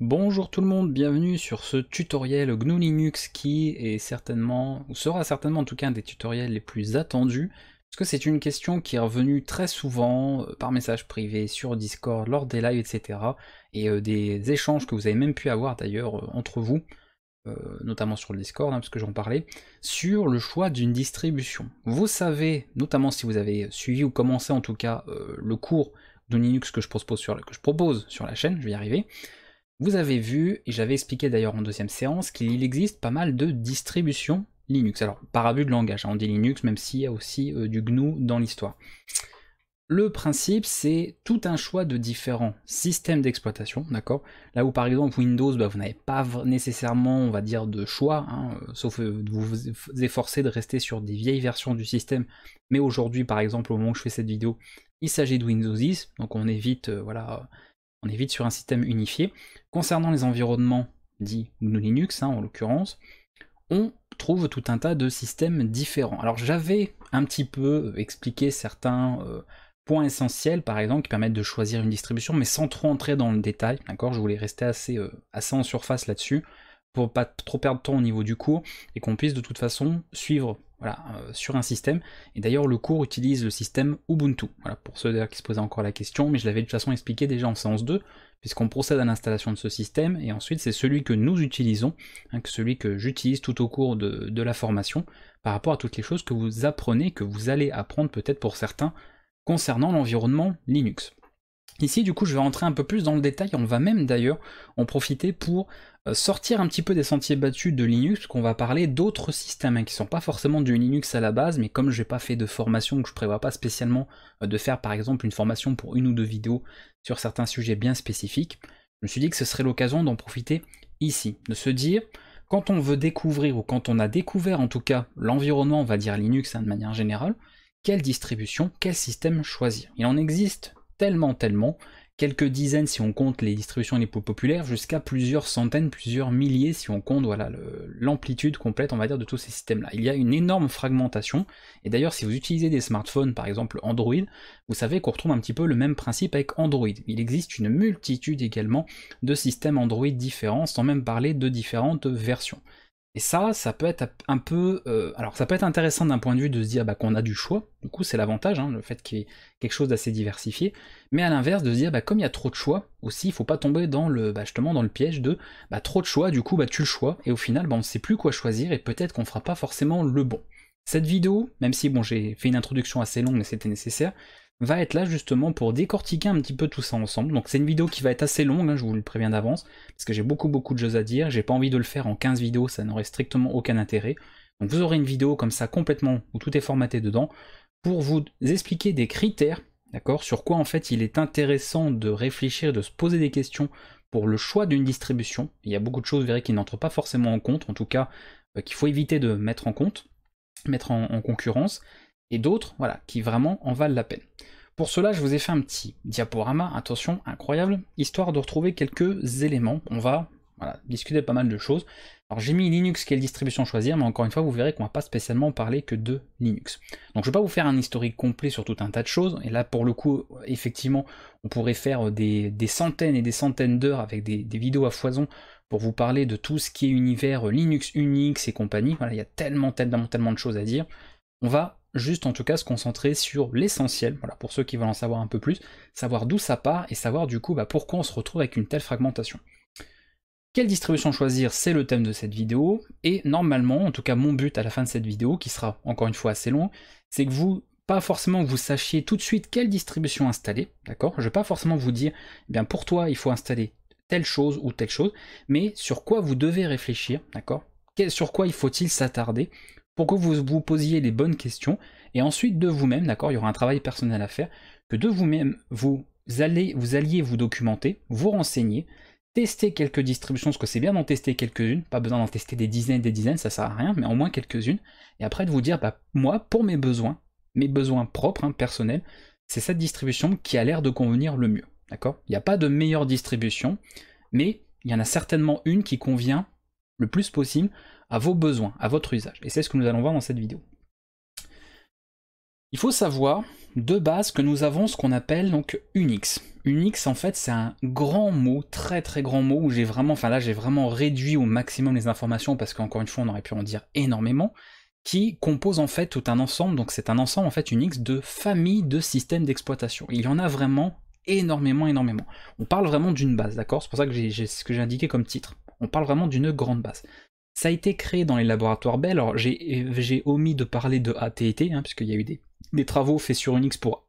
Bonjour tout le monde, bienvenue sur ce tutoriel GNU Linux qui est certainement, ou sera certainement en tout cas un des tutoriels les plus attendus, parce que c'est une question qui est revenue très souvent par message privé, sur Discord, lors des lives, etc. et des échanges que vous avez même pu avoir d'ailleurs entre vous, notamment sur le Discord, parce que j'en parlais, sur le choix d'une distribution. Vous savez, notamment si vous avez suivi ou commencé en tout cas le cours GNU Linux que je propose sur la chaîne, je vais y arriver. Vous avez vu, et j'avais expliqué d'ailleurs en deuxième séance, qu'il existe pas mal de distributions Linux. Alors, par abus de langage, on dit Linux, même s'il y a aussi du GNU dans l'histoire. Le principe, c'est tout un choix de différents systèmes d'exploitation, d'accord? Là où, par exemple, Windows, vous n'avez pas nécessairement, on va dire, de choix, sauf vous vous efforcez de rester sur des vieilles versions du système. Mais aujourd'hui, par exemple, au moment où je fais cette vidéo, il s'agit de Windows 10, donc on évite, voilà... On est vite sur un système unifié. Concernant les environnements dits GNU Linux, en l'occurrence, on trouve tout un tas de systèmes différents. Alors j'avais un petit peu expliqué certains points essentiels, par exemple, qui permettent de choisir une distribution, mais sans trop entrer dans le détail, d'accord? Je voulais rester assez en surface là-dessus, pour pas trop perdre de temps au niveau du cours, et qu'on puisse de toute façon suivre voilà, sur un système. Et d'ailleurs le cours utilise le système Ubuntu, voilà, pour ceux d'ailleurs qui se posaient encore la question, mais je l'avais de toute façon expliqué déjà en séance 2, puisqu'on procède à l'installation de ce système, et ensuite c'est celui que nous utilisons, celui que j'utilise tout au cours de la formation, par rapport à toutes les choses que vous apprenez, que vous allez apprendre peut-être pour certains, concernant l'environnement Linux. Ici, du coup, je vais rentrer un peu plus dans le détail, on va même d'ailleurs en profiter pour sortir un petit peu des sentiers battus de Linux, qu'on va parler d'autres systèmes qui ne sont pas forcément du Linux à la base, mais comme je n'ai pas fait de formation, que je ne prévois pas spécialement de faire par exemple une formation pour une ou deux vidéos sur certains sujets bien spécifiques, je me suis dit que ce serait l'occasion d'en profiter ici, de se dire, quand on veut découvrir, ou quand on a découvert en tout cas l'environnement, on va dire Linux de manière générale, quelle distribution, quel système choisir. Il en existe tellement, quelques dizaines si on compte les distributions les plus populaires, jusqu'à plusieurs centaines, plusieurs milliers si on compte voilà, l'amplitude complète, on va dire, de tous ces systèmes-là. Il y a une énorme fragmentation, et d'ailleurs si vous utilisez des smartphones, par exemple Android, vous savez qu'on retrouve un petit peu le même principe avec Android. Il existe une multitude également de systèmes Android différents, sans même parler de différentes versions. Et ça peut être un peu... alors ça peut être intéressant d'un point de vue de se dire qu'on a du choix, du coup c'est l'avantage, le fait qu'il y ait quelque chose d'assez diversifié, mais à l'inverse de se dire comme il y a trop de choix, aussi il ne faut pas tomber dans le, justement dans le piège de trop de choix, du coup tu le choix, et au final on ne sait plus quoi choisir, et peut-être qu'on ne fera pas forcément le bon. Cette vidéo, même si j'ai fait une introduction assez longue mais c'était nécessaire, va être là justement pour décortiquer un petit peu tout ça ensemble. Donc c'est une vidéo qui va être assez longue, je vous le préviens d'avance, parce que j'ai beaucoup de choses à dire, j'ai pas envie de le faire en 15 vidéos, ça n'aurait strictement aucun intérêt. Donc vous aurez une vidéo comme ça complètement, où tout est formaté dedans, pour vous expliquer des critères, d'accord, sur quoi en fait il est intéressant de réfléchir, de se poser des questions pour le choix d'une distribution. Il y a beaucoup de choses, vous verrez, qui n'entrent pas forcément en compte, en tout cas qu'il faut éviter de mettre en compte, mettre en concurrence, et d'autres, voilà, qui vraiment en valent la peine. Pour cela, je vous ai fait un petit diaporama, attention, incroyable, histoire de retrouver quelques éléments. On va discuter pas mal de choses. Alors j'ai mis Linux, quelle distribution choisir, mais encore une fois, vous verrez qu'on ne va pas spécialement parler que de Linux. Donc je ne vais pas vous faire un historique complet sur tout un tas de choses, et là pour le coup, effectivement, on pourrait faire des centaines et des centaines d'heures avec des vidéos à foison pour vous parler de tout ce qui est univers Linux, Unix et compagnie. Voilà, il y a tellement de choses à dire. On va juste en tout cas se concentrer sur l'essentiel, voilà, pour ceux qui veulent en savoir un peu plus, savoir d'où ça part et savoir du coup pourquoi on se retrouve avec une telle fragmentation. Quelle distribution choisir, c'est le thème de cette vidéo, et normalement, en tout cas mon but à la fin de cette vidéo, qui sera encore une fois assez long, c'est que vous, pas forcément que vous sachiez tout de suite quelle distribution installer, d'accord? Je ne vais pas forcément vous dire, eh bien pour toi il faut installer telle chose ou telle chose, mais sur quoi vous devez réfléchir, d'accord? Sur quoi il faut-il s'attarder, pour que vous vous posiez les bonnes questions, et ensuite de vous-même, d'accord, il y aura un travail personnel à faire, que de vous-même, vous alliez vous documenter, vous renseigner, tester quelques distributions, parce que c'est bien d'en tester quelques-unes, pas besoin d'en tester des dizaines, ça sert à rien, mais au moins quelques-unes, et après de vous dire, moi, pour mes besoins propres, personnels, c'est cette distribution qui a l'air de convenir le mieux, d'accord? Il n'y a pas de meilleure distribution, mais il y en a certainement une qui convient le plus possible à vos besoins, à votre usage. Et c'est ce que nous allons voir dans cette vidéo. Il faut savoir de base que nous avons ce qu'on appelle donc Unix. Unix, en fait, c'est un grand mot, très très grand mot, où j'ai vraiment, enfin là, j'ai vraiment réduit au maximum les informations, parce qu'encore une fois, on aurait pu en dire énormément, qui compose en fait tout un ensemble, donc c'est un ensemble en fait Unix de familles de systèmes d'exploitation. Il y en a vraiment énormément. On parle vraiment d'une base, d'accord? C'est pour ça que j'ai ce que j'ai indiqué comme titre. On parle vraiment d'une grande base. Ça a été créé dans les laboratoires Bell. Alors j'ai omis de parler de AT&T, hein, puisqu'il y a eu des travaux faits sur Unix pour,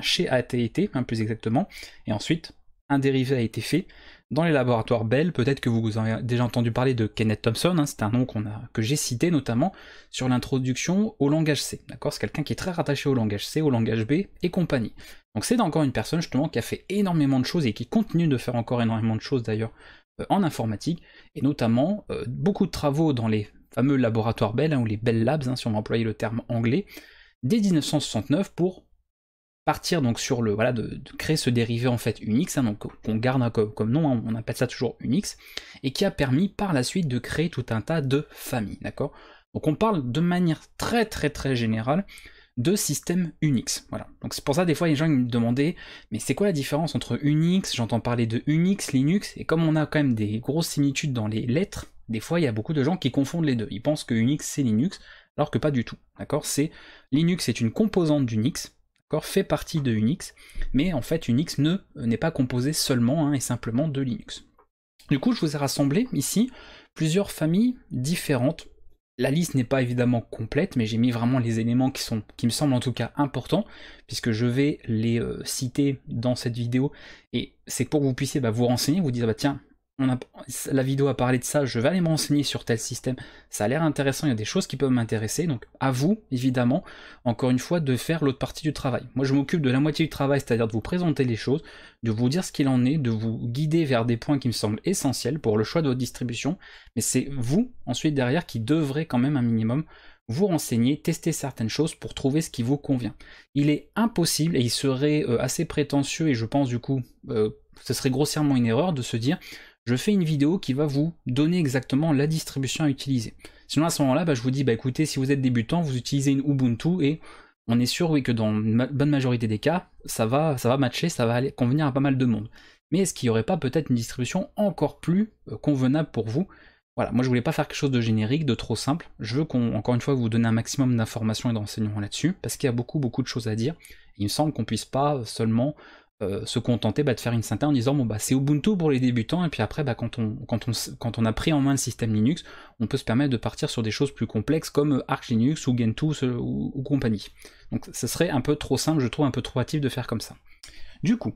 chez AT&T, hein, plus exactement, et ensuite un dérivé a été fait dans les laboratoires Bell. Peut-être que vous avez déjà entendu parler de Kenneth Thompson, hein, c'est un nom que j'ai cité notamment sur l'introduction au langage C, d'accord? C'est quelqu'un qui est très rattaché au langage C, au langage B et compagnie. Donc c'est encore une personne justement qui a fait énormément de choses et qui continue de faire encore énormément de choses d'ailleurs en informatique, et notamment beaucoup de travaux dans les fameux laboratoires Bell, hein, ou les Bell Labs, hein, si on va employer le terme anglais, dès 1969 pour partir donc sur le, voilà, de créer ce dérivé en fait Unix, hein, donc qu'on garde comme nom, hein, on appelle ça toujours Unix, et qui a permis par la suite de créer tout un tas de familles, d'accord? Donc on parle de manière très très très générale de système Unix, voilà. Donc c'est pour ça des fois les gens ils me demandaient mais c'est quoi la différence entre Unix, j'entends parler de Unix, Linux, et comme on a quand même des grosses similitudes dans les lettres, des fois il y a beaucoup de gens qui confondent les deux, ils pensent que Unix c'est Linux, alors que pas du tout, d'accord? C'est Linux est une composante d'Unix, fait partie de Unix, mais en fait Unix n'est pas composé seulement, hein, et simplement de Linux. Du coup je vous ai rassemblé ici plusieurs familles différentes, la liste n'est pas évidemment complète mais j'ai mis vraiment les éléments qui me semblent en tout cas importants, puisque je vais les citer dans cette vidéo, et c'est pour que vous puissiez vous renseigner, vous dire bah tiens, la vidéo a parlé de ça, je vais aller me renseigner sur tel système, ça a l'air intéressant, il y a des choses qui peuvent m'intéresser, donc à vous, évidemment, encore une fois, de faire l'autre partie du travail. Moi, je m'occupe de la moitié du travail, c'est-à-dire de vous présenter les choses, de vous dire ce qu'il en est, de vous guider vers des points qui me semblent essentiels pour le choix de votre distribution, mais c'est vous, ensuite, derrière, qui devrez quand même un minimum vous renseigner, tester certaines choses pour trouver ce qui vous convient. Il est impossible, et il serait assez prétentieux, et je pense du coup, ce serait grossièrement une erreur de se dire je fais une vidéo qui va vous donner exactement la distribution à utiliser. Sinon à ce moment-là, je vous dis, écoutez, si vous êtes débutant, vous utilisez une Ubuntu, et on est sûr, oui, que dans une bonne majorité des cas, ça va matcher, ça va convenir à pas mal de monde. Mais est-ce qu'il n'y aurait pas peut-être une distribution encore plus convenable pour vous? Voilà, moi je voulais pas faire quelque chose de générique, de trop simple. Je veux encore une fois, vous donner un maximum d'informations et de renseignements là-dessus, parce qu'il y a beaucoup de choses à dire. Il me semble qu'on puisse pas seulement se contenter de faire une synthèse en disant bon c'est Ubuntu pour les débutants, et puis après quand on a pris en main le système Linux, on peut se permettre de partir sur des choses plus complexes comme Arch Linux ou Gentoo ou compagnie. Donc ce serait un peu trop simple, je trouve un peu trop hâtif de faire comme ça. Du coup,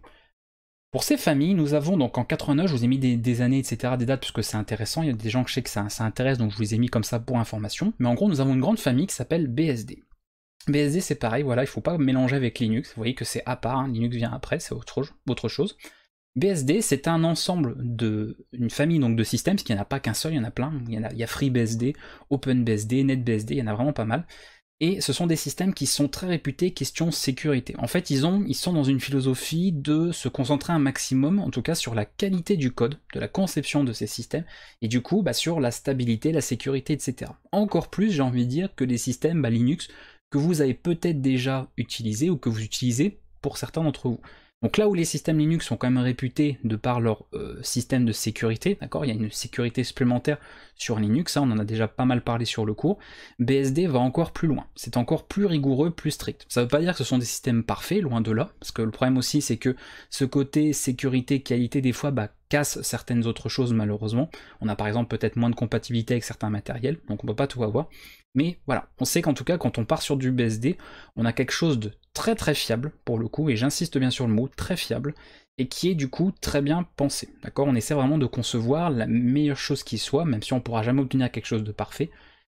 pour ces familles, nous avons donc en 89, je vous ai mis des années, etc., des dates, puisque c'est intéressant, il y a des gens que je sais que ça intéresse, donc je vous les ai mis comme ça pour information, mais en gros nous avons une grande famille qui s'appelle BSD. BSD c'est pareil, voilà, il ne faut pas mélanger avec Linux, vous voyez que c'est à part, hein, Linux vient après, c'est autre chose. BSD c'est un ensemble une famille donc de systèmes, parce qu'il n'y en a pas qu'un seul, il y en a plein, il y a FreeBSD, OpenBSD, NetBSD, il y en a vraiment pas mal. Et ce sont des systèmes qui sont très réputés question sécurité. En fait, ils sont dans une philosophie de se concentrer un maximum, en tout cas, sur la qualité du code, de la conception de ces systèmes, et du coup, sur la stabilité, la sécurité, etc. Encore plus, j'ai envie de dire, que des systèmes Linux que vous avez peut-être déjà utilisés ou que vous utilisez pour certains d'entre vous. Donc là où les systèmes Linux sont quand même réputés de par leur système de sécurité, d'accord, il y a une sécurité supplémentaire sur Linux, hein, on en a déjà pas mal parlé sur le cours, BSD va encore plus loin, c'est encore plus rigoureux, plus strict. Ça ne veut pas dire que ce sont des systèmes parfaits, loin de là, parce que le problème aussi c'est que ce côté sécurité, qualité, des fois casse certaines autres choses malheureusement. On a par exemple peut-être moins de compatibilité avec certains matériels, donc on ne peut pas tout avoir. Mais voilà, on sait qu'en tout cas quand on part sur du BSD, on a quelque chose de très très fiable pour le coup, et j'insiste bien sur le mot très fiable, et qui est du coup très bien pensé, d'accord? On essaie vraiment de concevoir la meilleure chose qui soit, même si on ne pourra jamais obtenir quelque chose de parfait,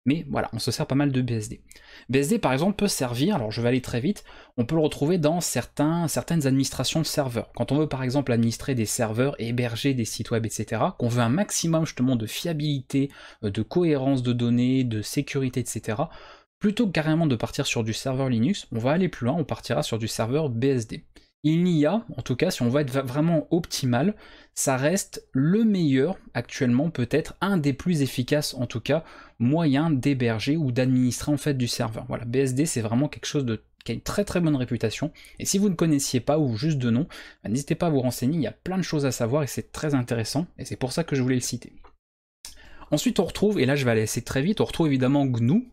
mais voilà, on se sert pas mal de BSD. BSD par exemple peut servir, alors je vais aller très vite, on peut le retrouver dans certaines administrations de serveurs. Quand on veut par exemple administrer des serveurs, héberger des sites web, etc., qu'on veut un maximum justement de fiabilité, de cohérence de données, de sécurité, etc., plutôt que carrément de partir sur du serveur Linux, on va aller plus loin, on partira sur du serveur BSD. Il n'y a, en tout cas, si on va être vraiment optimal, ça reste le meilleur actuellement, peut-être un des plus efficaces, en tout cas, moyen d'héberger ou d'administrer en fait du serveur. Voilà, BSD c'est vraiment quelque chose de qui a une très très bonne réputation. Et si vous ne connaissiez pas ou juste de nom, bah, n'hésitez pas à vous renseigner, il y a plein de choses à savoir et c'est très intéressant, et c'est pour ça que je voulais le citer. Ensuite on retrouve, et là je vais aller assez très vite, on retrouve évidemment GNU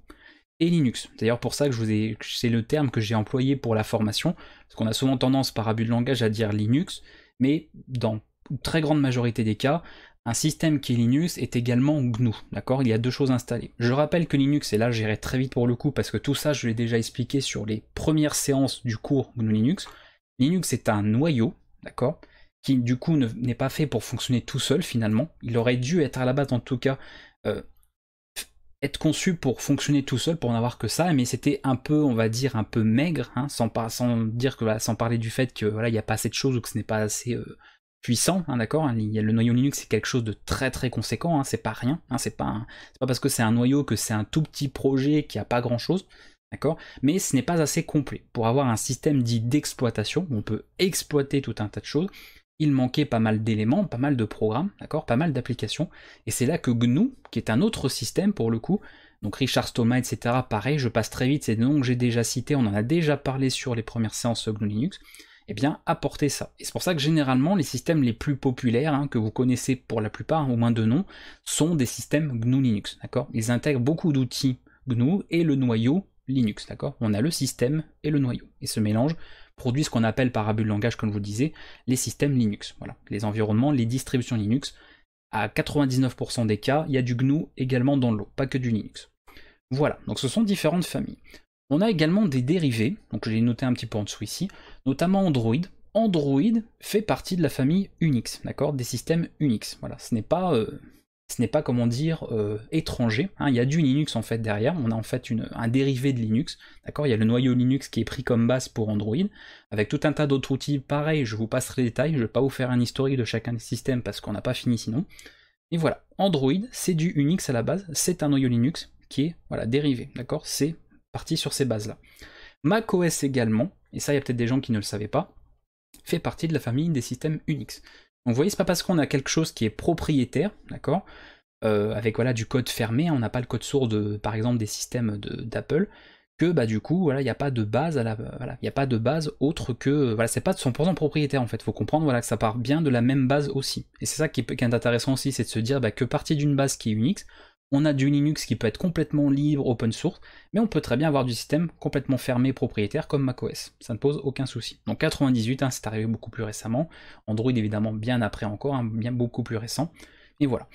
et Linux. D'ailleurs pour ça que je vous ai, c'est le terme que j'ai employé pour la formation, parce qu'on a souvent tendance par abus de langage à dire Linux, mais dans une très grande majorité des cas, un système qui est Linux est également GNU, d'accord? Il y a deux choses installées. Je rappelle que Linux, et là j'irai très vite pour le coup parce que tout ça je l'ai déjà expliqué sur les premières séances du cours GNU Linux. Linux est un noyau, d'accord, qui du coup n'est pas fait pour fonctionner tout seul finalement. Il aurait dû être à la base en tout cas, être conçu pour fonctionner tout seul, pour n'avoir que ça, mais c'était un peu, on va dire, un peu maigre, hein, sans parler du fait que voilà, il n'y a pas assez de choses ou que ce n'est pas assez... puissant, hein, d'accord, le noyau Linux c'est quelque chose de très très conséquent, hein, c'est pas rien, hein, c'est pas parce que c'est un noyau que c'est un tout petit projet qui a pas grand chose, d'accord, mais ce n'est pas assez complet pour avoir un système dit d'exploitation où on peut exploiter tout un tas de choses. Il manquait pas mal d'éléments, pas mal de programmes, d'accord, pas mal d'applications, et c'est là que GNU, qui est un autre système pour le coup, donc Richard Stallman, etc., pareil, je passe très vite, c'est des noms que j'ai déjà cités, on en a déjà parlé sur les premières séances GNU Linux, eh bien apporter ça. Et c'est pour ça que généralement les systèmes les plus populaires, hein, que vous connaissez pour la plupart, hein, au moins de nom, sont des systèmes GNU Linux, d'accord. Ils intègrent beaucoup d'outils GNU et le noyau Linux, d'accord. On a le système et le noyau. Et ce mélange produit ce qu'on appelle par abus de langage, comme je vous le disais, les systèmes Linux. Voilà, les environnements, les distributions Linux. À 99% des cas, il y a du GNU également dans l'eau, pas que du Linux. Voilà, donc ce sont différentes familles. On a également des dérivés, donc je l'ai noté un petit peu en dessous ici, notamment Android. Android fait partie de la famille Unix, d'accord, des systèmes Unix. Voilà, ce n'est pas comment dire, étranger, hein. Il y a du Linux en fait derrière, on a en fait un dérivé de Linux, d'accord, il y a le noyau Linux qui est pris comme base pour Android, avec tout un tas d'autres outils, pareil, je vous passerai les détails, je ne vais pas vous faire un historique de chacun des systèmes parce qu'on n'a pas fini sinon. Et voilà, Android, c'est du Unix à la base, c'est un noyau Linux qui est, voilà, dérivé, d'accord, c'est parti sur ces bases-là. macOS également, et ça il y a peut-être des gens qui ne le savaient pas, fait partie de la famille des systèmes Unix. Donc vous voyez, c'est pas parce qu'on a quelque chose qui est propriétaire, d'accord, avec voilà du code fermé, hein, on n'a pas le code source de, par exemple, des systèmes d'Apple, que bah du coup voilà, il n'y a pas de base à la, voilà, il n'y a pas de base autre que voilà, c'est pas de 100% propriétaire en fait. Faut comprendre voilà que ça part bien de la même base aussi. Et c'est ça qui est intéressant aussi, c'est de se dire bah, que partie d'une base qui est Unix, on a du Linux qui peut être complètement libre, open source, mais on peut très bien avoir du système complètement fermé, propriétaire, comme macOS. Ça ne pose aucun souci. Donc 98, hein, c'est arrivé beaucoup plus récemment. Android, évidemment, bien après encore, hein, bien beaucoup plus récent. Et voilà.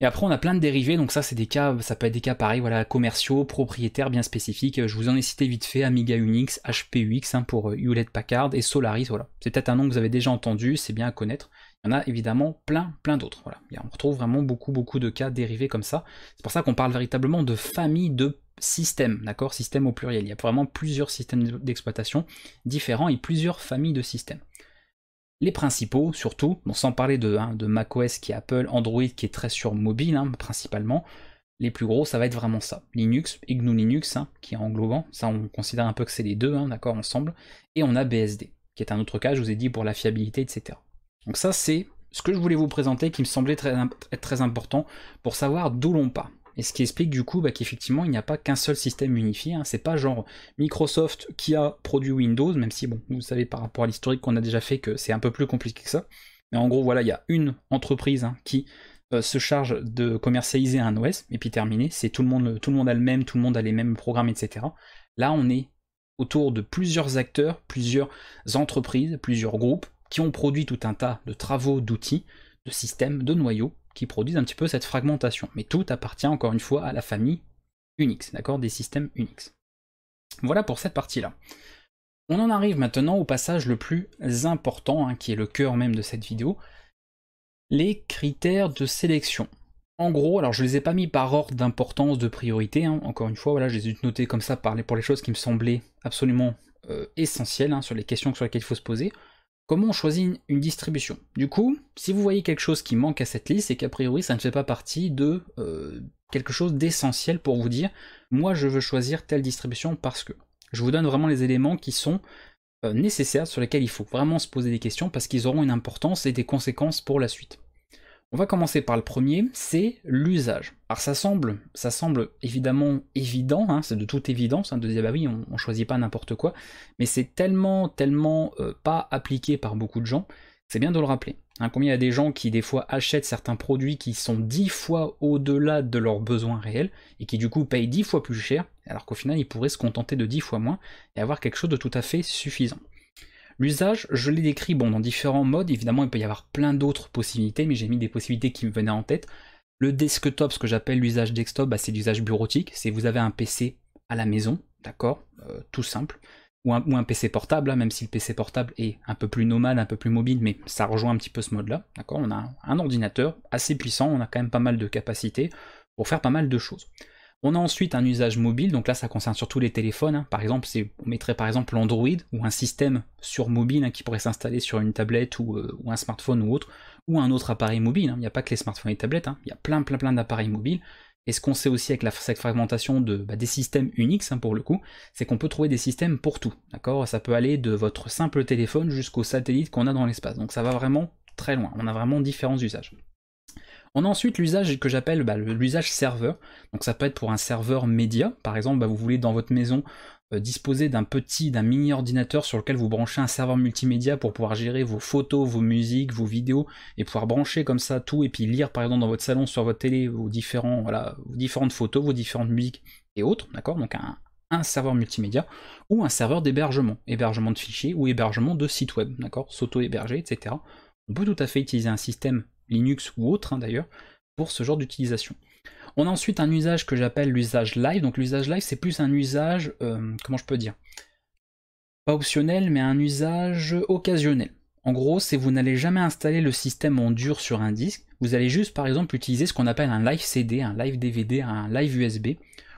Et après, on a plein de dérivés. Donc ça, c'est des cas, ça peut être des cas pareils, voilà, commerciaux, propriétaires, bien spécifiques. Je vous en ai cité vite fait, Amiga Unix, HPUX, hein, pour Hewlett-Packard, et Solaris, voilà. C'est peut-être un nom que vous avez déjà entendu, c'est bien à connaître. Il y en a évidemment plein d'autres, voilà. Et on retrouve vraiment beaucoup de cas dérivés comme ça. C'est pour ça qu'on parle véritablement de famille de systèmes, d'accord, système au pluriel. Il y a vraiment plusieurs systèmes d'exploitation différents et plusieurs familles de systèmes. Les principaux surtout, bon, sans parler de macOS qui est Apple, Android qui est très sur mobile, hein, principalement, les plus gros ça va être vraiment ça, Linux et GNU Linux, hein, qui est englobant, ça on considère un peu que c'est les deux, hein, d'accord, ensemble, et on a BSD, qui est un autre cas, je vous ai dit, pour la fiabilité, etc. Donc ça c'est ce que je voulais vous présenter qui me semblait très important pour savoir d'où l'on part. Et ce qui explique du coup bah, qu'effectivement il n'y a pas qu'un seul système unifié, hein. C'est pas genre Microsoft qui a produit Windows, même si bon, vous savez par rapport à l'historique qu'on a déjà fait que c'est un peu plus compliqué que ça. Mais en gros voilà, il y a une entreprise, hein, qui se charge de commercialiser un OS, et puis terminé, c'est tout le monde a le même, tout le monde a les mêmes programmes, etc. Là on est autour de plusieurs acteurs, plusieurs entreprises, plusieurs groupes, qui ont produit tout un tas de travaux, d'outils, de systèmes, de noyaux, qui produisent un petit peu cette fragmentation. Mais tout appartient encore une fois à la famille Unix, d'accord, des systèmes Unix. Voilà pour cette partie-là. On en arrive maintenant au passage le plus important, hein, qui est le cœur même de cette vidéo, les critères de sélection. En gros, alors je ne les ai pas mis par ordre d'importance, de priorité, hein, encore une fois, voilà, je les ai notés comme ça pour les choses qui me semblaient absolument essentielles, hein, sur les questions sur lesquelles il faut se poser. Comment on choisit une distribution? Du coup, si vous voyez quelque chose qui manque à cette liste, c'est qu'a priori ça ne fait pas partie de quelque chose d'essentiel pour vous dire « moi je veux choisir telle distribution parce que ». Je vous donne vraiment les éléments qui sont nécessaires, sur lesquels il faut vraiment se poser des questions parce qu'ils auront une importance et des conséquences pour la suite. On va commencer par le premier, c'est l'usage. Alors ça semble évidemment évident, hein, c'est de toute évidence, hein, de dire bah oui, on choisit pas n'importe quoi, mais c'est tellement pas appliqué par beaucoup de gens, c'est bien de le rappeler. Hein, combien il y a des gens qui des fois achètent certains produits qui sont 10 fois au-delà de leurs besoins réels et qui du coup payent 10 fois plus cher, alors qu'au final ils pourraient se contenter de 10 fois moins et avoir quelque chose de tout à fait suffisant. L'usage, je l'ai décrit bon, dans différents modes, évidemment il peut y avoir plein d'autres possibilités, mais j'ai mis des possibilités qui me venaient en tête. Le desktop, ce que j'appelle l'usage desktop, bah, c'est l'usage bureautique, c'est vous avez un PC à la maison, d'accord, tout simple, ou un PC portable, hein, même si le PC portable est un peu plus nomade, un peu plus mobile, mais ça rejoint un petit peu ce mode-là, d'accord, on a un ordinateur assez puissant, on a quand même pas mal de capacités pour faire pas mal de choses. On a ensuite un usage mobile, donc là ça concerne surtout les téléphones, hein. Par exemple on mettrait par exemple l'Android ou un système sur mobile hein, qui pourrait s'installer sur une tablette ou un smartphone ou autre, ou un autre appareil mobile, hein. Il n'y a pas que les smartphones et les tablettes, hein. Il y a plein d'appareils mobiles, et ce qu'on sait aussi avec la fragmentation des systèmes Unix hein, pour le coup, c'est qu'on peut trouver des systèmes pour tout, d'accord, ça peut aller de votre simple téléphone jusqu'au satellite qu'on a dans l'espace, donc ça va vraiment très loin, on a vraiment différents usages. On a ensuite l'usage que j'appelle l'usage serveur, donc ça peut être pour un serveur média, par exemple vous voulez dans votre maison disposer d'un mini ordinateur sur lequel vous branchez un serveur multimédia pour pouvoir gérer vos photos, vos musiques, vos vidéos, et pouvoir brancher comme ça tout, et puis lire par exemple dans votre salon, sur votre télé, vos différentes photos, vos différentes musiques et autres, d'accord, donc un serveur multimédia, ou un serveur d'hébergement, hébergement de fichiers ou hébergement de sites web, d'accord, s'auto-héberger, etc. On peut tout à fait utiliser un système Linux ou autre hein, d'ailleurs, pour ce genre d'utilisation. On a ensuite un usage que j'appelle l'usage live, donc l'usage live c'est plus un usage, comment je peux dire, pas optionnel mais un usage occasionnel. En gros c'est vous n'allez jamais installer le système en dur sur un disque, vous allez juste par exemple utiliser ce qu'on appelle un live CD, un live DVD, un live USB,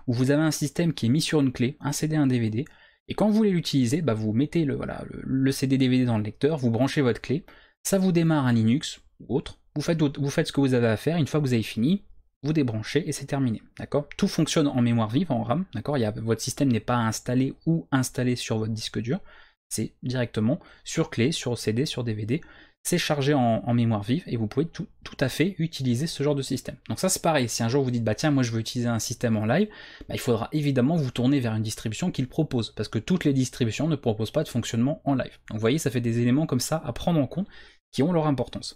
où vous avez un système qui est mis sur une clé, un CD, un DVD, et quand vous voulez l'utiliser, bah, vous mettez le CD DVD dans le lecteur, vous branchez votre clé, ça vous démarre un Linux ou autre, vous faites ce que vous avez à faire, une fois que vous avez fini, vous débranchez et c'est terminé, d'accord. Tout fonctionne en mémoire vive, en RAM, d'accord, votre système n'est pas installé ou installé sur votre disque dur, c'est directement sur clé, sur CD, sur DVD, c'est chargé en mémoire vive et vous pouvez tout à fait utiliser ce genre de système. Donc ça c'est pareil, si un jour vous dites bah tiens moi je veux utiliser un système en live, bah, il faudra évidemment vous tourner vers une distribution qui le propose, parce que toutes les distributions ne proposent pas de fonctionnement en live. Donc vous voyez, ça fait des éléments comme ça à prendre en compte qui ont leur importance.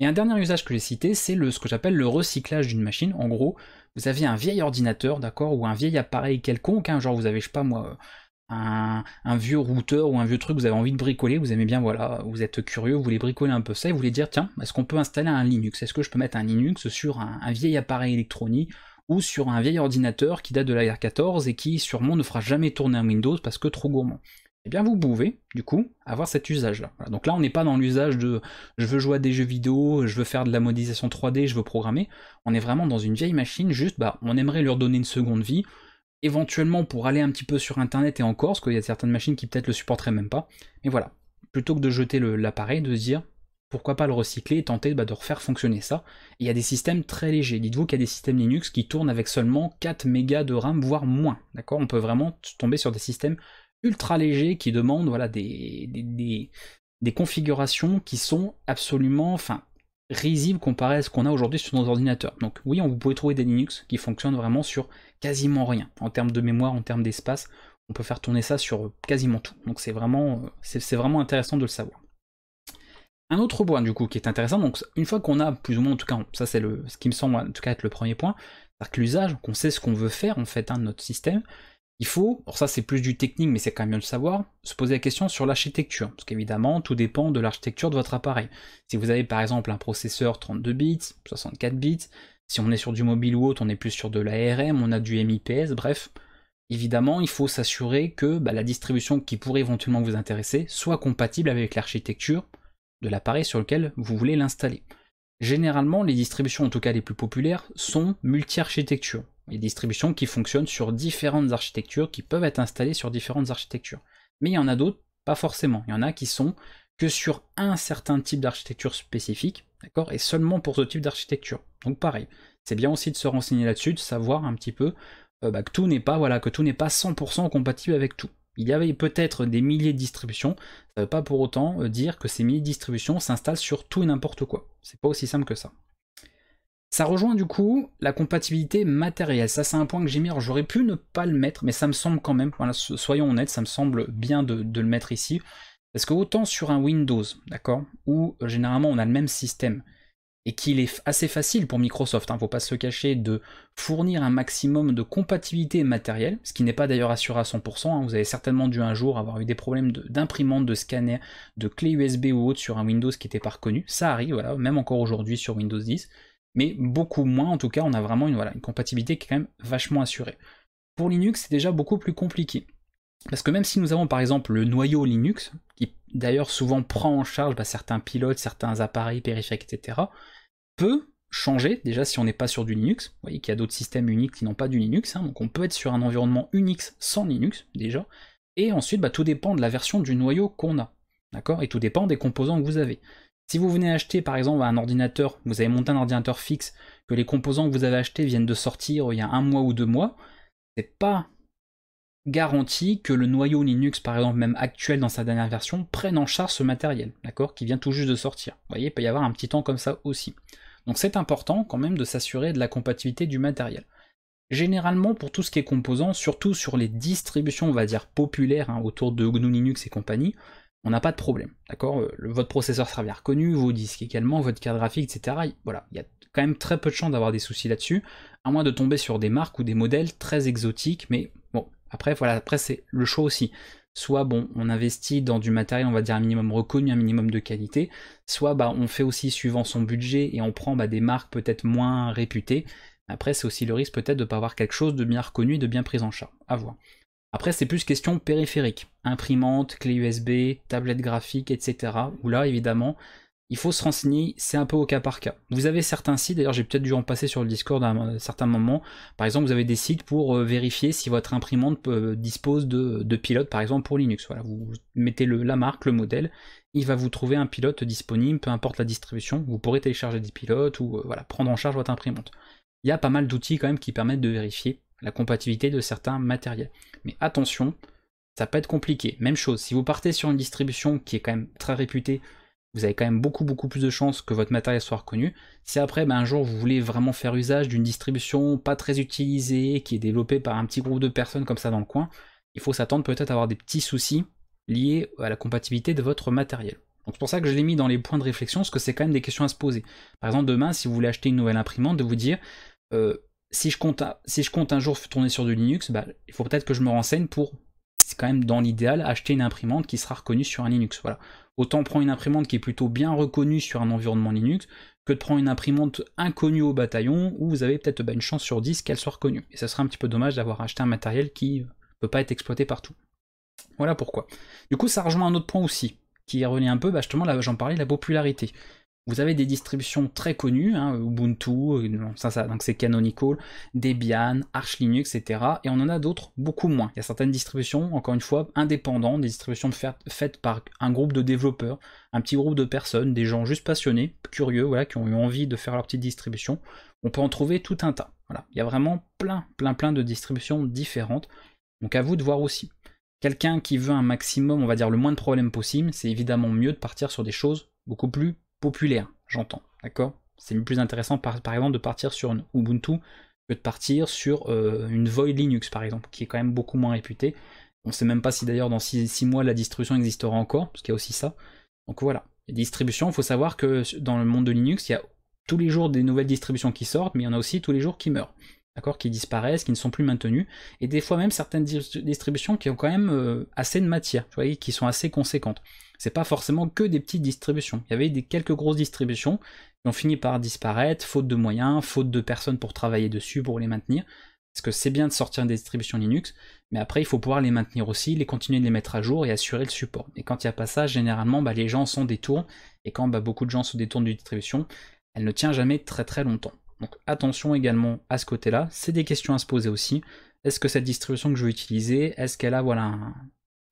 Et un dernier usage que j'ai cité, c'est ce que j'appelle le recyclage d'une machine. En gros, vous avez un vieil ordinateur, d'accord, ou un vieil appareil quelconque, hein, genre vous avez, je sais pas moi, un vieux routeur ou un vieux truc, vous avez envie de bricoler, vous aimez bien, voilà, vous êtes curieux, vous voulez bricoler un peu ça, et vous voulez dire, tiens, est-ce qu'on peut installer un Linux? Est-ce que je peux mettre un Linux sur un vieil appareil électronique ou sur un vieil ordinateur qui date de la R14 et qui sûrement ne fera jamais tourner un Windows parce que trop gourmand? Eh bien vous pouvez du coup avoir cet usage là. Voilà. Donc là on n'est pas dans l'usage de je veux jouer à des jeux vidéo, je veux faire de la modélisation 3D, je veux programmer, on est vraiment dans une vieille machine, juste bah on aimerait lui redonner une seconde vie, éventuellement pour aller un petit peu sur internet et encore, parce qu'il y a certaines machines qui peut-être le supporteraient même pas, mais voilà, plutôt que de jeter l'appareil, de se dire pourquoi pas le recycler et tenter de refaire fonctionner ça. Et il y a des systèmes très légers, dites-vous qu'il y a des systèmes Linux qui tournent avec seulement 4 mégas de RAM, voire moins, d'accord, on peut vraiment tomber sur des systèmes ultra léger qui demande voilà, des configurations qui sont absolument risibles comparées à ce qu'on a aujourd'hui sur nos ordinateurs. Donc oui, vous pouvez trouver des Linux qui fonctionnent vraiment sur quasiment rien. En termes de mémoire, en termes d'espace, on peut faire tourner ça sur quasiment tout. Donc c'est vraiment intéressant de le savoir. Un autre point du coup qui est intéressant, donc une fois qu'on a plus ou moins, en tout cas, ça c'est ce qui me semble en tout cas être le premier point, c'est-à-dire que l'usage, qu'on sait ce qu'on veut faire en fait hein, de notre système, il faut, alors ça c'est plus du technique mais c'est quand même bien de le savoir, se poser la question sur l'architecture, parce qu'évidemment tout dépend de l'architecture de votre appareil. Si vous avez par exemple un processeur 32 bits, 64 bits, si on est sur du mobile ou autre, on est plus sur de l'ARM, on a du MIPS, bref, évidemment il faut s'assurer que la distribution qui pourrait éventuellement vous intéresser soit compatible avec l'architecture de l'appareil sur lequel vous voulez l'installer. Généralement les distributions, en tout cas les plus populaires, sont multi-architecture. Il y a des distributions qui fonctionnent sur différentes architectures, qui peuvent être installées sur différentes architectures. Mais il y en a d'autres, pas forcément. Il y en a qui sont que sur un certain type d'architecture spécifique, d'accord, et seulement pour ce type d'architecture. Donc pareil, c'est bien aussi de se renseigner là-dessus, de savoir un petit peu que tout n'est pas, voilà, que tout n'est pas 100% compatible avec tout. Il y avait peut-être des milliers de distributions, ça ne veut pas pour autant dire que ces milliers de distributions s'installent sur tout et n'importe quoi. C'est pas aussi simple que ça. Ça rejoint du coup la compatibilité matérielle. Ça, c'est un point que j'ai mis. Alors, j'aurais pu ne pas le mettre, mais ça me semble quand même, voilà, soyons honnêtes, ça me semble bien de le mettre ici. Parce que autant sur un Windows, d'accord, où généralement on a le même système, et qu'il est assez facile pour Microsoft, hein, faut pas se cacher, de fournir un maximum de compatibilité matérielle, ce qui n'est pas d'ailleurs assuré à 100%, hein, vous avez certainement dû un jour avoir eu des problèmes d'imprimante, de scanner, de clé USB ou autre sur un Windows qui n'était pas reconnu, ça arrive, voilà, même encore aujourd'hui sur Windows 10, mais beaucoup moins, en tout cas, on a vraiment une, voilà, une compatibilité qui est quand même vachement assurée. Pour Linux, c'est déjà beaucoup plus compliqué, parce que même si nous avons par exemple le noyau Linux, qui d'ailleurs souvent prend en charge bah, certains pilotes, certains appareils périphériques, etc., peut changer, déjà si on n'est pas sur du Linux, vous voyez qu'il y a d'autres systèmes Unix qui n'ont pas du Linux, hein, donc on peut être sur un environnement Unix sans Linux, déjà, et ensuite bah, tout dépend de la version du noyau qu'on a, d'accord, et tout dépend des composants que vous avez. Si vous venez acheter par exemple un ordinateur, vous avez monté un ordinateur fixe, que les composants que vous avez achetés viennent de sortir il y a 1 mois ou 2 mois, c'est pas garanti que le noyau Linux, par exemple même actuel dans sa dernière version, prenne en charge ce matériel, d'accord, qui vient tout juste de sortir. Vous voyez, il peut y avoir un petit temps comme ça aussi. Donc c'est important quand même de s'assurer de la compatibilité du matériel. Généralement pour tout ce qui est composant, surtout sur les distributions on va dire populaires hein, autour de GNU Linux et compagnie, on n'a pas de problème, d'accord. Votre processeur sera bien reconnu, vos disques également, votre carte graphique, etc. Voilà, il y a quand même très peu de chances d'avoir des soucis là-dessus, à moins de tomber sur des marques ou des modèles très exotiques, mais bon, après voilà, après c'est le choix aussi. Soit bon, on investit dans du matériel, on va dire un minimum reconnu, un minimum de qualité, soit bah, on fait aussi suivant son budget et on prend bah, des marques peut-être moins réputées. Après, c'est aussi le risque peut-être de ne pas avoir quelque chose de bien reconnu et de bien pris en charge, à voir. Après, c'est plus question périphérique, imprimante, clé USB, tablette graphique, etc. Où là, évidemment, il faut se renseigner, c'est un peu au cas par cas. Vous avez certains sites, d'ailleurs j'ai peut-être dû en passer sur le Discord à un certain moment, par exemple vous avez des sites pour vérifier si votre imprimante dispose de pilotes, par exemple pour Linux. Voilà, vous mettez la marque, le modèle, il va vous trouver un pilote disponible, peu importe la distribution, vous pourrez télécharger des pilotes ou voilà, prendre en charge votre imprimante. Il y a pas mal d'outils quand même qui permettent de vérifier la compatibilité de certains matériels. Mais attention, ça peut être compliqué. Même chose, si vous partez sur une distribution qui est quand même très réputée, vous avez quand même beaucoup plus de chances que votre matériel soit reconnu. Si après, ben, un jour, vous voulez vraiment faire usage d'une distribution pas très utilisée, qui est développée par un petit groupe de personnes comme ça dans le coin, il faut s'attendre peut-être à avoir des petits soucis liés à la compatibilité de votre matériel. Donc c'est pour ça que je l'ai mis dans les points de réflexion, parce que c'est quand même des questions à se poser. Par exemple, demain, si vous voulez acheter une nouvelle imprimante, de vous dire... Si je compte un jour tourner sur du Linux, bah, il faut peut-être que je me renseigne pour, c'est quand même dans l'idéal, acheter une imprimante qui sera reconnue sur un Linux. Voilà. Autant prendre une imprimante qui est plutôt bien reconnue sur un environnement Linux que de prendre une imprimante inconnue au bataillon où vous avez peut-être bah, une chance sur 10 qu'elle soit reconnue. Et ça serait un petit peu dommage d'avoir acheté un matériel qui ne peut pas être exploité partout. Voilà pourquoi. Du coup, ça rejoint un autre point aussi, qui relie un peu, bah, justement, j'en parlais, la popularité. Vous avez des distributions très connues, hein, Ubuntu, donc c'est Canonical, Debian, Arch Linux, etc. Et on en a d'autres beaucoup moins. Il y a certaines distributions, encore une fois, indépendantes, des distributions faites par un groupe de développeurs, un petit groupe de personnes, des gens juste passionnés, curieux, voilà, qui ont eu envie de faire leur petite distribution. On peut en trouver tout un tas. Voilà. Il y a vraiment plein de distributions différentes. Donc à vous de voir aussi. Quelqu'un qui veut un maximum, on va dire le moins de problèmes possible, c'est évidemment mieux de partir sur des choses beaucoup plus populaire, j'entends, d'accord? C'est plus intéressant par exemple de partir sur une Ubuntu que de partir sur une Void Linux par exemple, qui est quand même beaucoup moins réputée. On ne sait même pas si d'ailleurs dans 6 mois la distribution existera encore, parce qu'il y a aussi ça. Donc voilà, les distributions, il faut savoir que dans le monde de Linux, il y a tous les jours des nouvelles distributions qui sortent, mais il y en a aussi tous les jours qui meurent, d'accord, qui disparaissent, qui ne sont plus maintenues, et des fois même certaines distributions qui ont quand même assez de matière, vous voyez, qui sont assez conséquentes. C'est pas forcément que des petites distributions. Il y avait quelques grosses distributions qui ont fini par disparaître, faute de moyens, faute de personnes pour travailler dessus, pour les maintenir. Parce que c'est bien de sortir des distributions Linux, mais après il faut pouvoir les maintenir aussi, les continuer de les mettre à jour et assurer le support. Et quand il n'y a pas ça, généralement bah, les gens s'en détournent, et quand bah, beaucoup de gens se détournent d'une distribution, elle ne tient jamais très longtemps. Donc attention également à ce côté-là, c'est des questions à se poser aussi. Est-ce que cette distribution que je vais utiliser, est-ce qu'elle a, voilà,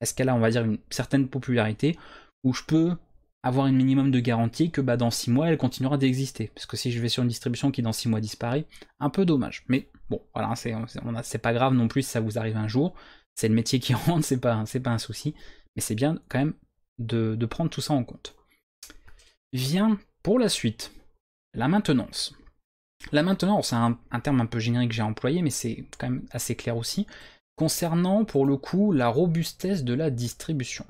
est-ce qu'elle a, on va dire, une certaine popularité où je peux avoir un minimum de garantie que bah, dans 6 mois, elle continuera d'exister. Parce que si je vais sur une distribution qui dans 6 mois disparaît, un peu dommage. Mais bon, voilà, c'est pas grave non plus si ça vous arrive un jour. C'est le métier qui rentre, c'est pas un souci. Mais c'est bien quand même de prendre tout ça en compte. Vient pour la suite, la maintenance. La maintenance, c'est un terme un peu générique que j'ai employé, mais c'est quand même assez clair aussi, concernant pour le coup la robustesse de la distribution.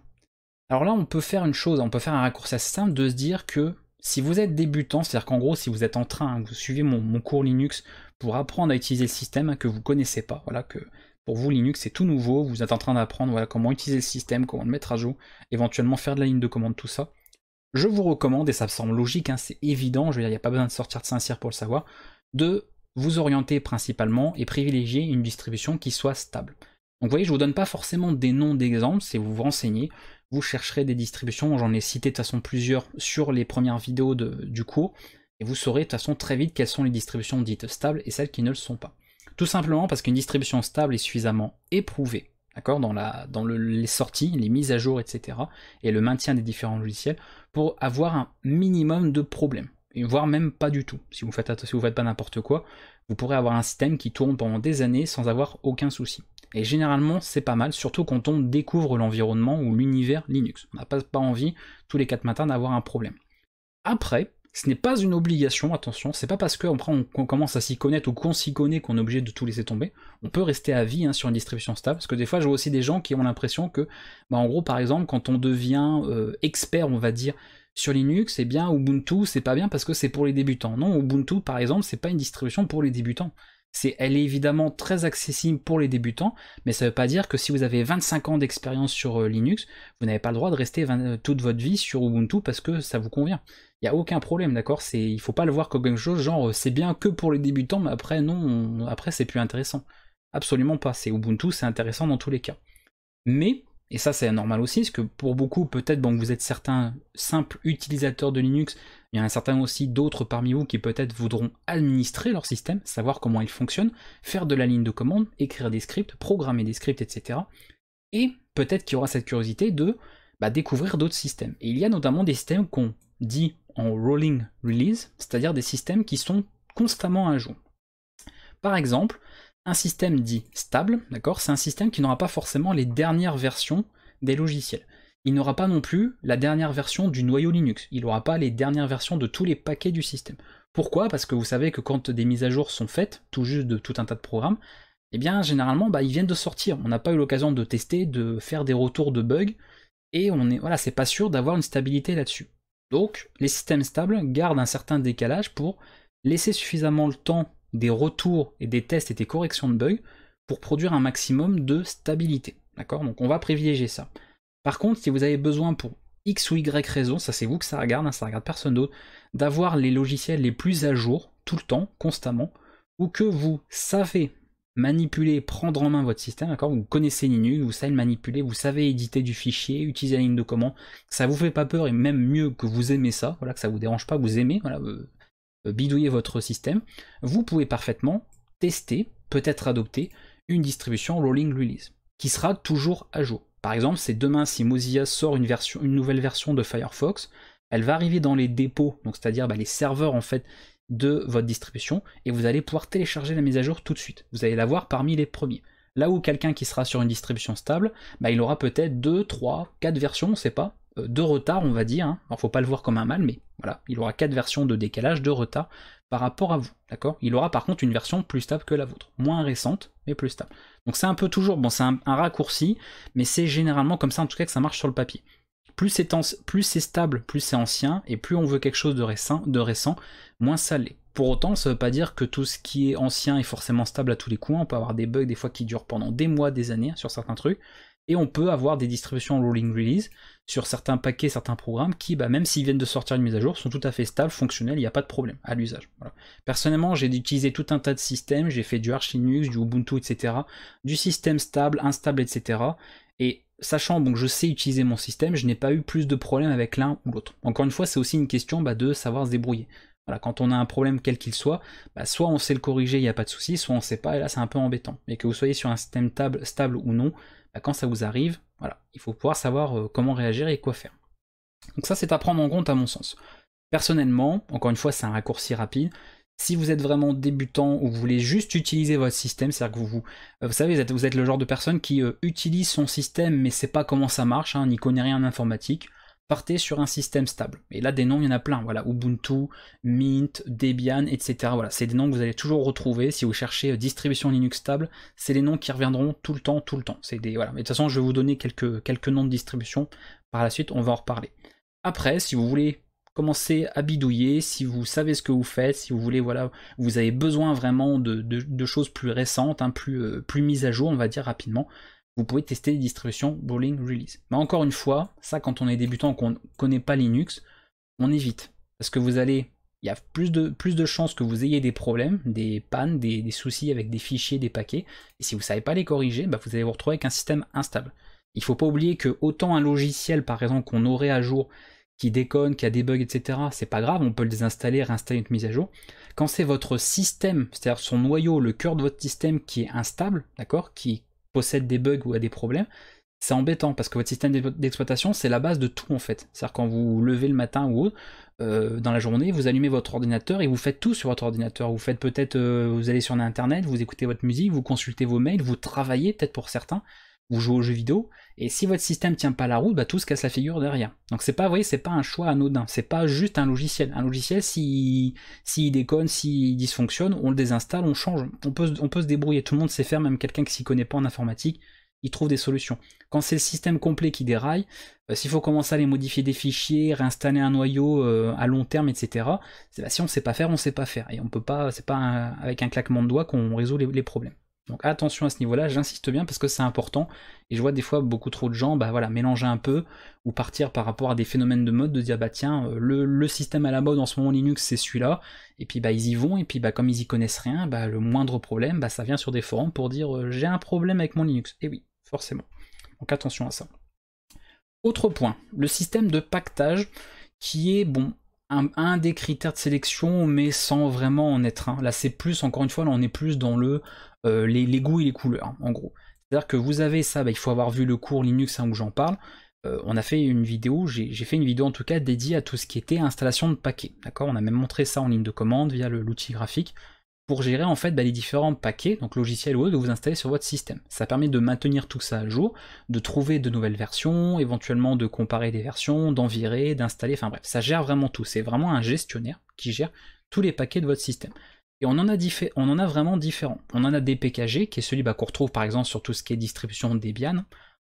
Alors là, on peut faire une chose, on peut faire un raccourci assez simple de se dire que si vous êtes débutant, c'est-à-dire qu'en gros, si vous êtes en train, vous suivez mon cours Linux pour apprendre à utiliser le système que vous ne connaissez pas, voilà, que pour vous Linux c'est tout nouveau, vous êtes en train d'apprendre voilà, comment utiliser le système, comment le mettre à jour, éventuellement faire de la ligne de commande, tout ça. Je vous recommande, et ça me semble logique, hein, c'est évident, je veux dire, il n'y a pas besoin de sortir de Saint-Cyr pour le savoir, de vous orienter principalement et privilégier une distribution qui soit stable. Donc vous voyez, je ne vous donne pas forcément des noms d'exemples, si vous vous renseignez, vous chercherez des distributions, j'en ai cité de toute façon plusieurs sur les premières vidéos du cours, et vous saurez de toute façon très vite quelles sont les distributions dites stables et celles qui ne le sont pas. Tout simplement parce qu'une distribution stable est suffisamment éprouvée, d'accord, dans les sorties, les mises à jour, etc., et le maintien des différents logiciels, pour avoir un minimum de problèmes, voire même pas du tout. Si vous ne faites pas n'importe quoi, vous pourrez avoir un système qui tourne pendant des années sans avoir aucun souci. Et généralement, c'est pas mal, surtout quand on découvre l'environnement ou l'univers Linux. On n'a pas envie, tous les 4 matins, d'avoir un problème. Après, ce n'est pas une obligation, attention, c'est pas parce qu'on commence à s'y connaître ou qu'on s'y connaît qu'on est obligé de tout laisser tomber. On peut rester à vie hein, sur une distribution stable, parce que des fois je vois aussi des gens qui ont l'impression que, bah, en gros par exemple, quand on devient expert, on va dire, sur Linux, eh bien Ubuntu c'est pas bien parce que c'est pour les débutants. Non, Ubuntu par exemple, c'est pas une distribution pour les débutants. Elle est évidemment très accessible pour les débutants, mais ça ne veut pas dire que si vous avez 25 ans d'expérience sur Linux, vous n'avez pas le droit de rester toute votre vie sur Ubuntu parce que ça vous convient. Il n'y a aucun problème, d'accord, il ne faut pas le voir comme quelque chose genre c'est bien que pour les débutants, mais après non, après c'est plus intéressant. Absolument pas, c'est Ubuntu, c'est intéressant dans tous les cas. Mais, et ça c'est normal aussi, parce que pour beaucoup, peut-être bon, vous êtes certains simples utilisateurs de Linux, il y en a certains aussi d'autres parmi vous qui peut-être voudront administrer leur système, savoir comment il fonctionne, faire de la ligne de commande, écrire des scripts, programmer des scripts, etc. Et peut-être qu'il y aura cette curiosité de bah, découvrir d'autres systèmes. Et il y a notamment des systèmes qu'on dit en rolling release, c'est-à-dire des systèmes qui sont constamment à jour. Par exemple, un système dit stable, d'accord, c'est un système qui n'aura pas forcément les dernières versions des logiciels. Il n'aura pas non plus la dernière version du noyau Linux, il n'aura pas les dernières versions de tous les paquets du système. Pourquoi? Parce que vous savez que quand des mises à jour sont faites, tout juste de tout un tas de programmes, eh bien généralement bah, ils viennent de sortir, on n'a pas eu l'occasion de tester, de faire des retours de bugs, et on est, voilà, c'est pas sûr d'avoir une stabilité là-dessus. Donc les systèmes stables gardent un certain décalage pour laisser suffisamment le temps des retours et des tests et des corrections de bugs pour produire un maximum de stabilité. D'accord? Donc on va privilégier ça. Par contre, si vous avez besoin pour X ou Y raison, ça c'est vous que ça regarde personne d'autre, d'avoir les logiciels les plus à jour, tout le temps, constamment, ou que vous savez manipuler, prendre en main votre système, d'accord, vous connaissez Linux, vous savez le manipuler, vous savez éditer du fichier, utiliser la ligne de commande, ça vous fait pas peur et même mieux que vous aimez ça, voilà, que ça vous dérange pas, vous aimez, voilà, bidouiller votre système, vous pouvez parfaitement tester, peut-être adopter, une distribution rolling release, qui sera toujours à jour. Par exemple, c'est demain si Mozilla sort une nouvelle version de Firefox, elle va arriver dans les dépôts, donc c'est-à-dire bah, les serveurs en fait de votre distribution, et vous allez pouvoir télécharger la mise à jour tout de suite. Vous allez la voir parmi les premiers. Là où quelqu'un qui sera sur une distribution stable, bah, il aura peut-être 2, 3, 4 versions, on ne sait pas, de retard on va dire, hein. Alors, faut pas le voir comme un mal, mais voilà, il aura 4 versions de décalage, de retard par rapport à vous, d'accord? Il aura par contre une version plus stable que la vôtre, moins récente, mais plus stable. Donc c'est un peu toujours, bon c'est un raccourci, mais c'est généralement comme ça en tout cas que ça marche sur le papier. Plus c'est stable, plus c'est ancien, et plus on veut quelque chose de récent, moins ça l'est. Pour autant, ça ne veut pas dire que tout ce qui est ancien est forcément stable à tous les coups, on peut avoir des bugs des fois qui durent pendant des mois, des années sur certains trucs, et on peut avoir des distributions rolling release sur certains paquets, certains programmes qui, bah, même s'ils viennent de sortir une mise à jour, sont tout à fait stables, fonctionnels, il n'y a pas de problème à l'usage. Voilà. Personnellement, j'ai utilisé tout un tas de systèmes, j'ai fait du Arch Linux, du Ubuntu, etc., du système stable, instable, etc., et sachant bon, que je sais utiliser mon système, je n'ai pas eu plus de problèmes avec l'un ou l'autre. Encore une fois, c'est aussi une question bah, de savoir se débrouiller. Voilà, quand on a un problème quel qu'il soit, bah, soit on sait le corriger, il n'y a pas de souci, soit on ne sait pas, et là c'est un peu embêtant. Et que vous soyez sur un système stable ou non, bah, quand ça vous arrive, voilà, il faut pouvoir savoir comment réagir et quoi faire. Donc ça c'est à prendre en compte à mon sens. Personnellement, encore une fois c'est un raccourci rapide, si vous êtes vraiment débutant ou vous voulez juste utiliser votre système, c'est-à-dire que vous savez, vous êtes le genre de personne qui utilise son système mais ne sait pas comment ça marche, n'y connaît rien en informatique, partez sur un système stable. Et là, des noms, il y en a plein. Voilà, Ubuntu, Mint, Debian, etc. Voilà, c'est des noms que vous allez toujours retrouver. Si vous cherchez distribution Linux stable, c'est les noms qui reviendront tout le temps, tout le temps. C'est des, voilà. Mais de toute façon, je vais vous donner quelques noms de distribution. Par la suite, on va en reparler. Après, si vous voulez commencer à bidouiller, si vous savez ce que vous faites, si vous voulez, voilà, vous avez besoin vraiment de choses plus récentes, hein, plus mises à jour, on va dire rapidement, vous pouvez tester les distributions Rolling Release. Mais encore une fois, ça, quand on est débutant, qu'on ne connaît pas Linux, on évite. Parce que vous allez, il y a plus de chances que vous ayez des problèmes, des pannes, des soucis avec des fichiers, des paquets. Et si vous ne savez pas les corriger, bah vous allez vous retrouver avec un système instable. Il ne faut pas oublier que autant un logiciel, par exemple, qu'on aurait à jour, qui déconne, qui a des bugs, etc., c'est pas grave, on peut le désinstaller, réinstaller une mise à jour. Quand c'est votre système, c'est-à-dire son noyau, le cœur de votre système qui est instable, d'accord, qui possède des bugs ou a des problèmes, c'est embêtant parce que votre système d'exploitation, c'est la base de tout en fait. C'est-à-dire quand vous vous levez le matin ou autre, dans la journée, vous allumez votre ordinateur et vous faites tout sur votre ordinateur. Vous faites peut-être, vous allez sur internet, vous écoutez votre musique, vous consultez vos mails, vous travaillez peut-être pour certains, vous jouez aux jeux vidéo, et si votre système tient pas la route, bah tout se casse la figure derrière. Donc c'est pas, vous voyez, c'est pas un choix anodin, c'est pas juste un logiciel. Un logiciel, s'il déconne, s'il dysfonctionne, on le désinstalle, on change, on peut se débrouiller, tout le monde sait faire, même quelqu'un qui s'y connaît pas en informatique, il trouve des solutions. Quand c'est le système complet qui déraille, s'il faut commencer à aller modifier des fichiers, réinstaller un noyau à long terme, etc., bah, si on sait pas faire, on sait pas faire, et on peut pas, c'est pas avec un claquement de doigts qu'on résout les problèmes. Donc attention à ce niveau-là, j'insiste bien parce que c'est important, et je vois des fois beaucoup trop de gens, bah voilà, mélanger un peu, ou partir par rapport à des phénomènes de mode, de dire bah tiens, le système à la mode en ce moment Linux c'est celui-là, et puis bah ils y vont, et puis bah comme ils y connaissent rien, bah le moindre problème, bah ça vient sur des forums pour dire j'ai un problème avec mon Linux, et oui, forcément, donc attention à ça. Autre point, le système de paquetage, qui est bon, un des critères de sélection, mais sans vraiment en être un. Là c'est plus, encore une fois, là on est plus dans les goûts et les couleurs, hein, en gros. C'est-à-dire que vous avez ça, bah, il faut avoir vu le cours Linux, hein, où j'en parle. On a fait une vidéo, j'ai fait une vidéo en tout cas dédiée à tout ce qui était installation de paquets. D'accord, on a même montré ça en ligne de commande via l'outil graphique pour gérer en fait bah, les différents paquets, donc logiciels ou autres, que vous installez sur votre système. Ça permet de maintenir tout ça à jour, de trouver de nouvelles versions, éventuellement de comparer des versions, d'en virer, d'installer, enfin bref, ça gère vraiment tout. C'est vraiment un gestionnaire qui gère tous les paquets de votre système. Et on en a vraiment différents. On en a DPKG, qui est celui bah, qu'on retrouve par exemple sur tout ce qui est distribution Debian.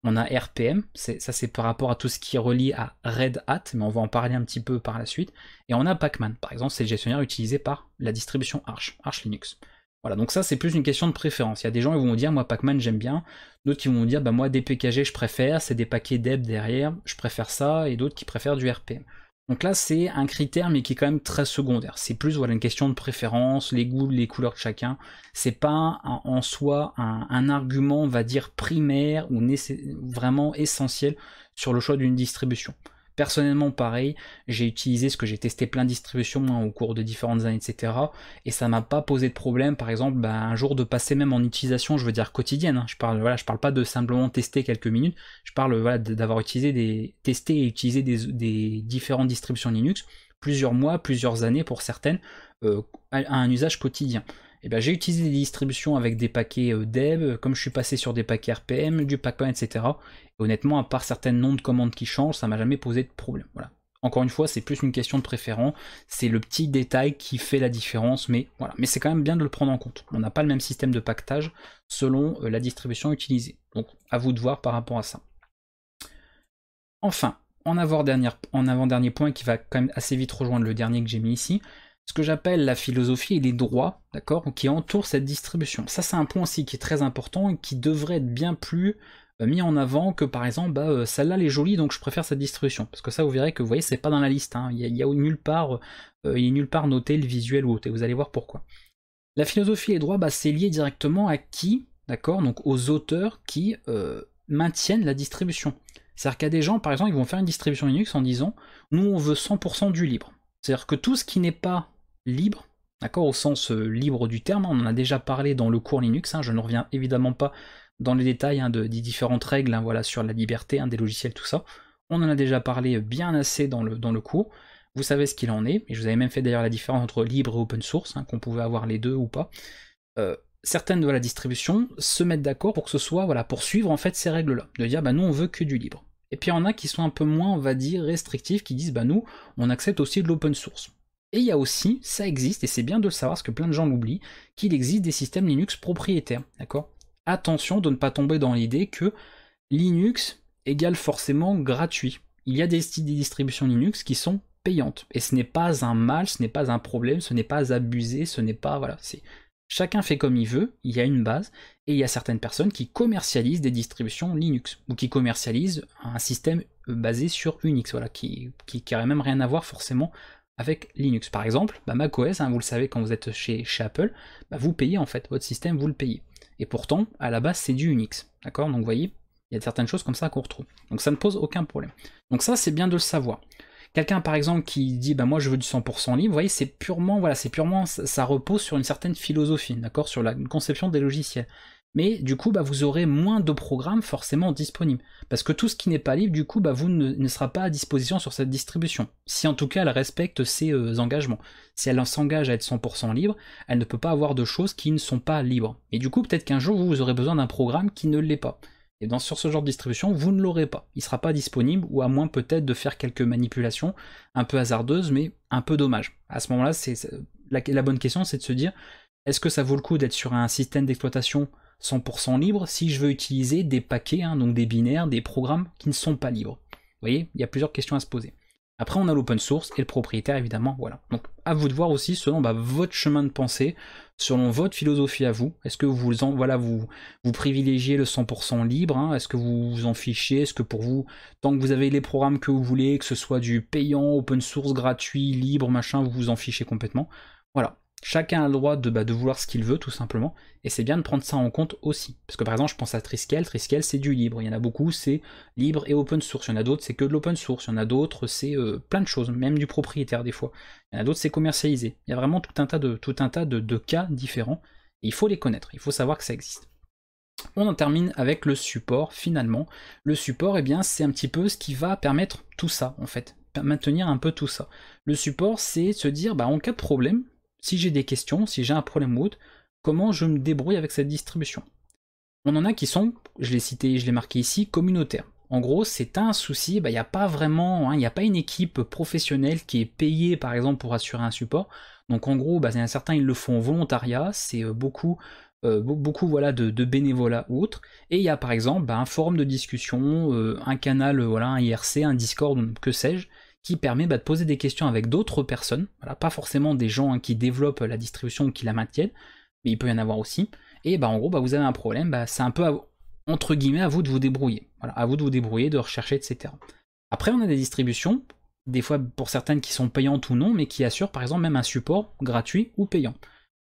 On a RPM, ça c'est par rapport à tout ce qui est relié à Red Hat, mais on va en parler un petit peu par la suite. Et on a Pacman, par exemple, c'est le gestionnaire utilisé par la distribution Arch Linux. Voilà, donc ça c'est plus une question de préférence. Il y a des gens qui vont me dire, moi Pacman j'aime bien, d'autres qui vont me dire, bah moi DPKG je préfère, c'est des paquets Deb derrière, je préfère ça, et d'autres qui préfèrent du RPM. Donc là c'est un critère mais qui est quand même très secondaire, c'est plus voilà, une question de préférence, les goûts, les couleurs de chacun, c'est pas en soi un argument on va dire primaire ou vraiment essentiel sur le choix d'une distribution. Personnellement pareil, j'ai utilisé ce que j'ai testé plein de distributions hein, au cours de différentes années etc, et ça m'a pas posé de problème par exemple bah, un jour de passer même en utilisation, je veux dire quotidienne, hein, je parle pas de simplement tester quelques minutes, je parle voilà, d'avoir testé et utilisé des différentes distributions Linux, plusieurs mois, plusieurs années pour certaines, à un usage quotidien. Et ben j'ai utilisé des distributions avec des paquets Deb, comme je suis passé sur des paquets RPM, du Pacman, etc. Et honnêtement, à part certains noms de commandes qui changent, ça m'a jamais posé de problème. Voilà. Encore une fois, c'est plus une question de préférence, c'est le petit détail qui fait la différence, mais voilà. Mais c'est quand même bien de le prendre en compte. On n'a pas le même système de paquetage selon la distribution utilisée. Donc à vous de voir par rapport à ça. Enfin, en avant-dernier point qui va quand même assez vite rejoindre le dernier que j'ai mis ici. Ce que j'appelle la philosophie et les droits, d'accord, qui entourent cette distribution. Ça, c'est un point aussi qui est très important et qui devrait être bien plus mis en avant que par exemple, bah, celle-là, elle est jolie, donc je préfère cette distribution. Parce que ça, vous verrez que, vous voyez, c'est pas dans la liste. Hein. Il est nulle part noté le visuel ou autre. Et vous allez voir pourquoi. La philosophie et les droits, bah, c'est lié directement à qui, d'accord, donc aux auteurs qui maintiennent la distribution. C'est-à-dire qu'il y a des gens, par exemple, ils vont faire une distribution Linux en disant, nous, on veut 100% du libre. C'est-à-dire que tout ce qui n'est pas libre, d'accord, au sens libre du terme, on en a déjà parlé dans le cours Linux, hein, je ne reviens évidemment pas dans les détails hein, des différentes règles hein, voilà, sur la liberté hein, des logiciels, tout ça, on en a déjà parlé bien assez dans le cours, vous savez ce qu'il en est, et je vous avais même fait d'ailleurs la différence entre libre et open source, hein, qu'on pouvait avoir les deux ou pas, certaines de la distribution se mettent d'accord pour que ce soit, voilà, pour suivre en fait ces règles-là, de dire, bah nous on veut que du libre. Et puis il y en a qui sont un peu moins, on va dire, restrictifs, qui disent bah nous, on accepte aussi de l'open source. Et il y a aussi, ça existe, et c'est bien de le savoir, parce que plein de gens l'oublient, qu'il existe des systèmes Linux propriétaires, d'accord? Attention de ne pas tomber dans l'idée que Linux égale forcément gratuit. Il y a des distributions Linux qui sont payantes, et ce n'est pas un mal, ce n'est pas un problème, ce n'est pas abusé, ce n'est pas... Voilà, c'est... Chacun fait comme il veut, il y a une base, et il y a certaines personnes qui commercialisent des distributions Linux, ou qui commercialisent un système basé sur Unix, voilà, qui n'aurait même rien à voir forcément avec Linux. Par exemple, bah macOS, hein, vous le savez quand vous êtes chez Apple, bah vous payez en fait, votre système vous le payez. Et pourtant, à la base c'est du Unix, d'accord? Donc vous voyez, il y a certaines choses comme ça qu'on retrouve. Donc ça ne pose aucun problème. Donc ça c'est bien de le savoir. Quelqu'un par exemple qui dit bah moi je veux du 100% libre, vous voyez c'est purement, voilà, c'est purement, ça repose sur une certaine philosophie, d'accord, sur la conception des logiciels. Mais du coup bah vous aurez moins de programmes forcément disponibles, parce que tout ce qui n'est pas libre du coup bah vous ne sera pas à disposition sur cette distribution, si en tout cas elle respecte ses engagements. Si elle s'engage à être 100% libre, elle ne peut pas avoir de choses qui ne sont pas libres. Et du coup peut-être qu'un jour vous aurez besoin d'un programme qui ne l'est pas. Et sur ce genre de distribution, vous ne l'aurez pas. Il ne sera pas disponible, ou à moins peut-être de faire quelques manipulations un peu hasardeuses, mais un peu dommages. À ce moment-là, la bonne question, c'est de se dire, est-ce que ça vaut le coup d'être sur un système d'exploitation 100% libre si je veux utiliser des paquets, hein, donc des binaires, des programmes qui ne sont pas libres? Vous voyez, il y a plusieurs questions à se poser. Après, on a l'open source et le propriétaire, évidemment, voilà. Donc, à vous de voir aussi, selon bah, votre chemin de pensée, selon votre philosophie à vous, est-ce que vous privilégiez le 100% libre, hein, est-ce que vous vous en fichez, est-ce que pour vous, tant que vous avez les programmes que vous voulez, que ce soit du payant, open source, gratuit, libre, machin, vous vous en fichez complètement. Voilà, chacun a le droit de vouloir ce qu'il veut, tout simplement, et c'est bien de prendre ça en compte aussi. Parce que par exemple, je pense à Trisquel, Trisquel c'est du libre, il y en a beaucoup, c'est libre et open source, il y en a d'autres, c'est que de l'open source, il y en a d'autres, c'est plein de choses, même du propriétaire des fois. Il y en a d'autres, c'est commercialisé. Il y a vraiment tout un tas de cas différents, et il faut les connaître, il faut savoir que ça existe. On en termine avec le support, finalement. Le support, eh bien, c'est un petit peu ce qui va permettre tout ça, en fait, maintenir un peu tout ça. Le support, c'est se dire, bah, en cas de problème, si j'ai des questions, si j'ai un problème ou autre, comment je me débrouille avec cette distribution? On en a qui sont, je l'ai cité, je l'ai marqué ici, communautaires. En gros, c'est un souci, il n'y a pas vraiment, il n'y a pas une équipe professionnelle qui est payée par exemple pour assurer un support. Donc en gros, bah, certains ils le font en volontariat, c'est beaucoup voilà, de bénévolat ou autre. Et il y a par exemple bah, un forum de discussion, un canal, voilà, un IRC, un Discord, que sais-je, qui permet bah, de poser des questions avec d'autres personnes, voilà, pas forcément des gens hein, qui développent la distribution ou qui la maintiennent, mais il peut y en avoir aussi, et bah, en gros bah, vous avez un problème, bah, c'est un peu entre guillemets à vous de vous débrouiller, voilà, à vous de vous débrouiller, de rechercher, etc. Après on a des distributions, des fois pour certaines qui sont payantes ou non, mais qui assurent par exemple même un support gratuit ou payant.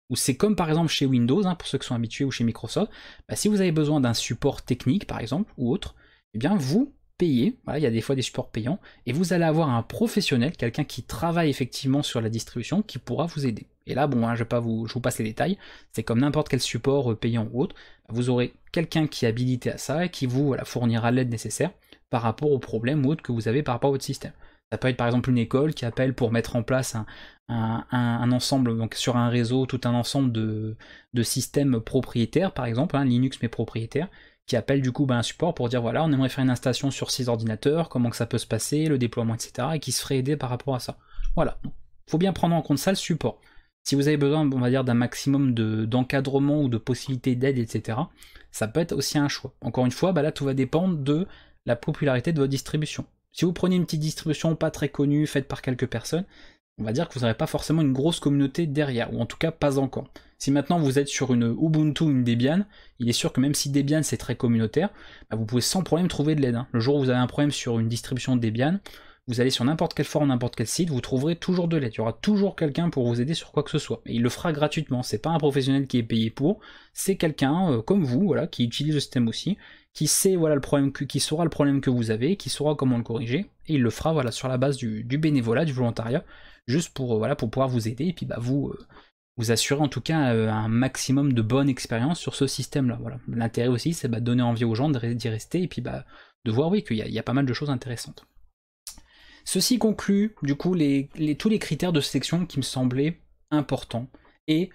Ou c'est comme par exemple chez Windows, hein, pour ceux qui sont habitués, ou chez Microsoft, bah, si vous avez besoin d'un support technique par exemple, ou autre, eh bien vous payé, voilà, il y a des fois des supports payants, et vous allez avoir un professionnel, quelqu'un qui travaille effectivement sur la distribution, qui pourra vous aider. Et là, bon, hein, je vous passe les détails, c'est comme n'importe quel support payant ou autre, vous aurez quelqu'un qui est habilité à ça, et qui vous voilà, fournira l'aide nécessaire par rapport aux problèmes ou autres que vous avez par rapport à votre système. Ça peut être par exemple une école qui appelle pour mettre en place un ensemble, donc sur un réseau, tout un ensemble de systèmes propriétaires, par exemple, hein, Linux mais propriétaires, qui appelle du coup ben, un support pour dire voilà on aimerait faire une installation sur 6 ordinateurs, comment que ça peut se passer, le déploiement, etc. et qui se ferait aider par rapport à ça. Voilà, il faut bien prendre en compte ça, le support. Si vous avez besoin, on va dire, d'un maximum d'encadrement ou de possibilités d'aide, etc., ça peut être aussi un choix. Encore une fois, ben là tout va dépendre de la popularité de votre distribution. Si vous prenez une petite distribution pas très connue, faite par quelques personnes, on va dire que vous n'aurez pas forcément une grosse communauté derrière, ou en tout cas pas encore. Si maintenant vous êtes sur une Ubuntu, une Debian, il est sûr que même si Debian c'est très communautaire, bah vous pouvez sans problème trouver de l'aide. Hein. Le jour où vous avez un problème sur une distribution Debian, vous allez sur n'importe quel forum, n'importe quel site, vous trouverez toujours de l'aide. Il y aura toujours quelqu'un pour vous aider sur quoi que ce soit. Et il le fera gratuitement, c'est pas un professionnel qui est payé pour, c'est quelqu'un comme vous, voilà, qui utilise le système aussi, qui sait voilà, qui saura le problème que vous avez, qui saura comment le corriger, et il le fera voilà, sur la base du bénévolat, du volontariat, juste pour pouvoir vous aider et puis bah, vous assurer en tout cas un maximum de bonne expérience sur ce système là. Voilà. L'intérêt aussi c'est bah, donner envie aux gens d'y rester et puis bah, de voir oui, qu'il y a pas mal de choses intéressantes. Ceci conclut du coup tous les critères de sélection qui me semblaient importants et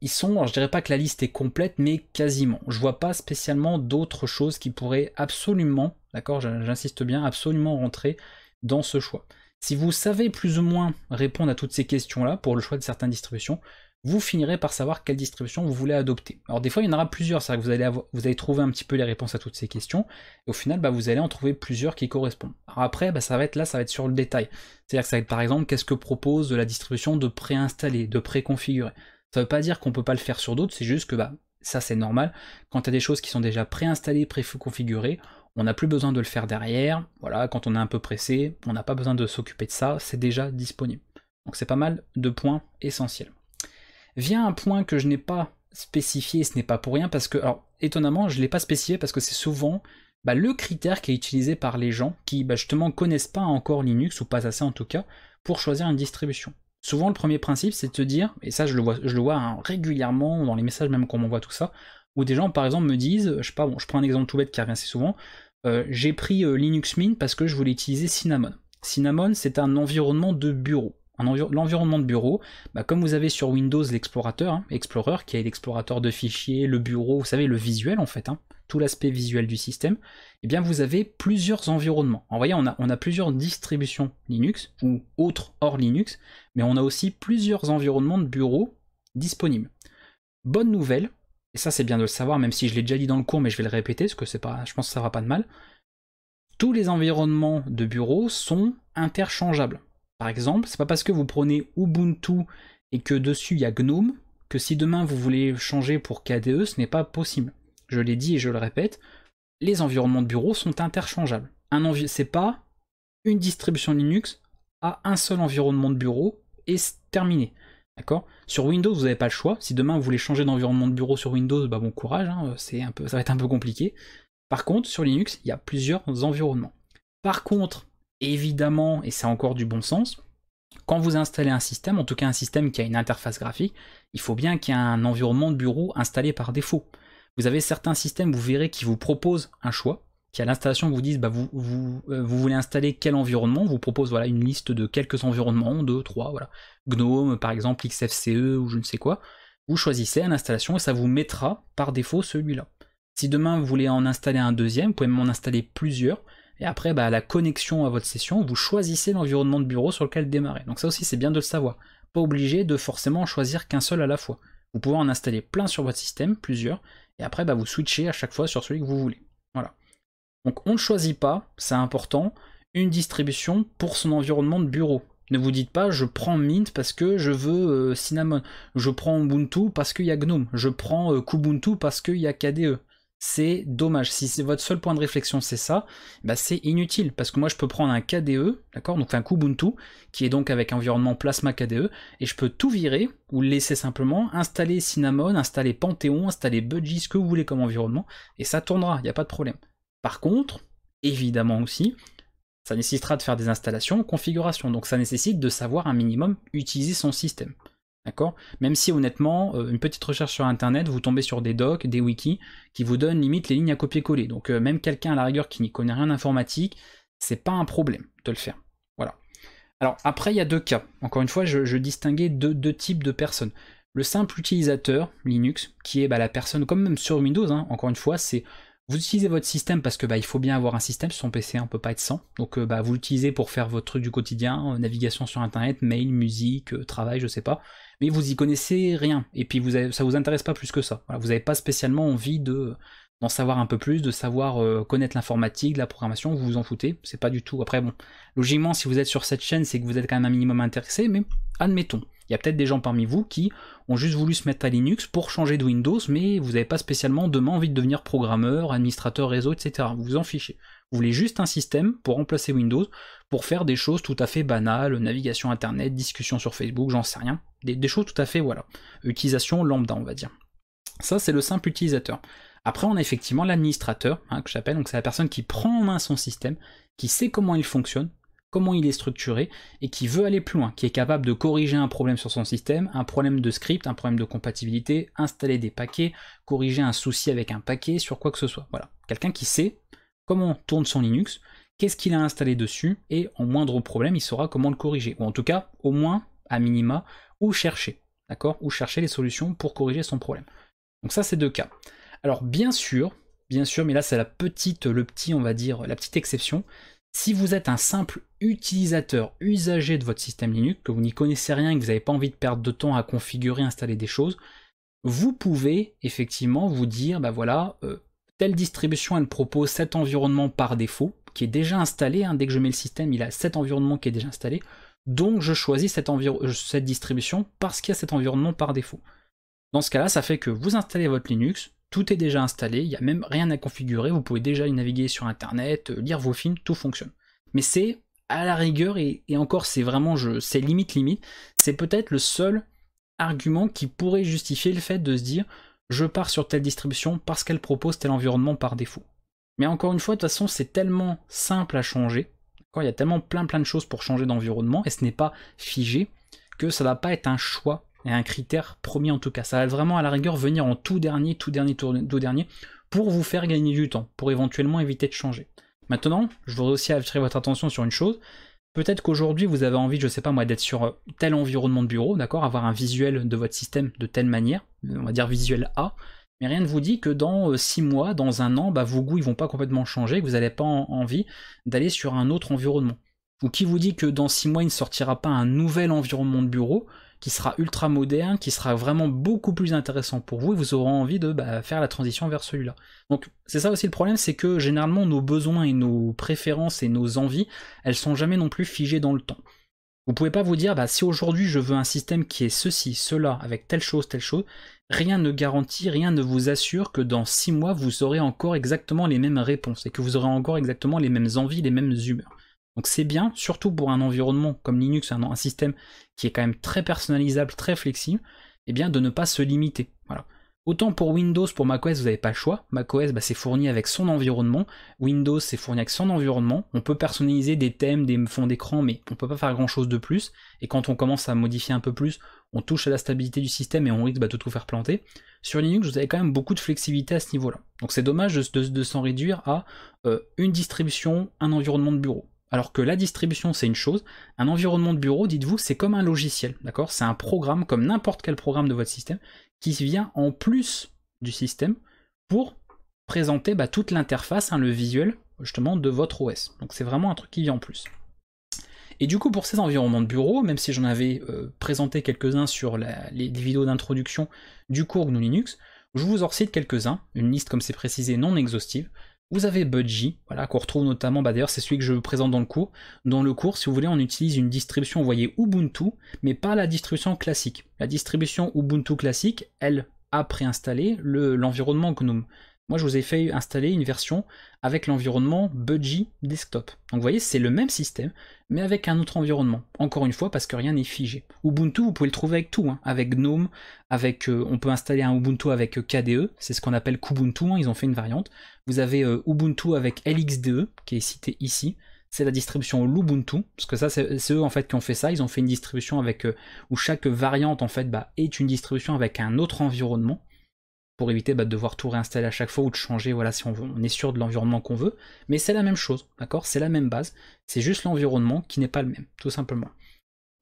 ils sont, alors je dirais pas que la liste est complète mais quasiment. Je vois pas spécialement d'autres choses qui pourraient absolument D'accord, j'insiste bien, absolument rentrer dans ce choix. Si vous savez plus ou moins répondre à toutes ces questions-là pour le choix de certaines distributions, vous finirez par savoir quelle distribution vous voulez adopter. Alors des fois, il y en aura plusieurs, c'est-à-dire que vous allez trouver un petit peu les réponses à toutes ces questions, et au final, bah, vous allez en trouver plusieurs qui correspondent. Alors après, bah, ça va être sur le détail. C'est-à-dire que ça va être par exemple, qu'est-ce que propose la distribution de préinstaller, de préconfigurer. Ça ne veut pas dire qu'on ne peut pas le faire sur d'autres, c'est juste que bah, ça c'est normal. Quand tu as des choses qui sont déjà préinstallées, préconfigurées, on n'a plus besoin de le faire derrière. Voilà, quand on est un peu pressé, on n'a pas besoin de s'occuper de ça, c'est déjà disponible. Donc c'est pas mal de points essentiels. Vient un point que je n'ai pas spécifié, ce n'est pas pour rien, parce que, alors étonnamment, je ne l'ai pas spécifié parce que c'est souvent bah, le critère qui est utilisé par les gens qui bah, justement ne connaissent pas encore Linux, ou pas assez en tout cas, pour choisir une distribution. Souvent le premier principe c'est de te dire, et ça je le vois hein, régulièrement dans les messages même qu'on m'envoie tout ça, où des gens par exemple me disent, je sais pas, bon, je prends un exemple tout bête qui revient assez souvent, j'ai pris Linux Mint parce que je voulais utiliser Cinnamon. Cinnamon c'est un environnement de bureau. L'environnement de bureau, bah comme vous avez sur Windows l'explorateur, hein, Explorer, qui est l'explorateur de fichiers, le bureau, vous savez, le visuel en fait, hein, tout l'aspect visuel du système, et bien vous avez plusieurs environnements. Alors, vous voyez, on a plusieurs distributions Linux, ou autres hors Linux, mais on a aussi plusieurs environnements de bureau disponibles. Bonne nouvelle, et ça c'est bien de le savoir, même si je l'ai déjà dit dans le cours, mais je vais le répéter, parce que c'est pas, je pense que ça ne fera pas de mal, tous les environnements de bureau sont interchangeables. Par exemple, c'est pas parce que vous prenez Ubuntu et que dessus il y a GNOME que si demain vous voulez changer pour KDE, ce n'est pas possible. Je l'ai dit et je le répète, les environnements de bureau sont interchangeables. C'est pas une distribution Linux à un seul environnement de bureau et c'est terminé. D'accord ? Sur Windows, vous n'avez pas le choix. Si demain vous voulez changer d'environnement de bureau sur Windows, bah bon courage, hein, ça va être un peu compliqué. Par contre, sur Linux, il y a plusieurs environnements. Par contre, évidemment, et c'est encore du bon sens, quand vous installez un système, en tout cas un système qui a une interface graphique, il faut bien qu'il y ait un environnement de bureau installé par défaut. Vous avez certains systèmes, vous verrez, qui vous proposent un choix, qui à l'installation vous disent bah, vous voulez installer quel environnement, vous propose voilà, une liste de quelques environnements, 2, 3, voilà. GNOME par exemple, XFCE ou je ne sais quoi. Vous choisissez à l'installation et ça vous mettra par défaut celui-là. Si demain vous voulez en installer un deuxième, vous pouvez même en installer plusieurs. Et après, bah, la connexion à votre session, vous choisissez l'environnement de bureau sur lequel démarrer. Donc ça aussi, c'est bien de le savoir. Pas obligé de forcément en choisir qu'un seul à la fois. Vous pouvez en installer plein sur votre système, plusieurs, et après, bah, vous switchez à chaque fois sur celui que vous voulez. Voilà. Donc on ne choisit pas, c'est important, une distribution pour son environnement de bureau. Ne vous dites pas, je prends Mint parce que je veux Cinnamon, je prends Ubuntu parce qu'il y a GNOME, je prends Kubuntu parce qu'il y a KDE. C'est dommage. Si votre seul point de réflexion c'est ça, bah c'est inutile parce que moi je peux prendre un KDE, d'accord, donc un Kubuntu qui est donc avec environnement Plasma KDE et je peux tout virer ou le laisser simplement, installer Cinnamon, installer Pantheon, installer Budgie, ce que vous voulez comme environnement et ça tournera, il n'y a pas de problème. Par contre, évidemment aussi, ça nécessitera de faire des installations, configurations, donc ça nécessite de savoir un minimum utiliser son système. D'accord ? Même si honnêtement, une petite recherche sur internet, vous tombez sur des docs, des wikis, qui vous donnent limite les lignes à copier-coller. Donc même quelqu'un à la rigueur qui n'y connaît rien d'informatique, c'est pas un problème de le faire. Voilà. Alors après, il y a deux cas. Encore une fois, je distinguais deux types de personnes. Le simple utilisateur Linux, qui est bah, la personne, comme même sur Windows, hein, encore une fois, c'est vous utilisez votre système parce que bah, il faut bien avoir un système, son PC, on ne peut pas être sans. Donc bah, vous l'utilisez pour faire votre truc du quotidien, navigation sur internet, mail, musique, travail, je sais pas. Mais vous y connaissez rien, et puis ça vous intéresse pas plus que ça. Voilà, vous n'avez pas spécialement envie d'en savoir un peu plus, de savoir connaître l'informatique, la programmation, vous vous en foutez, c'est pas du tout. Après bon, logiquement si vous êtes sur cette chaîne, c'est que vous êtes quand même un minimum intéressé, mais admettons, il y a peut-être des gens parmi vous qui ont juste voulu se mettre à Linux pour changer de Windows, mais vous n'avez pas spécialement demain envie de devenir programmeur, administrateur réseau, etc. Vous vous en fichez. Vous voulez juste un système pour remplacer Windows, pour faire des choses tout à fait banales, navigation internet, discussion sur Facebook, j'en sais rien. Des choses tout à fait, voilà, utilisation lambda on va dire. Ça c'est le simple utilisateur. Après on a effectivement l'administrateur, hein, que j'appelle, donc c'est la personne qui prend en main son système, qui sait comment il fonctionne, comment il est structuré, et qui veut aller plus loin, qui est capable de corriger un problème sur son système, un problème de script, un problème de compatibilité, installer des paquets, corriger un souci avec un paquet, sur quoi que ce soit. Voilà, quelqu'un qui sait comment tourne son Linux, qu'est-ce qu'il a installé dessus, et en moindre problème, il saura comment le corriger, ou en tout cas, au moins, à minima, ou chercher, d'accord, ou chercher les solutions pour corriger son problème. Donc ça, c'est deux cas. Alors bien sûr, bien sûr, mais là c'est la petite, on va dire, la petite exception. Si vous êtes un simple utilisateur, usager de votre système Linux, que vous n'y connaissez rien et que vous n'avez pas envie de perdre de temps à configurer, installer des choses, vous pouvez effectivement vous dire, bah voilà, telle distribution elle propose cet environnement par défaut, qui est déjà installé, hein, dès que je mets le système, il a cet environnement qui est déjà installé, donc je choisis cette distribution parce qu'il y a cet environnement par défaut. Dans ce cas-là, ça fait que vous installez votre Linux, tout est déjà installé, il n'y a même rien à configurer, vous pouvez déjà y naviguer sur internet, lire vos films, tout fonctionne. Mais c'est à la rigueur, et encore c'est vraiment, c'est limite, c'est peut-être le seul argument qui pourrait justifier le fait de se dire je pars sur telle distribution parce qu'elle propose tel environnement par défaut. Mais encore une fois, de toute façon, c'est tellement simple à changer, il y a tellement plein de choses pour changer d'environnement, et ce n'est pas figé, que ça ne va pas être un choix et un critère premier en tout cas. Ça va vraiment à la rigueur venir en tout dernier, pour vous faire gagner du temps, pour éventuellement éviter de changer. Maintenant, je voudrais aussi attirer votre attention sur une chose. Peut-être qu'aujourd'hui vous avez envie, je sais pas moi, d'être sur tel environnement de bureau, d'accord, avoir un visuel de votre système de telle manière, on va dire visuel A, mais rien ne vous dit que dans 6 mois, dans un an, bah, vos goûts ils vont pas complètement changer, que vous n'avez pas envie d'aller sur un autre environnement. Ou qui vous dit que dans 6 mois il ne sortira pas un nouvel environnement de bureau, qui sera ultra moderne, qui sera vraiment beaucoup plus intéressant pour vous, et vous aurez envie de faire la transition vers celui-là. Donc c'est ça aussi le problème, c'est que généralement nos besoins et nos préférences et nos envies, elles sont jamais non plus figées dans le temps. Vous pouvez pas vous dire, si aujourd'hui je veux un système qui est ceci, cela, avec telle chose, rien ne garantit, rien ne vous assure que dans 6 mois vous aurez encore exactement les mêmes réponses, et que vous aurez encore exactement les mêmes envies, les mêmes humeurs. Donc c'est bien, surtout pour un environnement comme Linux, un système qui est quand même très personnalisable, très flexible, et bien de ne pas se limiter. Voilà. Autant pour Windows, pour macOS, vous n'avez pas le choix. macOS, c'est fourni avec son environnement. Windows, c'est fourni avec son environnement. On peut personnaliser des thèmes, des fonds d'écran, mais on ne peut pas faire grand-chose de plus. Et quand on commence à modifier un peu plus, on touche à la stabilité du système et on risque de tout faire planter. Sur Linux, vous avez quand même beaucoup de flexibilité à ce niveau-là. Donc c'est dommage de s'en réduire à une distribution, un environnement de bureau. Alors que la distribution c'est une chose, un environnement de bureau, dites-vous, c'est comme un logiciel, d'accord? C'est un programme, comme n'importe quel programme de votre système, qui vient en plus du système pour présenter toute l'interface, le visuel justement de votre OS. Donc c'est vraiment un truc qui vient en plus. Et du coup pour ces environnements de bureau, même si j'en avais présenté quelques-uns sur les vidéos d'introduction du cours GNU Linux, je vous en cite quelques-uns, une liste comme c'est précisé non exhaustive. Vous avez Budgie, voilà, qu'on retrouve notamment, d'ailleurs c'est celui que je présente dans le cours. Dans le cours, si vous voulez, on utilise une distribution, vous voyez Ubuntu, mais pas la distribution classique. La distribution Ubuntu classique, elle a préinstallé l'environnement GNOME. Moi je vous ai fait installer une version avec l'environnement Budgie Desktop. Donc vous voyez, c'est le même système, mais avec un autre environnement. Encore une fois, parce que rien n'est figé. Ubuntu, vous pouvez le trouver avec tout, hein, avec GNOME, avec, on peut installer un Ubuntu avec KDE, c'est ce qu'on appelle Kubuntu, ils ont fait une variante. Vous avez Ubuntu avec LXDE, qui est cité ici, c'est la distribution Ubuntu, parce que ça c'est eux en fait qui ont fait ça, ils ont fait une distribution avec, où chaque variante en fait est une distribution avec un autre environnement, pour éviter de devoir tout réinstaller à chaque fois ou de changer, voilà, si on est sûr de l'environnement qu'on veut, mais c'est la même chose, d'accord, c'est la même base, c'est juste l'environnement qui n'est pas le même, tout simplement.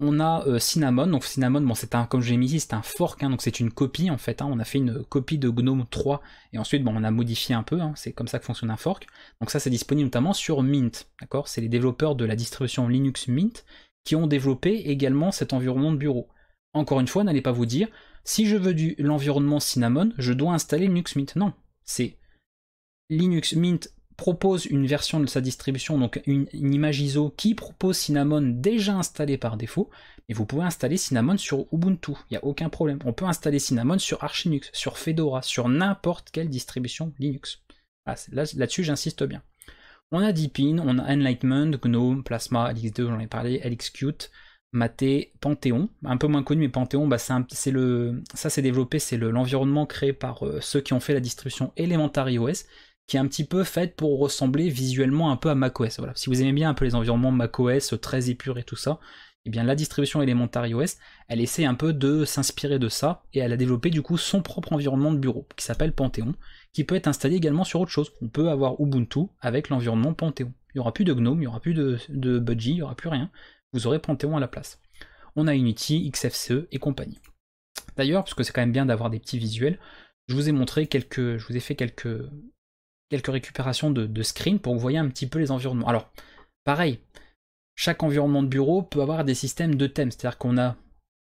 On a Cinnamon, donc Cinnamon, bon, comme je l'ai mis ici, c'est un fork, donc c'est une copie en fait, on a fait une copie de GNOME 3, et ensuite on a modifié un peu, c'est comme ça que fonctionne un fork, donc ça c'est disponible notamment sur Mint, d'accord, c'est les développeurs de la distribution Linux Mint qui ont développé également cet environnement de bureau. Encore une fois, n'allez pas vous dire, si je veux l'environnement Cinnamon, je dois installer Linux Mint, non, c'est Linux Mint propose une version de sa distribution, donc une image ISO qui propose Cinnamon déjà installée par défaut, et vous pouvez installer Cinnamon sur Ubuntu, il n'y a aucun problème. On peut installer Cinnamon sur Arch Linux, sur Fedora, sur n'importe quelle distribution Linux. Voilà, là-dessus j'insiste bien. On a Deepin, on a Enlightenment, GNOME, Plasma, LX2, j'en ai parlé, LXQt, Mate, Pantheon, un peu moins connu, mais Pantheon, ça c'est développé, c'est l'environnement créé par ceux qui ont fait la distribution Elementary OS, qui est un petit peu faite pour ressembler visuellement un peu à macOS. Voilà. Si vous aimez bien un peu les environnements macOS très épurés et tout ça, et bien la distribution Elementary OS, elle essaie un peu de s'inspirer de ça, et elle a développé du coup son propre environnement de bureau, qui s'appelle Pantheon, qui peut être installé également sur autre chose. On peut avoir Ubuntu avec l'environnement Pantheon. Il n'y aura plus de GNOME, il n'y aura plus de Budgie, il n'y aura plus rien. Vous aurez Pantheon à la place. On a Unity, XFCE et compagnie. D'ailleurs, parce que c'est quand même bien d'avoir des petits visuels, je vous ai fait quelques quelques récupérations de screens pour vous voyez un petit peu les environnements. Alors, pareil, chaque environnement de bureau peut avoir des systèmes de thèmes, c'est-à-dire qu'on a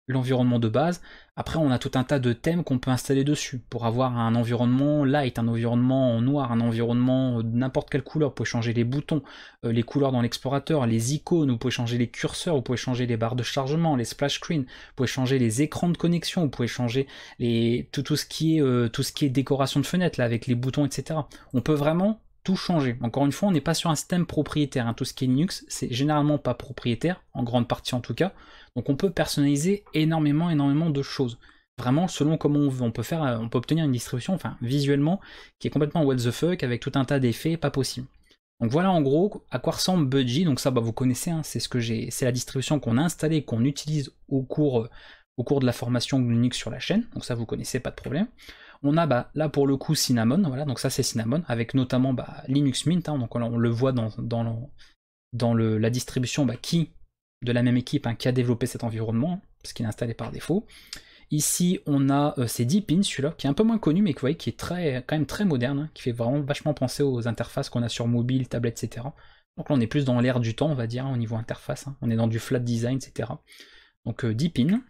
l'environnement de base, après on a tout un tas de thèmes qu'on peut installer dessus pour avoir un environnement light, un environnement en noir, un environnement de n'importe quelle couleur. Vous pouvez changer les boutons, les couleurs dans l'explorateur, les icônes, vous pouvez changer les curseurs, vous pouvez changer les barres de chargement, les splash screens, vous pouvez changer les écrans de connexion, vous pouvez changer les... tout ce qui est décoration de fenêtre là, avec les boutons, etc. On peut vraiment tout changer. Encore une fois, on n'est pas sur un système propriétaire, hein. Tout ce qui est Linux, c'est généralement pas propriétaire, en grande partie en tout cas, donc on peut personnaliser énormément de choses, vraiment selon comment on veut. On peut faire, on peut obtenir une distribution, enfin visuellement, qui est complètement what the fuck, avec tout un tas d'effets, pas possible. Donc voilà en gros à quoi ressemble Budgie, donc ça bah, vous connaissez, hein, c'est ce que j'ai, c'est la distribution qu'on a installée, qu'on utilise au cours de la formation Linux sur la chaîne, donc ça vous connaissez, pas de problème. On a bah, là pour le coup Cinnamon, voilà, donc ça c'est Cinnamon, avec notamment bah, Linux Mint, hein, donc on le voit dans la distribution bah, qui, de la même équipe hein, qui a développé cet environnement, hein, parce qu'il est installé par défaut. Ici on a c'est Deepin, celui-là, qui est un peu moins connu, mais vous voyez, qui est quand même très moderne, hein, qui fait vraiment vachement penser aux interfaces qu'on a sur mobile, tablette, etc. Donc là on est plus dans l'air du temps, on va dire, hein, au niveau interface, hein, on est dans du flat design, etc. Donc Deepin.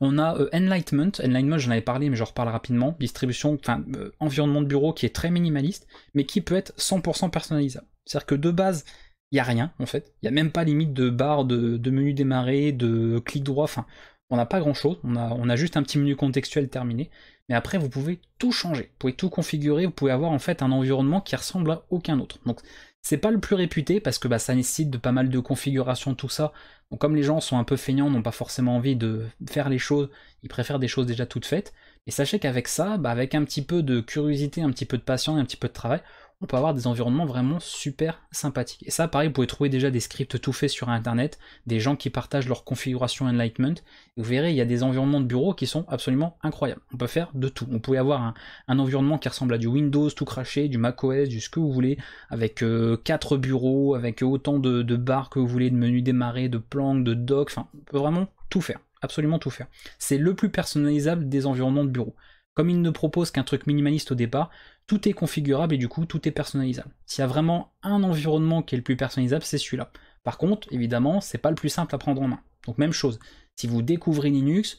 On a Enlightenment, j'en avais parlé mais je reparle rapidement, distribution, enfin environnement de bureau qui est très minimaliste, mais qui peut être 100% personnalisable. C'est-à-dire que de base, il n'y a rien en fait, il n'y a même pas limite de barre, de menu démarrer, de clic droit, enfin on n'a pas grand-chose, on a juste un petit menu contextuel terminé, mais après vous pouvez tout changer, vous pouvez tout configurer, vous pouvez avoir en fait un environnement qui ressemble à aucun autre. Donc c'est pas le plus réputé parce que bah, ça nécessite de pas mal de configurations, tout ça. Donc comme les gens sont un peu feignants, n'ont pas forcément envie de faire les choses, ils préfèrent des choses déjà toutes faites. Et sachez qu'avec ça, bah, avec un petit peu de curiosité, un petit peu de patience, un petit peu de travail, on peut avoir des environnements vraiment super sympathiques. Et ça, pareil, vous pouvez trouver déjà des scripts tout faits sur Internet, des gens qui partagent leur configuration Enlightenment. Et vous verrez, il y a des environnements de bureau qui sont absolument incroyables. On peut faire de tout. On peut avoir un environnement qui ressemble à du Windows tout craché, du macOS, du ce que vous voulez, avec 4 bureaux, avec autant de barres que vous voulez, de menus démarrer, de planques, de docs. Enfin, on peut vraiment tout faire, absolument tout faire. C'est le plus personnalisable des environnements de bureau. Comme il ne propose qu'un truc minimaliste au départ, tout est configurable et du coup tout est personnalisable. S'il y a vraiment un environnement qui est le plus personnalisable, c'est celui-là. Par contre, évidemment, c'est pas le plus simple à prendre en main. Donc même chose, si vous découvrez Linux,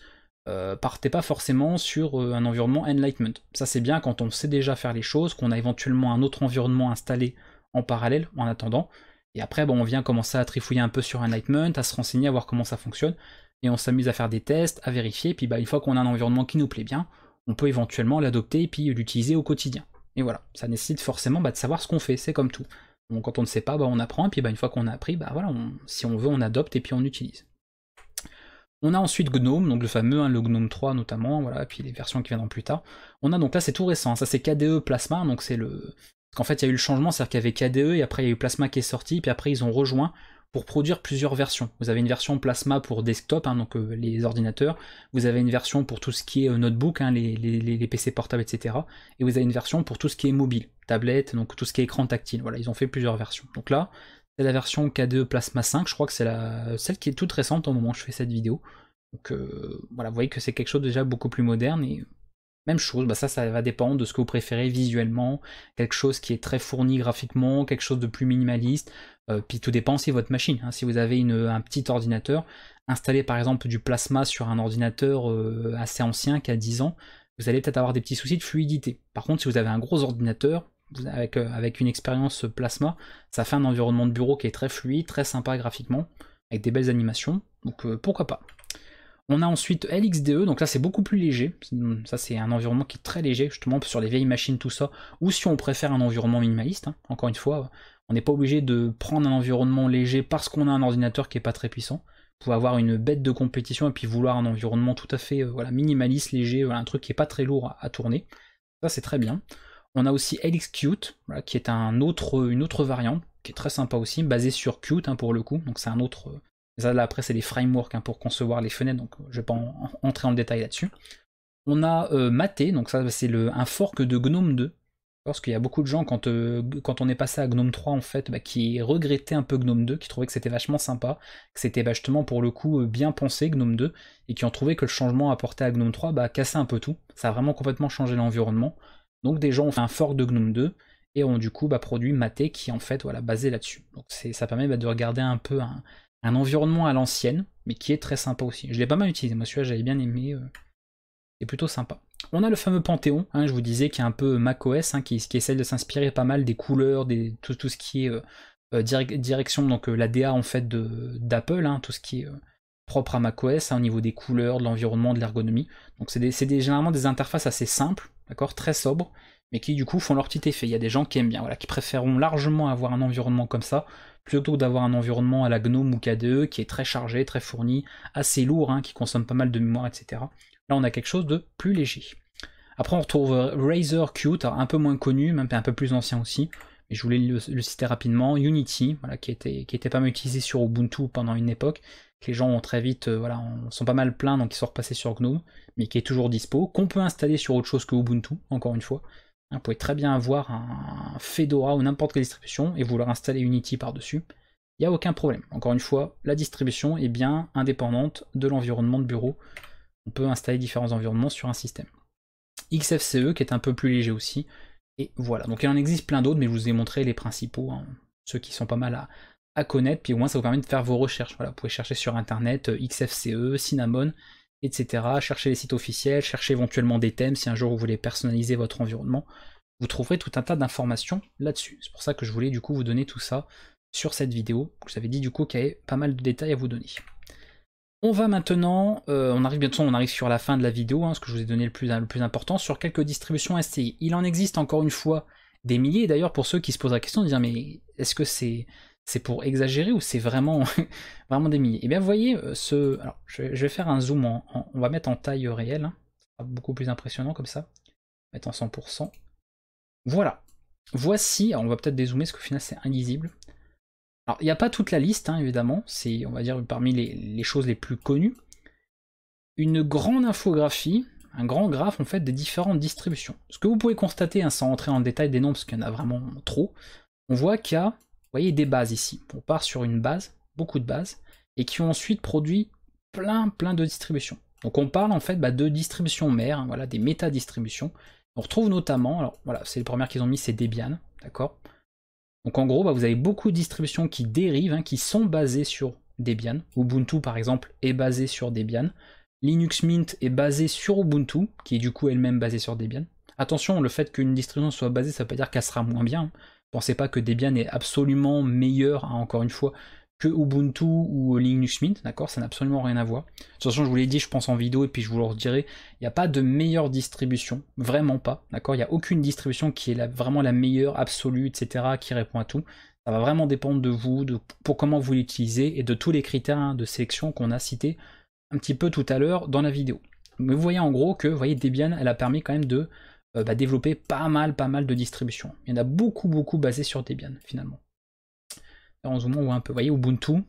partez pas forcément sur un environnement Enlightenment. Ça c'est bien quand on sait déjà faire les choses, qu'on a éventuellement un autre environnement installé en parallèle, en attendant. Et après, bon, on vient commencer à trifouiller un peu sur Enlightenment, à se renseigner, à voir comment ça fonctionne. Et on s'amuse à faire des tests, à vérifier. Et puis bah, une fois qu'on a un environnement qui nous plaît bien, on peut éventuellement l'adopter et puis l'utiliser au quotidien. Et voilà, ça nécessite forcément bah, de savoir ce qu'on fait, c'est comme tout. Donc quand on ne sait pas, bah, on apprend, et puis bah, une fois qu'on a appris, bah, voilà, si on veut, on adopte et puis on utilise. On a ensuite GNOME, donc le fameux, hein, le GNOME 3 notamment, voilà, et puis les versions qui viendront plus tard. On a donc là, c'est tout récent, hein, ça c'est KDE Plasma, donc c'est le... Parce qu'en fait, il y a eu le changement, c'est-à-dire qu'il y avait KDE, et après il y a eu Plasma qui est sorti, puis après ils ont rejoint pour produire plusieurs versions. Vous avez une version Plasma pour desktop, hein, donc les ordinateurs, vous avez une version pour tout ce qui est notebook, hein, les PC portables, etc. Et vous avez une version pour tout ce qui est mobile, tablette, donc tout ce qui est écran tactile. Voilà, ils ont fait plusieurs versions. Donc là, c'est la version KDE Plasma 5, je crois que c'est celle qui est toute récente au moment où je fais cette vidéo. Donc voilà, vous voyez que c'est quelque chose de déjà beaucoup plus moderne et... Même chose, bah ça va dépendre de ce que vous préférez visuellement, quelque chose qui est très fourni graphiquement, quelque chose de plus minimaliste, puis tout dépend aussi de votre machine, hein. Si vous avez un petit ordinateur, installez par exemple du Plasma sur un ordinateur assez ancien qui a 10 ans, vous allez peut-être avoir des petits soucis de fluidité. Par contre, si vous avez un gros ordinateur, avec une expérience Plasma, ça fait un environnement de bureau qui est très fluide, très sympa graphiquement, avec des belles animations, donc pourquoi pas. On a ensuite LXDE, donc là c'est beaucoup plus léger, ça c'est un environnement qui est très léger, justement sur les vieilles machines, tout ça, ou si on préfère un environnement minimaliste, hein. Encore une fois, on n'est pas obligé de prendre un environnement léger parce qu'on a un ordinateur qui n'est pas très puissant. Vous pouvez avoir une bête de compétition et puis vouloir un environnement tout à fait voilà, minimaliste, léger, voilà, un truc qui n'est pas très lourd à tourner, ça c'est très bien. On a aussi LXQt, voilà, qui est une autre variante, qui est très sympa aussi, basée sur Qt, hein, pour le coup, donc c'est un autre... Ça, là, après, c'est des frameworks hein, pour concevoir les fenêtres, donc je ne vais pas entrer en détail là-dessus. On a Mate, donc ça, c'est un fork de GNOME 2. Parce qu'il y a beaucoup de gens, quand on est passé à GNOME 3, en fait, bah, qui regrettaient un peu GNOME 2, qui trouvaient que c'était vachement sympa, que c'était bah, justement, pour le coup, bien pensé, GNOME 2, et qui ont trouvé que le changement apporté à GNOME 3 bah, cassait un peu tout. Ça a vraiment complètement changé l'environnement. Donc, des gens ont fait un fork de GNOME 2, et ont du coup produit Mate qui est en fait voilà, basé là-dessus. Donc ça permet de regarder un peu un environnement à l'ancienne, mais qui est très sympa aussi. Je l'ai pas mal utilisé, moi celui-là j'avais bien aimé, c'est plutôt sympa. On a le fameux Pantheon, hein, je vous disais, qui est un peu macOS, hein, qui essaie de s'inspirer pas mal des couleurs, tout ce qui est direction, donc la DA en fait d'Apple, hein, tout ce qui est propre à macOS, hein, au niveau des couleurs, de l'environnement, de l'ergonomie. Donc c'est généralement des interfaces assez simples, d'accord, très sobres, mais qui du coup font leur petit effet. Il y a des gens qui aiment bien, voilà, qui préféreront largement avoir un environnement comme ça, plutôt que d'avoir un environnement à la GNOME ou KDE, qui est très chargé, très fourni, assez lourd, hein, qui consomme pas mal de mémoire, etc. Là, on a quelque chose de plus léger. Après, on retrouve Razer Qt, un peu moins connu, même un peu plus ancien aussi, mais je voulais le citer rapidement. Unity, voilà, qui était pas mal utilisé sur Ubuntu pendant une époque, que les gens ont très vite, voilà, sont pas mal pleins, donc ils sont repassés sur GNOME, mais qui est toujours dispo, qu'on peut installer sur autre chose que Ubuntu, encore une fois. Vous pouvez très bien avoir un Fedora ou n'importe quelle distribution et vouloir installer Unity par-dessus. Il n'y a aucun problème. Encore une fois, la distribution est bien indépendante de l'environnement de bureau. On peut installer différents environnements sur un système. XFCE qui est un peu plus léger aussi. Et voilà, donc il en existe plein d'autres, mais je vous ai montré les principaux, hein, ceux qui sont pas mal à connaître, puis au moins ça vous permet de faire vos recherches. Voilà, vous pouvez chercher sur internet XFCE, Cinnamon, etc. Chercher les sites officiels, chercher éventuellement des thèmes, si un jour vous voulez personnaliser votre environnement, vous trouverez tout un tas d'informations là-dessus. C'est pour ça que je voulais du coup vous donner tout ça sur cette vidéo. Je vous avais dit du coup qu'il y avait pas mal de détails à vous donner. On va maintenant, on arrive sur la fin de la vidéo, hein, ce que je vous ai donné le plus important, sur quelques distributions STI. Il en existe encore une fois des milliers, d'ailleurs pour ceux qui se posent la question de dire mais est-ce que c'est pour exagérer ou c'est vraiment, vraiment des milliers? Et bien vous voyez, alors, je vais faire un zoom, on va mettre en taille réelle, hein, ça sera beaucoup plus impressionnant comme ça, mettre en 100%. Voilà, voici, alors on va peut-être dézoomer parce qu'au final c'est illisible. Alors, il n'y a pas toute la liste, hein, évidemment, c'est, on va dire, parmi les choses les plus connues. Une grande infographie, un grand graphe, en fait, des différentes distributions. Ce que vous pouvez constater, hein, sans entrer en détail des nombres, parce qu'il y en a vraiment trop, on voit qu'il y a, vous voyez, des bases ici. On part sur une base, beaucoup de bases, et qui ont ensuite produit plein de distributions. Donc, on parle, en fait, de distributions mères, hein, voilà, des méta-distributions. On retrouve notamment, alors, voilà, c'est les premières qu'ils ont mis, c'est Debian, d'accord ? Donc en gros, vous avez beaucoup de distributions qui dérivent, hein, qui sont basées sur Debian. Ubuntu par exemple est basé sur Debian. Linux Mint est basé sur Ubuntu, qui est du coup elle-même basée sur Debian. Attention, le fait qu'une distribution soit basée, ça ne veut pas dire qu'elle sera moins bien. Pensez pas que Debian est absolument meilleur, hein, encore une fois, que Ubuntu ou Linux Mint, d'accord, ça n'a absolument rien à voir. De toute façon, je vous l'ai dit, je pense en vidéo, et puis je vous le redirai, il n'y a pas de meilleure distribution, vraiment pas, d'accord, il n'y a aucune distribution qui est vraiment la meilleure, absolue, etc., qui répond à tout. Ça va vraiment dépendre de vous, pour comment vous l'utilisez, et de tous les critères, hein, de sélection qu'on a cités un petit peu tout à l'heure dans la vidéo. Mais vous voyez en gros que, vous voyez, Debian, elle a permis quand même de développer pas mal de distributions. Il y en a beaucoup basées sur Debian, finalement. En zoomant, on voit un peu, vous voyez, Ubuntu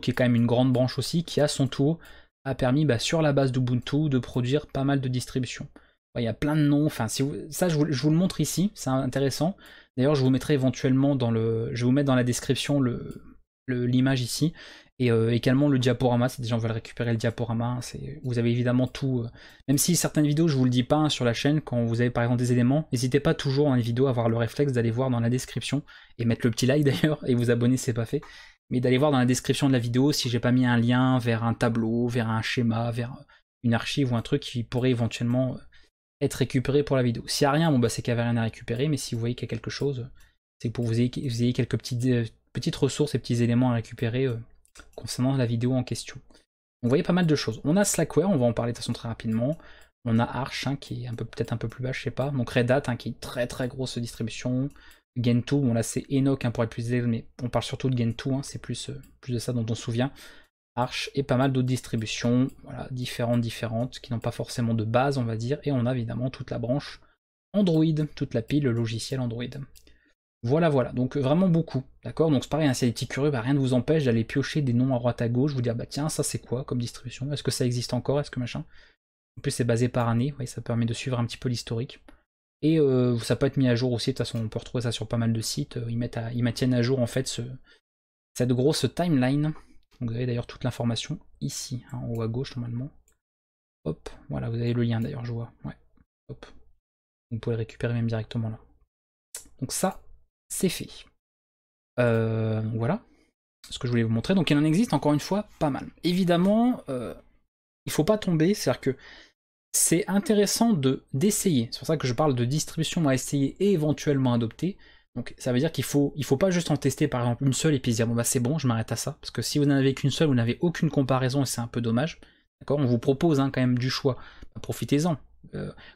qui est quand même une grande branche aussi, qui à son tour a permis sur la base d'Ubuntu de produire pas mal de distributions. Il y a plein de noms, enfin si vous... ça je vous le montre ici, c'est intéressant. D'ailleurs je vous mettrai éventuellement je vais vous mettre dans la description l'image ici, et également le diaporama, si des gens veulent récupérer le diaporama, hein, vous avez évidemment tout, même si certaines vidéos je vous le dis pas, hein, sur la chaîne, quand vous avez par exemple des éléments, n'hésitez pas toujours dans les vidéos à avoir le réflexe d'aller voir dans la description, et mettre le petit like d'ailleurs, et vous abonner si c'est pas fait, mais d'aller voir dans la description de la vidéo si j'ai pas mis un lien vers un tableau, vers un schéma, vers une archive ou un truc qui pourrait éventuellement être récupéré pour la vidéo. S'il n'y a rien, bon c'est qu'il n'y avait rien à récupérer, mais si vous voyez qu'il y a quelque chose, c'est pour que vous ayez quelques petites ressources et petits éléments à récupérer concernant la vidéo en question. On voyait pas mal de choses. On a Slackware, on va en parler de toute façon très rapidement. On a Arch, hein, qui est peut-être un peu plus bas, je sais pas. Donc Red Hat, hein, qui est une très grosse distribution. Gentoo, bon là c'est Enoch, hein, pour être plus élevé, mais on parle surtout de Gentoo, hein, c'est plus de ça dont on se souvient. Arch et pas mal d'autres distributions, voilà, différentes, qui n'ont pas forcément de base, on va dire. Et on a évidemment toute la branche Android, toute la pile logiciel Android. Voilà, donc vraiment beaucoup, d'accord. Donc c'est pareil, hein, si y a des petits curieux, rien ne vous empêche d'aller piocher des noms à droite à gauche, vous dire tiens, ça c'est quoi comme distribution, est-ce que ça existe encore, est-ce que machin. En plus c'est basé par année, ouais, ça permet de suivre un petit peu l'historique. Et ça peut être mis à jour aussi, de toute façon on peut retrouver ça sur pas mal de sites, ils maintiennent à jour en fait cette grosse timeline. Donc, vous avez d'ailleurs toute l'information ici, hein, en haut à gauche normalement. Hop, voilà, vous avez le lien d'ailleurs, je vois, ouais, hop. Vous pouvez le récupérer même directement là. Donc ça, c'est fait. Voilà ce que je voulais vous montrer. Donc il en existe encore une fois pas mal. Évidemment, il ne faut pas tomber, c'est-à-dire que c'est intéressant d'essayer. C'est pour ça que je parle de distribution à essayer et éventuellement adopter. Donc ça veut dire qu'il ne faut, pas juste en tester par exemple une seule et puis se dire bon bah c'est bon, je m'arrête à ça. Parce que si vous n'en avez qu'une seule, vous n'avez aucune comparaison et c'est un peu dommage. D'accord, on vous propose hein, quand même du choix. Bah, profitez-en.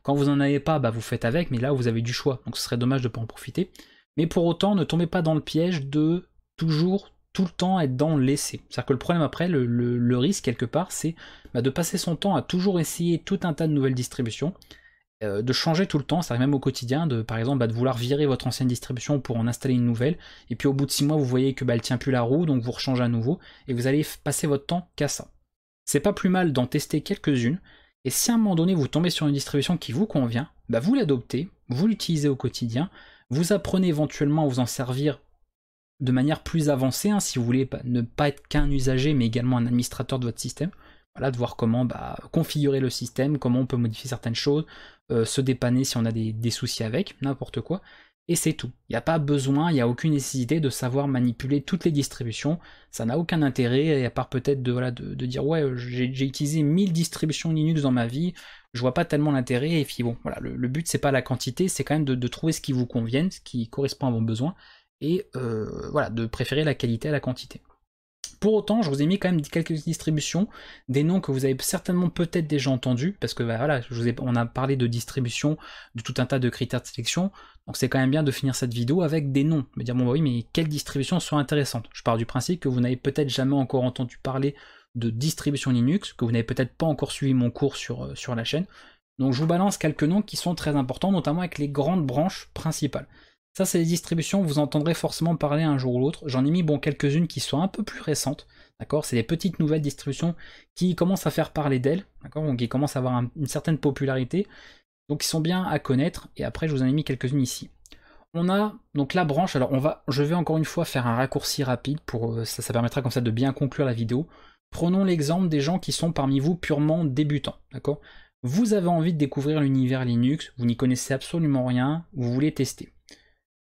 Quand vous n'en avez pas, bah, vous faites avec, mais là vous avez du choix. Donc ce serait dommage de ne pas en profiter. Mais pour autant, ne tombez pas dans le piège de toujours, tout le temps être dans l'essai. C'est-à-dire que le problème après, le risque quelque part, c'est bah, de passer son temps à toujours essayer tout un tas de nouvelles distributions, de changer tout le temps, c'est-à-dire même au quotidien, de, par exemple bah, de vouloir virer votre ancienne distribution pour en installer une nouvelle, et puis au bout de 6 mois, vous voyez que bah, elle tient plus la roue, donc vous rechangez à nouveau, et vous allez passer votre temps qu'à ça. C'est pas plus mal d'en tester quelques-unes, et si à un moment donné, vous tombez sur une distribution qui vous convient, bah, vous l'adoptez, vous l'utilisez au quotidien, vous apprenez éventuellement à vous en servir de manière plus avancée, hein, si vous voulez ne pas être qu'un usager, mais également un administrateur de votre système. Voilà, de voir comment bah, configurer le système, comment on peut modifier certaines choses, se dépanner si on a des soucis avec, n'importe quoi. Et c'est tout. Il n'y a pas besoin, il n'y a aucune nécessité de savoir manipuler toutes les distributions. Ça n'a aucun intérêt, à part peut-être de, voilà, de dire « Ouais, j'ai utilisé 1000 distributions Linux dans ma vie, je vois pas tellement l'intérêt. » Et puis bon, voilà, le but, c'est pas la quantité, c'est quand même de trouver ce qui vous convienne, ce qui correspond à vos besoins. Et voilà, de préférer la qualité à la quantité. Pour autant, je vous ai mis quand même quelques distributions, des noms que vous avez certainement peut-être déjà entendus, parce que bah, voilà, on a parlé de distribution, de tout un tas de critères de sélection, donc c'est quand même bien de finir cette vidéo avec des noms, me dire bon bah oui, mais quelles distributions sont intéressantes. Je pars du principe que vous n'avez peut-être jamais encore entendu parler de distribution Linux, que vous n'avez peut-être pas encore suivi mon cours sur la chaîne, donc je vous balance quelques noms qui sont très importants, notamment avec les grandes branches principales. Ça, c'est les distributions, vous entendrez forcément parler un jour ou l'autre. J'en ai mis bon, quelques-unes qui sont un peu plus récentes. D'accord, c'est des petites nouvelles distributions qui commencent à faire parler d'elles, donc qui commencent à avoir une certaine popularité. Donc, ils sont bien à connaître. Et après, je vous en ai mis quelques-unes ici. On a donc la branche. Alors, je vais encore une fois faire un raccourci rapide pour ça permettra comme ça de bien conclure la vidéo. Prenons l'exemple des gens qui sont parmi vous purement débutants. D'accord, vous avez envie de découvrir l'univers Linux, vous n'y connaissez absolument rien, vous voulez tester.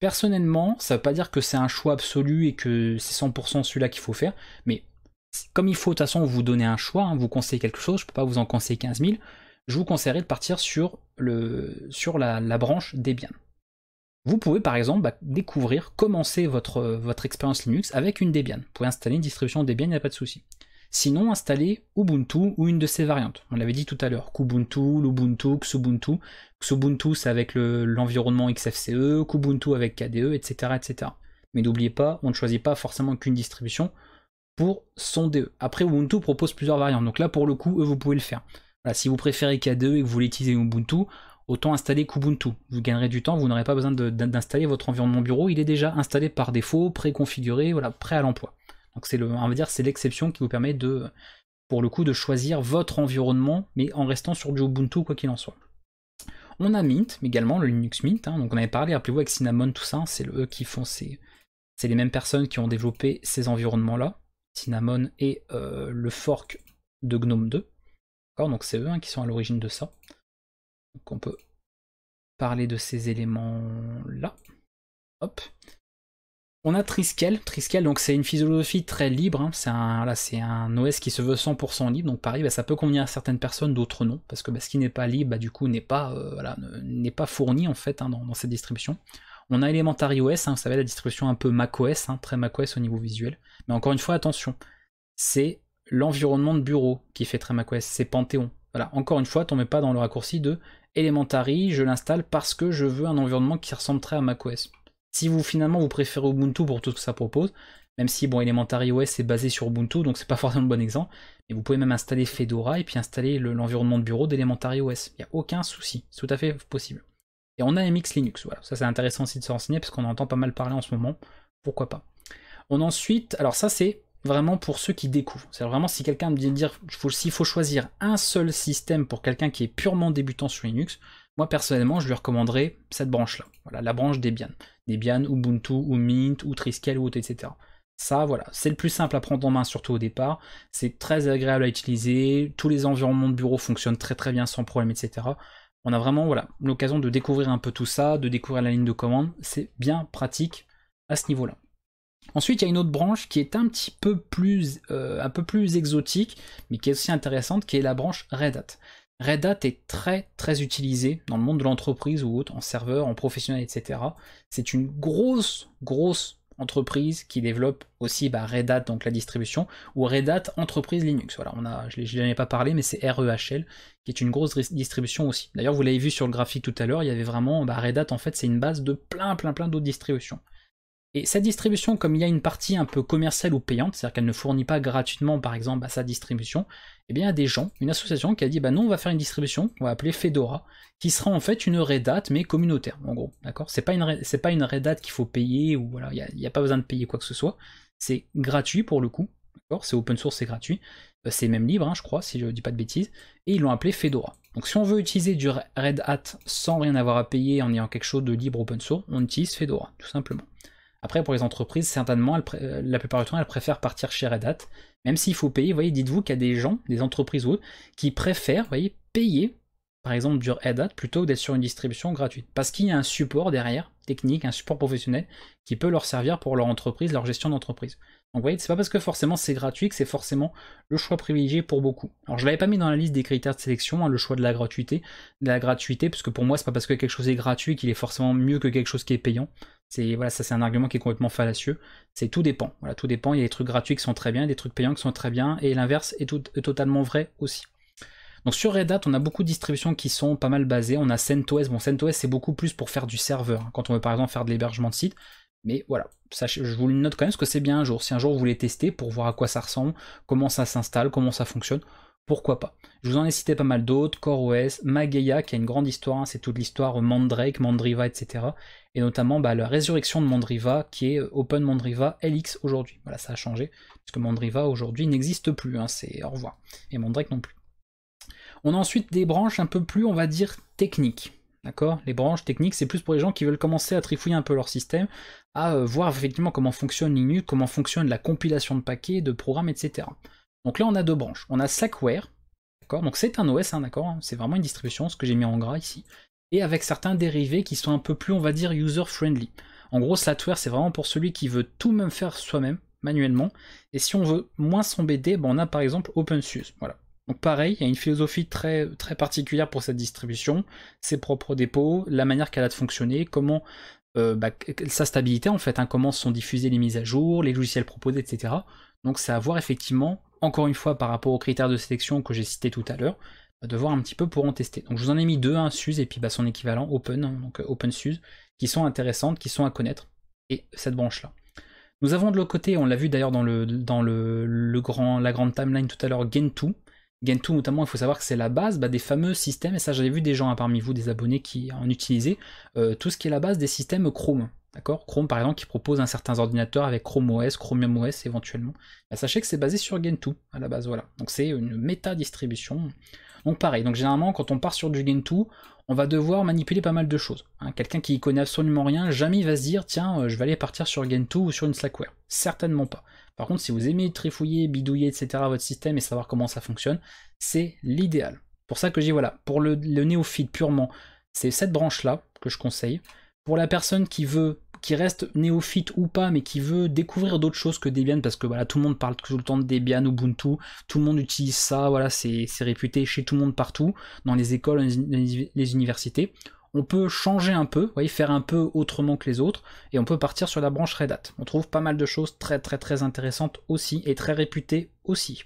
Personnellement, ça ne veut pas dire que c'est un choix absolu et que c'est 100% celui-là qu'il faut faire, mais comme il faut de toute façon vous donner un choix, hein, vous conseiller quelque chose, je ne peux pas vous en conseiller 15 000, je vous conseillerais de partir sur la branche Debian. Vous pouvez par exemple bah, découvrir, commencer votre expérience Linux avec une Debian. Vous pouvez installer une distribution Debian, il n'y a pas de souci. Sinon, installer Ubuntu ou une de ses variantes. On l'avait dit tout à l'heure, Kubuntu, l'Ubuntu, Xubuntu. Xubuntu, c'est avec l'environnement XFCE, Kubuntu avec KDE, etc. etc. Mais n'oubliez pas, on ne choisit pas forcément qu'une distribution pour son DE. Après, Ubuntu propose plusieurs variantes. Donc là, pour le coup, vous pouvez le faire. Voilà, si vous préférez KDE et que vous voulez utiliser Ubuntu, autant installer Kubuntu. Vous gagnerez du temps, vous n'aurez pas besoin d'installer votre environnement bureau. Il est déjà installé par défaut, préconfiguré, voilà, prêt à l'emploi. Donc c'est l'exception qui vous permet de, pour le coup, de choisir votre environnement, mais en restant sur du Ubuntu quoi qu'il en soit. On a Mint, mais également le Linux Mint. Hein, donc on avait parlé, rappelez-vous, avec Cinnamon, tout ça, c'est eux qui font c'est les mêmes personnes qui ont développé ces environnements-là, Cinnamon et le fork de GNOME 2. Donc c'est eux hein, qui sont à l'origine de ça. Donc on peut parler de ces éléments-là. Hop. On a Trisquel. Trisquel, donc c'est une philosophie très libre, hein. C'est un OS qui se veut 100% libre, donc pareil, bah, ça peut convenir à certaines personnes, d'autres non, parce que bah, ce qui n'est pas libre, bah, du coup, n'est pas, voilà, pas fourni en fait hein, dans cette distribution. On a Elementary OS, hein, vous savez, la distribution un peu macOS, hein, très macOS au niveau visuel, mais encore une fois, attention, c'est l'environnement de bureau qui fait très macOS, c'est Pantheon. Voilà, encore une fois, tombez pas dans le raccourci de Elementary, je l'installe parce que je veux un environnement qui ressemble très à macOS. Si vous finalement vous préférez Ubuntu pour tout ce que ça propose, même si bon Elementary OS est basé sur Ubuntu, donc c'est pas forcément le bon exemple, mais vous pouvez même installer Fedora et puis installer l'environnement de bureau d'Elementary OS. Il n'y a aucun souci, c'est tout à fait possible. Et on a MX Linux, voilà, ça c'est intéressant aussi de se renseigner parce qu'on entend pas mal parler en ce moment, pourquoi pas. On a ensuite, alors ça c'est vraiment pour ceux qui découvrent, c'est vraiment si quelqu'un me dit s'il faut choisir un seul système pour quelqu'un qui est purement débutant sur Linux, moi personnellement je lui recommanderais cette branche là, voilà, la branche Debian, Ubuntu ou Mint ou Trisquel ou autre, etc. Ça voilà, c'est le plus simple à prendre en main surtout au départ, c'est très agréable à utiliser, tous les environnements de bureau fonctionnent très bien sans problème, etc. on a vraiment voilà, l'occasion de découvrir un peu tout ça, de découvrir la ligne de commande, c'est bien pratique à ce niveau-là. Ensuite, il y a une autre branche qui est un petit peu plus, exotique, mais qui est aussi intéressante, qui est la branche Red Hat. Red Hat est très utilisé dans le monde de l'entreprise ou autre, en serveur, en professionnel, etc. C'est une grosse entreprise qui développe aussi Red Hat, donc la distribution, ou Red Hat Entreprise Linux. Voilà, on a, je n'en ai pas parlé, mais c'est REHL, qui est une grosse distribution aussi. D'ailleurs, vous l'avez vu sur le graphique tout à l'heure, il y avait vraiment Red Hat, en fait, c'est une base de plein d'autres distributions. Et cette distribution, comme il y a une partie un peu commerciale ou payante, c'est-à-dire qu'elle ne fournit pas gratuitement, par exemple, sa distribution, eh bien, il y a des gens, une association qui a dit, bah non, on va faire une distribution, on va appeler Fedora, qui sera en fait une Red Hat, mais communautaire, en gros, d'accord? C'est pas une Red Hat qu'il faut payer, ou voilà, il n'y a pas besoin de payer quoi que ce soit, c'est gratuit pour le coup, d'accord? C'est open source, c'est gratuit, c'est même libre, hein, je crois, si je ne dis pas de bêtises, et ils l'ont appelé Fedora. Donc si on veut utiliser du Red Hat sans rien avoir à payer, en ayant quelque chose de libre open source, on utilise Fedora, tout simplement. Après, pour les entreprises, certainement, la plupart du temps, elles préfèrent partir chez Red Hat, même s'il faut payer. Vous voyez, dites-vous qu'il y a des gens, des entreprises ou autres, qui préfèrent, vous voyez, payer, par exemple, du Red Hat, plutôt que d'être sur une distribution gratuite. Parce qu'il y a un support derrière, technique, un support professionnel, qui peut leur servir pour leur entreprise, leur gestion d'entreprise. Donc, vous voyez, c'est pas parce que forcément c'est gratuit que c'est forcément le choix privilégié pour beaucoup. Alors, je l'avais pas mis dans la liste des critères de sélection, hein, le choix de la gratuité, parce que pour moi, c'est pas parce que quelque chose est gratuit qu'il est forcément mieux que quelque chose qui est payant. C'est voilà, ça c'est un argument qui est complètement fallacieux. C'est tout dépend. Voilà, tout dépend. Il y a des trucs gratuits qui sont très bien, des trucs payants qui sont très bien, et l'inverse est totalement vrai aussi. Donc sur Red Hat, on a beaucoup de distributions qui sont pas mal basées. On a CentOS. Bon, CentOS c'est beaucoup plus pour faire du serveur, hein, quand on veut par exemple faire de l'hébergement de site. Mais voilà, ça, je vous le note quand même, parce que c'est bien un jour. Si un jour vous voulez tester pour voir à quoi ça ressemble, comment ça s'installe, comment ça fonctionne, pourquoi pas. Je vous en ai cité pas mal d'autres, CoreOS, Mageia, qui a une grande histoire, hein, c'est toute l'histoire Mandrake, Mandriva, etc. Et notamment la résurrection de Mandriva, qui est Open Mandriva LX aujourd'hui. Voilà, ça a changé, parce que Mandriva aujourd'hui n'existe plus, hein, c'est au revoir. Et Mandrake non plus. On a ensuite des branches un peu plus, on va dire, techniques. D'accord, les branches techniques, c'est plus pour les gens qui veulent commencer à trifouiller un peu leur système, à voir effectivement comment fonctionne Linux, comment fonctionne la compilation de paquets, de programmes, etc. Donc là, on a deux branches. On a Slackware, d'accord, donc c'est un OS, hein, d'accord, c'est vraiment une distribution, ce que j'ai mis en gras ici, et avec certains dérivés qui sont un peu plus, on va dire, user-friendly. En gros, Slackware, c'est vraiment pour celui qui veut tout même faire soi-même, manuellement, et si on veut moins s'embêter, ben, on a par exemple openSUSE, voilà. Donc pareil, il y a une philosophie très particulière pour cette distribution, ses propres dépôts, la manière qu'elle a de fonctionner, comment sa stabilité en fait, hein, comment sont diffusées les mises à jour, les logiciels proposés, etc. Donc c'est à voir effectivement, encore une fois par rapport aux critères de sélection que j'ai cités tout à l'heure, de voir un petit peu pour en tester. Donc je vous en ai mis deux, hein, SUSE et puis bah, son équivalent Open, hein, donc openSUSE, qui sont intéressantes, qui sont à connaître, et cette branche-là. Nous avons de l'autre côté, on l'a vu d'ailleurs dans, la grande timeline tout à l'heure, Gentoo. Gentoo notamment, il faut savoir que c'est la base des fameux systèmes, et ça j'avais vu des gens, hein, parmi vous, des abonnés qui en utilisaient, tout ce qui est la base des systèmes Chrome, d'accord? Chrome par exemple qui propose un certain ordinateur avec Chrome OS, Chromium OS éventuellement. Bah, sachez que c'est basé sur Gentoo à la base, voilà. Donc c'est une méta-distribution. Donc pareil, donc généralement quand on part sur du Gentoo, on va devoir manipuler pas mal de choses. Hein. Quelqu'un qui connaît absolument rien, jamais il va se dire tiens, je vais aller partir sur Gentoo ou sur une Slackware. Certainement pas. Par contre, si vous aimez trifouiller, bidouiller, etc. votre système et savoir comment ça fonctionne, c'est l'idéal. Pour ça que j'ai, voilà, pour le néophyte purement, c'est cette branche-là que je conseille. Pour la personne qui veut, qui reste néophyte ou pas, mais qui veut découvrir d'autres choses que Debian, parce que voilà, tout le monde parle tout le temps de Debian, Ubuntu, tout le monde utilise ça, voilà, c'est réputé chez tout le monde partout, dans les écoles, dans les universités. On peut changer un peu, vous voyez, faire un peu autrement que les autres, et on peut partir sur la branche Red Hat. On trouve pas mal de choses très intéressantes aussi, et très réputées aussi.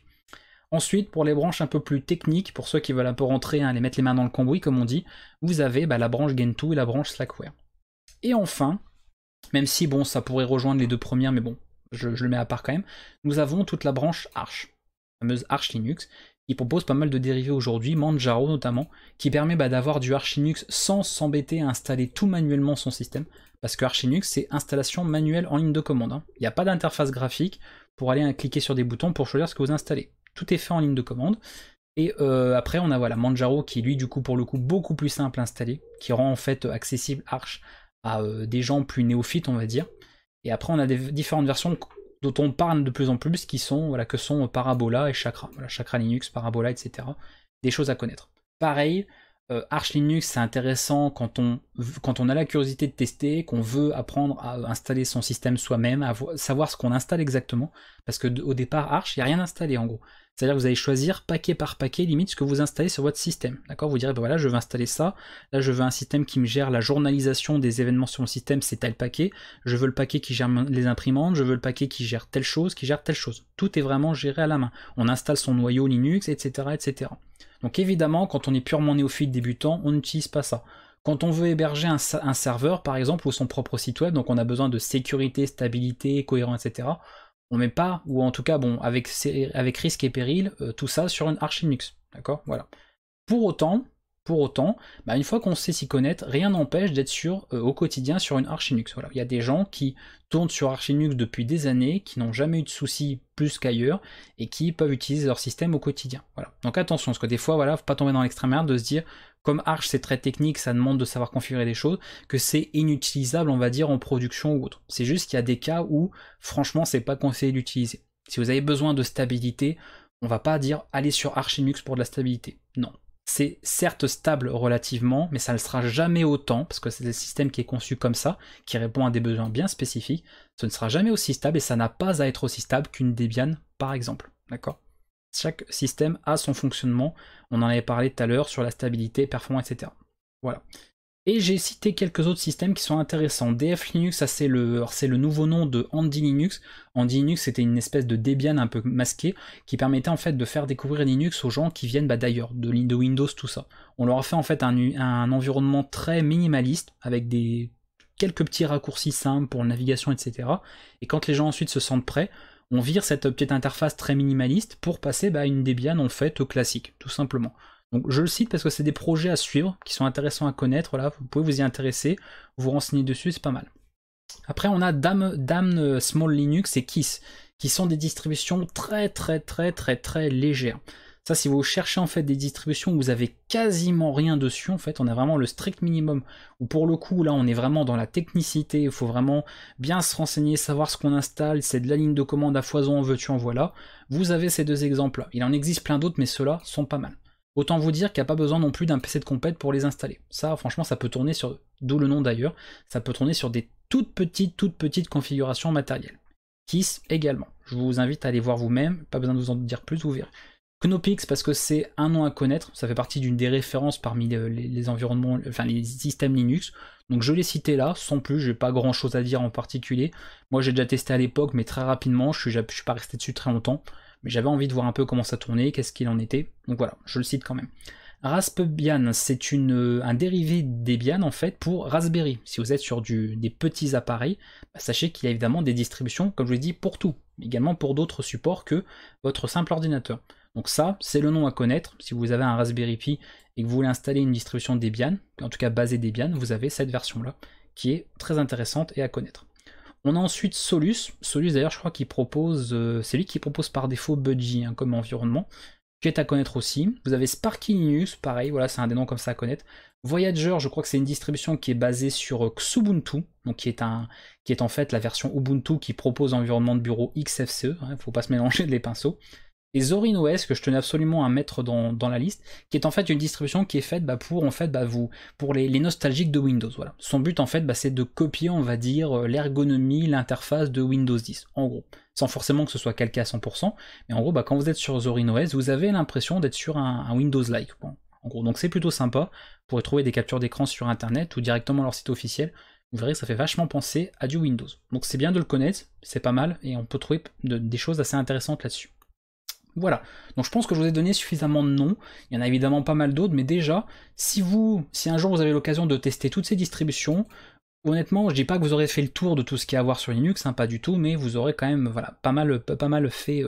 Ensuite, pour les branches un peu plus techniques, pour ceux qui veulent un peu rentrer, hein, les mettre les mains dans le cambouis, comme on dit, vous avez la branche Gentoo et la branche Slackware. Et enfin, même si bon, ça pourrait rejoindre les deux premières, mais bon, je le mets à part quand même, nous avons toute la branche Arch, la fameuse Arch Linux, il propose pas mal de dérivés aujourd'hui, Manjaro notamment, qui permet d'avoir du Arch Linux sans s'embêter à installer tout manuellement son système, parce que Arch Linux c'est installation manuelle en ligne de commande. Hein. Il n'y a pas d'interface graphique pour aller cliquer sur des boutons pour choisir ce que vous installez. Tout est fait en ligne de commande. Et après on a voilà, Manjaro qui lui du coup pour le coup beaucoup plus simple à installer, qui rend en fait accessible Arch à des gens plus néophytes on va dire. Et après on a des différentes versions dont on parle de plus en plus, qui sont, voilà, que sont Parabola et Chakra. Voilà, Chakra Linux, Parabola, etc. Des choses à connaître. Pareil, Arch Linux, c'est intéressant quand on a la curiosité de tester, qu'on veut apprendre à installer son système soi-même, à savoir ce qu'on installe exactement, parce qu'au départ, Arch, il n'y a rien installé en gros. C'est-à-dire que vous allez choisir paquet par paquet, limite, ce que vous installez sur votre système. D'accord, vous direz, ben voilà, je veux installer ça, là je veux un système qui me gère la journalisation des événements sur mon système, c'est tel paquet, je veux le paquet qui gère les imprimantes, je veux le paquet qui gère telle chose. Tout est vraiment géré à la main. On installe son noyau Linux, etc., etc. Donc évidemment, quand on est purement néophyte débutant, on n'utilise pas ça. Quand on veut héberger un serveur, par exemple, ou son propre site web, donc on a besoin de sécurité, stabilité, cohérence, etc., on met pas, ou en tout cas, bon, avec risque et péril, tout ça sur une Arch Linux. D'accord, voilà. Pour autant, bah une fois qu'on sait s'y connaître, rien n'empêche d'être au quotidien sur une Arch Linux. Voilà. Il y a des gens qui tournent sur Arch Linux depuis des années, qui n'ont jamais eu de soucis plus qu'ailleurs, et qui peuvent utiliser leur système au quotidien. Voilà. Donc attention, parce que des fois, voilà, faut pas tomber dans l'extrême inverse de se dire, comme Arch c'est très technique, ça demande de savoir configurer des choses, que c'est inutilisable, on va dire, en production ou autre. C'est juste qu'il y a des cas où, franchement, c'est pas conseillé d'utiliser. Si vous avez besoin de stabilité, on va pas dire, allez sur Arch Linux pour de la stabilité. Non. C'est certes stable relativement, mais ça ne le sera jamais autant, parce que c'est un système qui est conçu comme ça, qui répond à des besoins bien spécifiques, ce ne sera jamais aussi stable, et ça n'a pas à être aussi stable qu'une Debian, par exemple. D'accord ? Chaque système a son fonctionnement, on en avait parlé tout à l'heure sur la stabilité, performance, etc. Voilà. Et j'ai cité quelques autres systèmes qui sont intéressants. DF Linux, ça c'est le nouveau nom de Andy Linux. Andy Linux, c'était une espèce de Debian un peu masqué qui permettait en fait de faire découvrir Linux aux gens qui viennent bah, d'ailleurs, de Windows, tout ça. On leur a fait en fait un environnement très minimaliste avec quelques petits raccourcis simples pour la navigation, etc. Et quand les gens ensuite se sentent prêts, on vire cette petite interface très minimaliste pour passer bah, à une Debian en fait classique, tout simplement. Donc je le cite parce que c'est des projets à suivre, qui sont intéressants à connaître, voilà, vous pouvez vous y intéresser, vous renseigner dessus, c'est pas mal. Après on a Damn Small Linux et Kiss, qui sont des distributions très légères. Ça si vous cherchez en fait des distributions où vous avez quasiment rien dessus, en fait on a vraiment le strict minimum, où pour le coup là on est vraiment dans la technicité, il faut vraiment bien se renseigner, savoir ce qu'on installe, c'est de la ligne de commande à foison, en veux-tu, en voilà. Vous avez ces deux exemples-là, il en existe plein d'autres mais ceux-là sont pas mal. Autant vous dire qu'il n'y a pas besoin non plus d'un PC de compète pour les installer. Ça, franchement, ça peut tourner sur, d'où le nom d'ailleurs, ça peut tourner sur des toutes petites configurations matérielles. Kiss également. Je vous invite à aller voir vous-même, pas besoin de vous en dire plus, vous verrez. Knopix, parce que c'est un nom à connaître, ça fait partie d'une des références parmi les environnements, enfin les systèmes Linux. Donc je l'ai cité là, sans plus, j'ai pas grand chose à dire en particulier. Moi j'ai déjà testé à l'époque, mais très rapidement, je suis pas resté dessus très longtemps. Mais j'avais envie de voir un peu comment ça tournait, qu'est-ce qu'il en était, donc voilà, je le cite quand même. Raspbian, c'est un dérivé Debian en fait pour Raspberry. Si vous êtes sur des petits appareils, bah sachez qu'il y a évidemment des distributions, comme je vous l'ai dit, pour tout, mais également pour d'autres supports que votre simple ordinateur. Donc ça, c'est le nom à connaître. Si vous avez un Raspberry Pi et que vous voulez installer une distribution Debian, en tout cas basée Debian, vous avez cette version-là, qui est très intéressante et à connaître. On a ensuite Solus. Solus d'ailleurs je crois qu'il propose, c'est lui qui propose par défaut Budgie hein, comme environnement, qui est à connaître aussi. Vous avez Sparky Linux, pareil, voilà c'est un des noms comme ça à connaître. Voyager, je crois que c'est une distribution qui est basée sur Kubuntu, donc qui est en fait la version Ubuntu qui propose environnement de bureau XFCE, hein, faut pas se mélanger les pinceaux. Et ZorinOS, que je tenais absolument à mettre dans la liste, qui est en fait une distribution qui est faite bah, pour les nostalgiques de Windows. Voilà. Son but en fait bah, c'est de copier on va dire l'ergonomie, l'interface de Windows 10 en gros, sans forcément que ce soit calqué à 100%, mais en gros bah, quand vous êtes sur ZorinOS vous avez l'impression d'être sur un Windows-like en gros, donc c'est plutôt sympa. Vous pourrez trouver des captures d'écran sur internet ou directement leur site officiel, vous verrez que ça fait vachement penser à du Windows, donc c'est bien de le connaître, c'est pas mal et on peut trouver des choses assez intéressantes là-dessus. Voilà, donc je pense que je vous ai donné suffisamment de noms, il y en a évidemment pas mal d'autres, mais déjà, si un jour vous avez l'occasion de tester toutes ces distributions, honnêtement, je dis pas que vous aurez fait le tour de tout ce qu'il y a à voir sur Linux, hein, pas du tout, mais vous aurez quand même voilà, pas mal fait,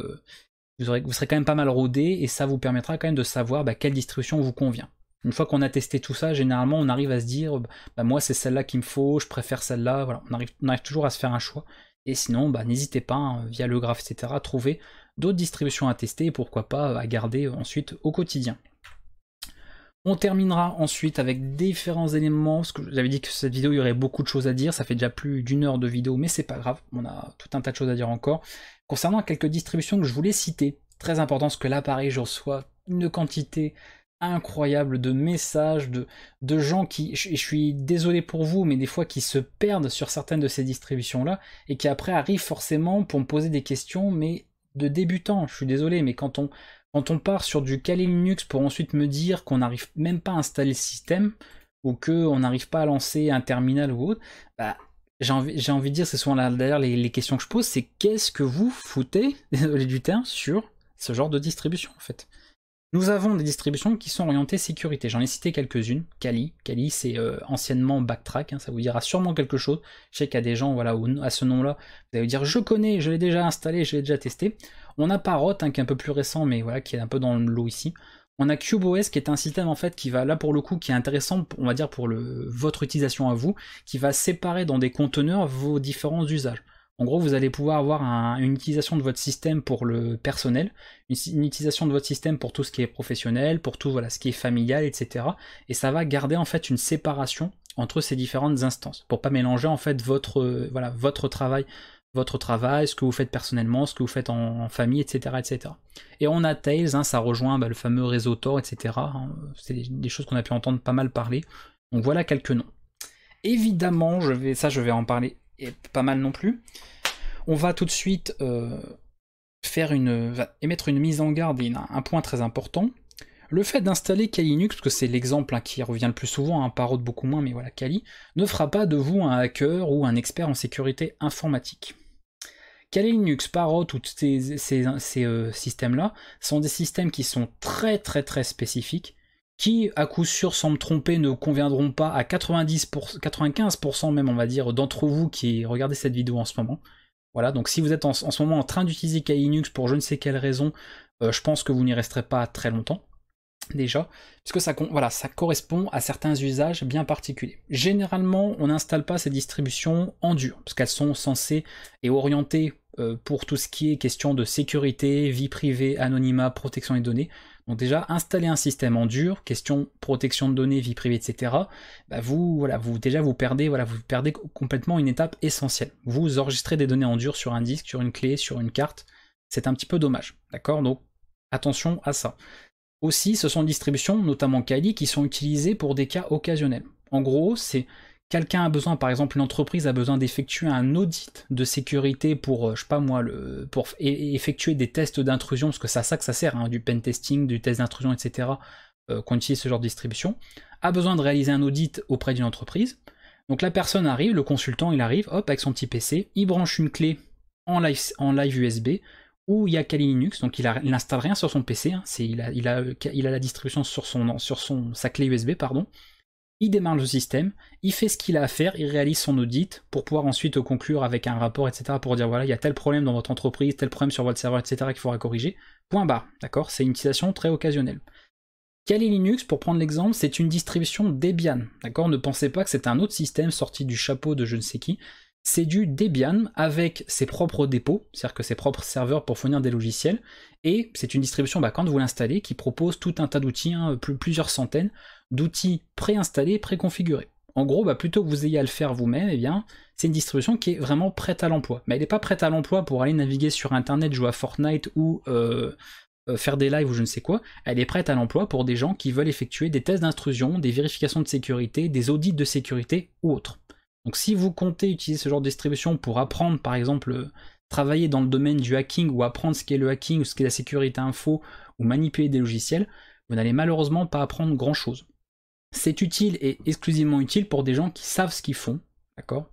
vous serez quand même pas mal rodé, et ça vous permettra quand même de savoir bah, quelle distribution vous convient. Une fois qu'on a testé tout ça, généralement on arrive à se dire, bah, moi c'est celle-là qu'il me faut, je préfère celle-là, voilà, on arrive toujours à se faire un choix. Et sinon, bah, n'hésitez pas, hein, via le graphe, etc., à trouver d'autres distributions à tester, et pourquoi pas à garder ensuite au quotidien. On terminera ensuite avec différents éléments, parce que j'avais dit que cette vidéo, il y aurait beaucoup de choses à dire, ça fait déjà plus d'1 heure de vidéo, mais c'est pas grave, on a tout un tas de choses à dire encore. Concernant quelques distributions que je voulais citer, très important, parce que là, pareil, je reçois une quantité incroyable de messages, de gens qui, je suis désolé pour vous, mais des fois qui se perdent sur certaines de ces distributions-là, et qui après arrivent forcément pour me poser des questions, mais de débutants, je suis désolé, mais quand on part sur du Kali Linux pour ensuite me dire qu'on n'arrive même pas à installer le système, ou qu'on n'arrive pas à lancer un terminal ou autre, bah, j'ai envie de dire, c'est souvent d'ailleurs les questions que je pose, c'est qu'est-ce que vous foutez, désolé du terme, sur ce genre de distribution en fait. Nous avons des distributions qui sont orientées sécurité, j'en ai cité quelques-unes, Kali c'est anciennement Backtrack, hein, ça vous dira sûrement quelque chose, je sais qu'il y a des gens voilà, à ce nom-là, vous allez dire je connais, je l'ai déjà installé, je l'ai déjà testé, on a Parrot hein, qui est un peu plus récent mais voilà, qui est un peu dans le lot ici, on a CubeOS qui est un système en fait qui va, là pour le coup, qui est intéressant, on va dire pour votre utilisation à vous, qui va séparer dans des conteneurs vos différents usages. En gros, vous allez pouvoir avoir une utilisation de votre système pour le personnel, une utilisation de votre système pour tout ce qui est professionnel, pour tout voilà, ce qui est familial, etc. Et ça va garder en fait une séparation entre ces différentes instances, pour pas mélanger en fait votre travail, ce que vous faites personnellement, ce que vous faites en famille, etc. etc. Et on a Tails, hein, ça rejoint bah, le fameux réseau Tor, etc. C'est des choses qu'on a pu entendre pas mal parler. Donc voilà quelques noms. Évidemment, je vais en parler. Et pas mal non plus. On va tout de suite émettre une mise en garde et un point très important. Le fait d'installer Kali Linux, parce que c'est l'exemple hein, qui revient le plus souvent, hein, Parrot beaucoup moins, mais voilà, Kali, ne fera pas de vous un hacker ou un expert en sécurité informatique. Kali Linux, Parrot, tous ces systèmes-là sont des systèmes qui sont très très très spécifiques, qui, à coup sûr, sans me tromper, ne conviendront pas à 95% même, on va dire, d'entre vous qui regardez cette vidéo en ce moment. Voilà, donc si vous êtes en ce moment en train d'utiliser Kali Linux pour je ne sais quelle raison, je pense que vous n'y resterez pas très longtemps, déjà, puisque ça, voilà, ça correspond à certains usages bien particuliers. Généralement, on n'installe pas ces distributions en dur, parce qu'elles sont censées et orientées pour tout ce qui est question de sécurité, vie privée, anonymat, protection des données. Donc déjà, installer un système en dur, question protection de données, vie privée, etc. Bah vous perdez complètement une étape essentielle. Vous enregistrez des données en dur sur un disque, sur une clé, sur une carte. C'est un petit peu dommage, d'accord? Donc attention à ça. Aussi, ce sont des distributions, notamment Kali, qui sont utilisées pour des cas occasionnels. En gros, c'est quelqu'un a besoin, par exemple, une entreprise a besoin d'effectuer un audit de sécurité pour, je sais pas moi, pour effectuer des tests d'intrusion, parce que c'est à ça que ça sert, hein, du pen testing, du test d'intrusion, etc., qu'on utilise ce genre de distribution, a besoin de réaliser un audit auprès d'une entreprise. Donc la personne arrive, le consultant, il arrive, hop, avec son petit PC, il branche une clé en live USB, où il y a Kali Linux, donc il n'installe rien sur son PC, hein, il a la distribution sur sa clé USB, pardon. Il démarre le système, il fait ce qu'il a à faire, il réalise son audit pour pouvoir ensuite conclure avec un rapport, etc. pour dire voilà, il y a tel problème dans votre entreprise, tel problème sur votre serveur, etc. qu'il faudra corriger. Point barre, d'accord? C'est une utilisation très occasionnelle. Kali Linux, pour prendre l'exemple, c'est une distribution Debian, d'accord? Ne pensez pas que c'est un autre système sorti du chapeau de je ne sais qui. C'est du Debian avec ses propres dépôts, c'est-à-dire que ses propres serveurs pour fournir des logiciels. Et c'est une distribution, bah, quand vous l'installez, qui propose tout un tas d'outils, hein, plusieurs centaines d'outils préinstallés, préconfigurés. En gros, bah, plutôt que vous ayez à le faire vous-même, eh bien, c'est une distribution qui est vraiment prête à l'emploi. Mais elle n'est pas prête à l'emploi pour aller naviguer sur Internet, jouer à Fortnite ou faire des lives ou je ne sais quoi. Elle est prête à l'emploi pour des gens qui veulent effectuer des tests d'intrusion, des vérifications de sécurité, des audits de sécurité ou autres. Donc si vous comptez utiliser ce genre de distribution pour apprendre, par exemple, travailler dans le domaine du hacking ou apprendre ce qu'est le hacking ou ce qu'est la sécurité info ou manipuler des logiciels, vous n'allez malheureusement pas apprendre grand-chose. C'est utile et exclusivement utile pour des gens qui savent ce qu'ils font, d'accord,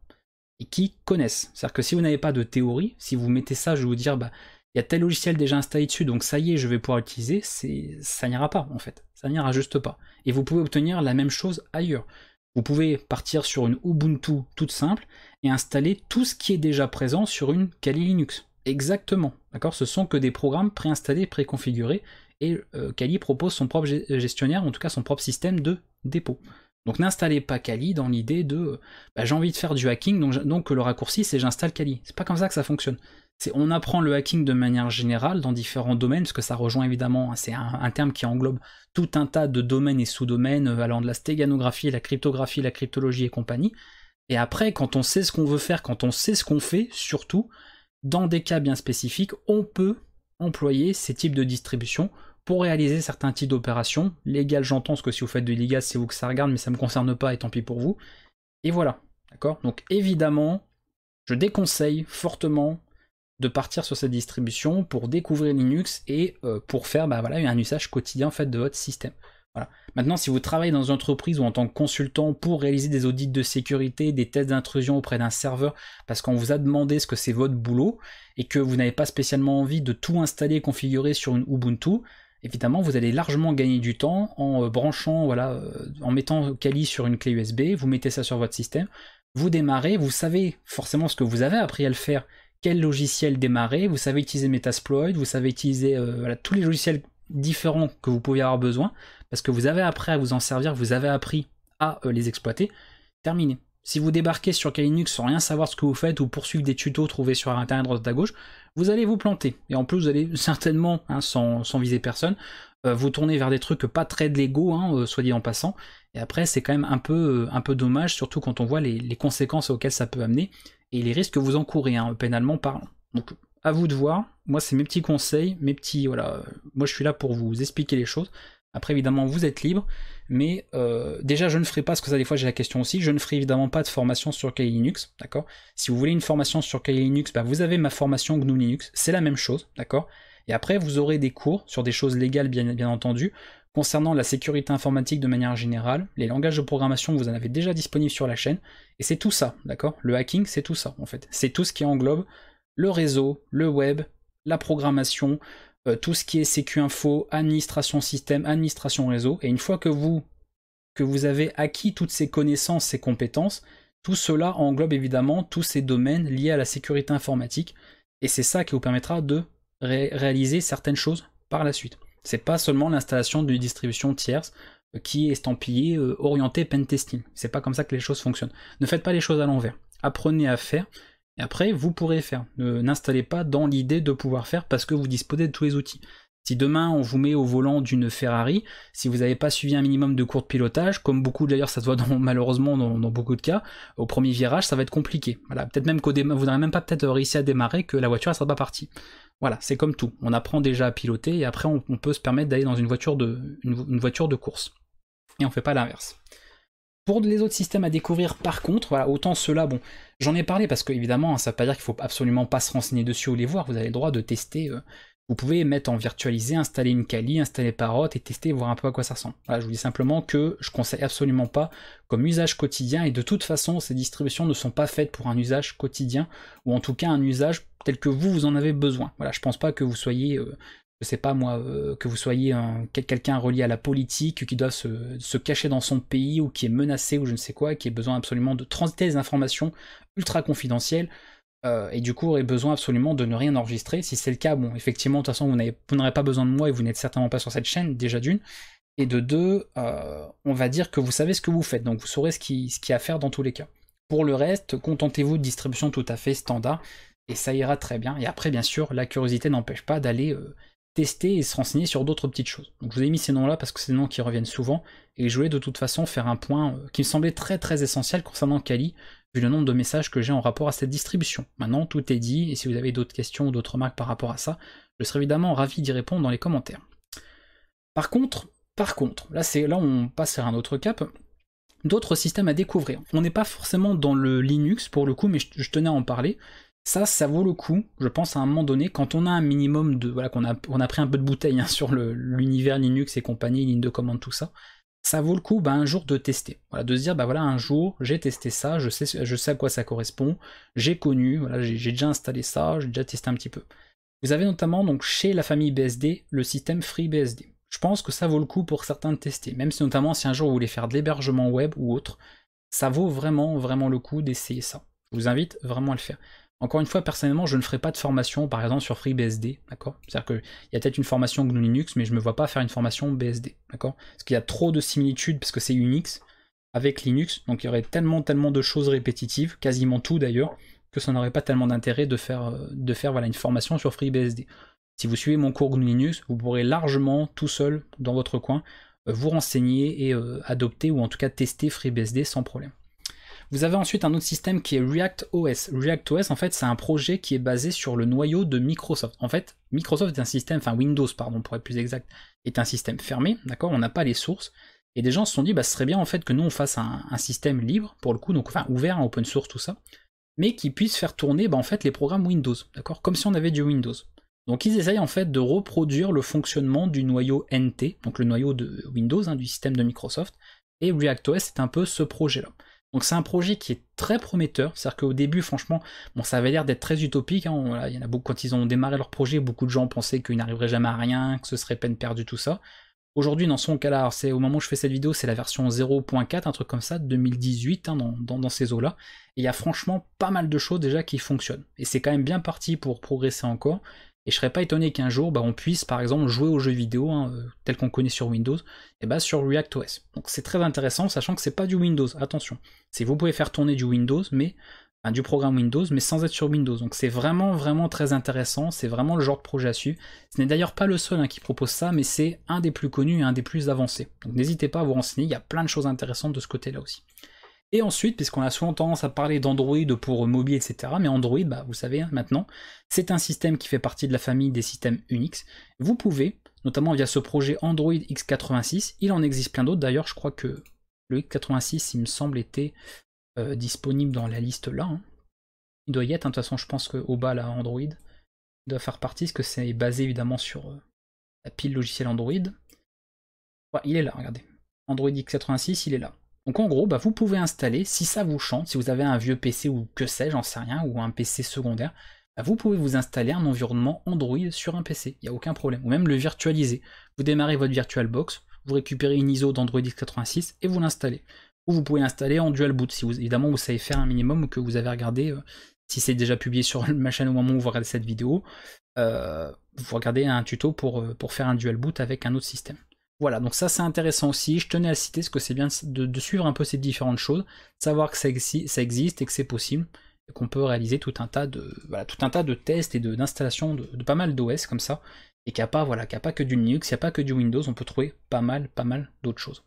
et qui connaissent. C'est-à-dire que si vous n'avez pas de théorie, si vous mettez ça, je vais vous dire, bah, il y a tel logiciel déjà installé dessus, donc ça y est, je vais pouvoir l'utiliser, ça n'ira pas en fait, ça n'ira juste pas. Et vous pouvez obtenir la même chose ailleurs. Vous pouvez partir sur une Ubuntu toute simple et installer tout ce qui est déjà présent sur une Kali Linux. Exactement, d'accord? Ce sont que des programmes préinstallés, préconfigurés, et Kali propose son propre gestionnaire, en tout cas son propre système de dépôt. Donc n'installez pas Kali dans l'idée de bah, j'ai envie de faire du hacking, donc le raccourci c'est j'installe Kali. C'est pas comme ça que ça fonctionne. On apprend le hacking de manière générale dans différents domaines, parce que ça rejoint évidemment, c'est un terme qui englobe tout un tas de domaines et sous-domaines, allant de la stéganographie, la cryptographie, la cryptologie et compagnie. Et après, quand on sait ce qu'on veut faire, quand on sait ce qu'on fait, surtout, dans des cas bien spécifiques, on peut employer ces types de distributions pour réaliser certains types d'opérations. Légal, j'entends, parce que si vous faites de l'illégal, c'est vous que ça regarde, mais ça ne me concerne pas et tant pis pour vous. Et voilà, d'accord? Donc évidemment, je déconseille fortement de partir sur cette distribution pour découvrir Linux et pour faire voilà, un usage quotidien en fait, de votre système. Voilà. Maintenant, si vous travaillez dans une entreprise ou en tant que consultant pour réaliser des audits de sécurité, des tests d'intrusion auprès d'un serveur, parce qu'on vous a demandé ce que c'est votre boulot et que vous n'avez pas spécialement envie de tout installer et configurer sur une Ubuntu, évidemment, vous allez largement gagner du temps en branchant, voilà, en mettant Kali sur une clé USB, vous mettez ça sur votre système, vous démarrez, vous savez forcément ce que vous avez appris à le faire, quel logiciel démarrer, vous savez utiliser Metasploit, vous savez utiliser voilà, tous les logiciels différents que vous pouvez avoir besoin, parce que vous avez appris à vous en servir, vous avez appris à les exploiter, terminé. Si vous débarquez sur Kali Linux sans rien savoir ce que vous faites, ou poursuivre des tutos trouvés sur internet droite à gauche, vous allez vous planter. Et en plus, vous allez certainement, hein, sans viser personne, vous tourner vers des trucs pas très de l'ego, hein, soit dit en passant, et après c'est quand même un peu dommage, surtout quand on voit les conséquences auxquelles ça peut amener, et les risques que vous encourez, hein, pénalement parlant. Donc, à vous de voir, moi c'est mes petits conseils, mes petits, voilà, moi je suis là pour vous expliquer les choses, après évidemment vous êtes libre, mais déjà je ne ferai pas, parce que ça des fois j'ai la question aussi, je ne ferai évidemment pas de formation sur Kali Linux, d'accord? Si vous voulez une formation sur Kali Linux, bah, vous avez ma formation GNU Linux, c'est la même chose, d'accord? Et après vous aurez des cours sur des choses légales bien entendu, concernant la sécurité informatique de manière générale, les langages de programmation vous en avez déjà disponibles sur la chaîne, et c'est tout ça, d'accord? Le hacking c'est tout ça en fait, c'est tout ce qui englobe le réseau, le web, la programmation, tout ce qui est sécu-info, administration système, administration réseau. Et une fois que vous avez acquis toutes ces connaissances, ces compétences, tout cela englobe évidemment tous ces domaines liés à la sécurité informatique. Et c'est ça qui vous permettra de réaliser certaines choses par la suite. C'est pas seulement l'installation d'une distribution tierce qui est estampillée, orientée pentesting. C'est pas comme ça que les choses fonctionnent. Ne faites pas les choses à l'envers. Apprenez à faire. Et après, vous pourrez faire. N'installez pas dans l'idée de pouvoir faire parce que vous disposez de tous les outils. Si demain, on vous met au volant d'une Ferrari, si vous n'avez pas suivi un minimum de cours de pilotage, comme beaucoup d'ailleurs, ça se voit malheureusement dans beaucoup de cas, au premier virage, ça va être compliqué. Voilà, peut-être même qu'au démarrage, vous n'aurez même pas peut-être réussi à démarrer que la voiture ne sera pas partie. Voilà, c'est comme tout. On apprend déjà à piloter et après, on peut se permettre d'aller dans une voiture de course. Et on ne fait pas l'inverse. Pour les autres systèmes à découvrir, par contre, voilà, autant ceux-là, bon, j'en ai parlé parce que évidemment, ça ne veut pas dire qu'il ne faut absolument pas se renseigner dessus ou les voir, vous avez le droit de tester, vous pouvez mettre en virtualisé, installer une Kali, installer Parrot et tester, voir un peu à quoi ça ressemble. Voilà, je vous dis simplement que je ne conseille absolument pas comme usage quotidien, et de toute façon, ces distributions ne sont pas faites pour un usage quotidien, ou en tout cas un usage tel que vous en avez besoin. Voilà, je ne pense pas que vous soyez... je sais pas moi, que vous soyez quelqu'un relié à la politique, qui doit se cacher dans son pays, ou qui est menacé, ou je ne sais quoi, et qui a besoin absolument de transiter des informations ultra confidentielles, et du coup aurait besoin absolument de ne rien enregistrer. Si c'est le cas, bon, effectivement, de toute façon, vous n'aurez pas besoin de moi, et vous n'êtes certainement pas sur cette chaîne, déjà d'une, et de deux, on va dire que vous savez ce que vous faites, donc vous saurez ce qu'il y a à faire dans tous les cas. Pour le reste, contentez-vous de distributions tout à fait standard, et ça ira très bien. Et après, bien sûr, la curiosité n'empêche pas d'aller... tester et se renseigner sur d'autres petites choses. Donc je vous ai mis ces noms là parce que c'est des noms qui reviennent souvent et je voulais de toute façon faire un point qui me semblait très très essentiel concernant Kali vu le nombre de messages que j'ai en rapport à cette distribution. Maintenant tout est dit et si vous avez d'autres questions ou d'autres remarques par rapport à ça, je serai évidemment ravi d'y répondre dans les commentaires. Par contre, là on passe vers un autre cap, d'autres systèmes à découvrir. On n'est pas forcément dans le Linux pour le coup mais je tenais à en parler. Ça vaut le coup, je pense à un moment donné, quand on a un minimum de... Voilà, qu'on a pris un peu de bouteille hein, sur l'univers Linux et compagnie, lignes de commande, tout ça, ça vaut le coup bah, un jour de tester. Voilà, de se dire, bah voilà, un jour, j'ai testé ça, je sais à quoi ça correspond, j'ai connu, voilà, j'ai déjà installé ça, j'ai déjà testé un petit peu. Vous avez notamment, donc, chez la famille BSD, le système FreeBSD. Je pense que ça vaut le coup pour certains de tester, même si notamment si un jour vous voulez faire de l'hébergement web ou autre, ça vaut vraiment, vraiment le coup d'essayer ça. Je vous invite vraiment à le faire. Encore une fois, personnellement, je ne ferai pas de formation, par exemple, sur FreeBSD, d'accord? C'est-à-dire qu'il y a peut-être une formation GNU Linux, mais je ne me vois pas faire une formation BSD, d'accord? Parce qu'il y a trop de similitudes, parce que c'est Unix avec Linux, donc il y aurait tellement de choses répétitives, quasiment tout d'ailleurs, que ça n'aurait pas tellement d'intérêt de faire voilà, une formation sur FreeBSD. Si vous suivez mon cours GNU Linux, vous pourrez largement, tout seul, dans votre coin, vous renseigner et adopter, ou en tout cas tester FreeBSD sans problème. Vous avez ensuite un autre système qui est ReactOS. ReactOS, en fait, c'est un projet qui est basé sur le noyau de Microsoft. En fait, Microsoft est un système, enfin Windows, pardon, pour être plus exact, est un système fermé, d'accord, on n'a pas les sources, et des gens se sont dit, bah, ce serait bien en fait que nous on fasse un système libre, pour le coup, donc enfin ouvert, en open source, tout ça, mais qui puisse faire tourner bah, en fait les programmes Windows, d'accord, comme si on avait du Windows. Donc ils essayent en fait de reproduire le fonctionnement du noyau NT, donc le noyau de Windows, hein, du système de Microsoft, et ReactOS est un peu ce projet-là. Donc c'est un projet qui est très prometteur, c'est-à-dire qu'au début, franchement, bon, ça avait l'air d'être très utopique, hein, voilà, il y en a beaucoup, quand ils ont démarré leur projet, beaucoup de gens pensaient qu'ils n'arriveraient jamais à rien, que ce serait peine perdue, tout ça. Aujourd'hui, dans son cas là, c'est au moment où je fais cette vidéo, c'est la version 0.4, un truc comme ça, 2018, hein, dans ces eaux-là. Et il y a franchement pas mal de choses déjà qui fonctionnent. Et c'est quand même bien parti pour progresser encore. Et je serais pas étonné qu'un jour, bah, on puisse par exemple jouer aux jeux vidéo, hein, tel qu'on connaît sur Windows, et bah sur ReactOS. Donc c'est très intéressant, sachant que c'est pas du Windows, attention. C'est vous pouvez faire tourner du Windows, mais enfin, du programme Windows, mais sans être sur Windows. Donc c'est vraiment, vraiment très intéressant, c'est vraiment le genre de projet à suivre. Ce n'est d'ailleurs pas le seul hein, qui propose ça, mais c'est un des plus connus et un des plus avancés. Donc n'hésitez pas à vous renseigner, il y a plein de choses intéressantes de ce côté-là aussi. Et ensuite, puisqu'on a souvent tendance à parler d'Android pour mobile, etc. Mais Android, bah, vous savez, maintenant, c'est un système qui fait partie de la famille des systèmes Unix. Vous pouvez, notamment via ce projet Android x86, il en existe plein d'autres. D'ailleurs, je crois que le x86, il me semble, était disponible dans la liste là. Hein. Il doit y être, hein. De toute façon, je pense qu'au bas, là, Android doit faire partie, parce que c'est basé évidemment sur la pile logicielle Android. Ouais, il est là, regardez. Android x86, il est là. Donc en gros, bah vous pouvez installer, si ça vous chante, si vous avez un vieux PC ou que sais-je, j'en sais rien, ou un PC secondaire, bah vous pouvez vous installer un environnement Android sur un PC, il n'y a aucun problème, ou même le virtualiser. Vous démarrez votre VirtualBox, vous récupérez une ISO d'Android x86 et vous l'installez. Ou vous pouvez l'installer en dual boot, si vous, évidemment vous savez faire un minimum ou que vous avez regardé, si c'est déjà publié sur ma chaîne au moment où vous regardez cette vidéo, vous regardez un tuto pour faire un dual boot avec un autre système. Voilà, donc ça c'est intéressant aussi, je tenais à le citer parce que c'est bien de suivre un peu ces différentes choses, savoir que ça existe et que c'est possible, et qu'on peut réaliser tout un tas de tests et d'installations de pas mal d'OS comme ça, et qu'il n'y a pas, voilà, qu'il n'y a pas que du Linux, il n'y a pas que du Windows, on peut trouver pas mal d'autres choses.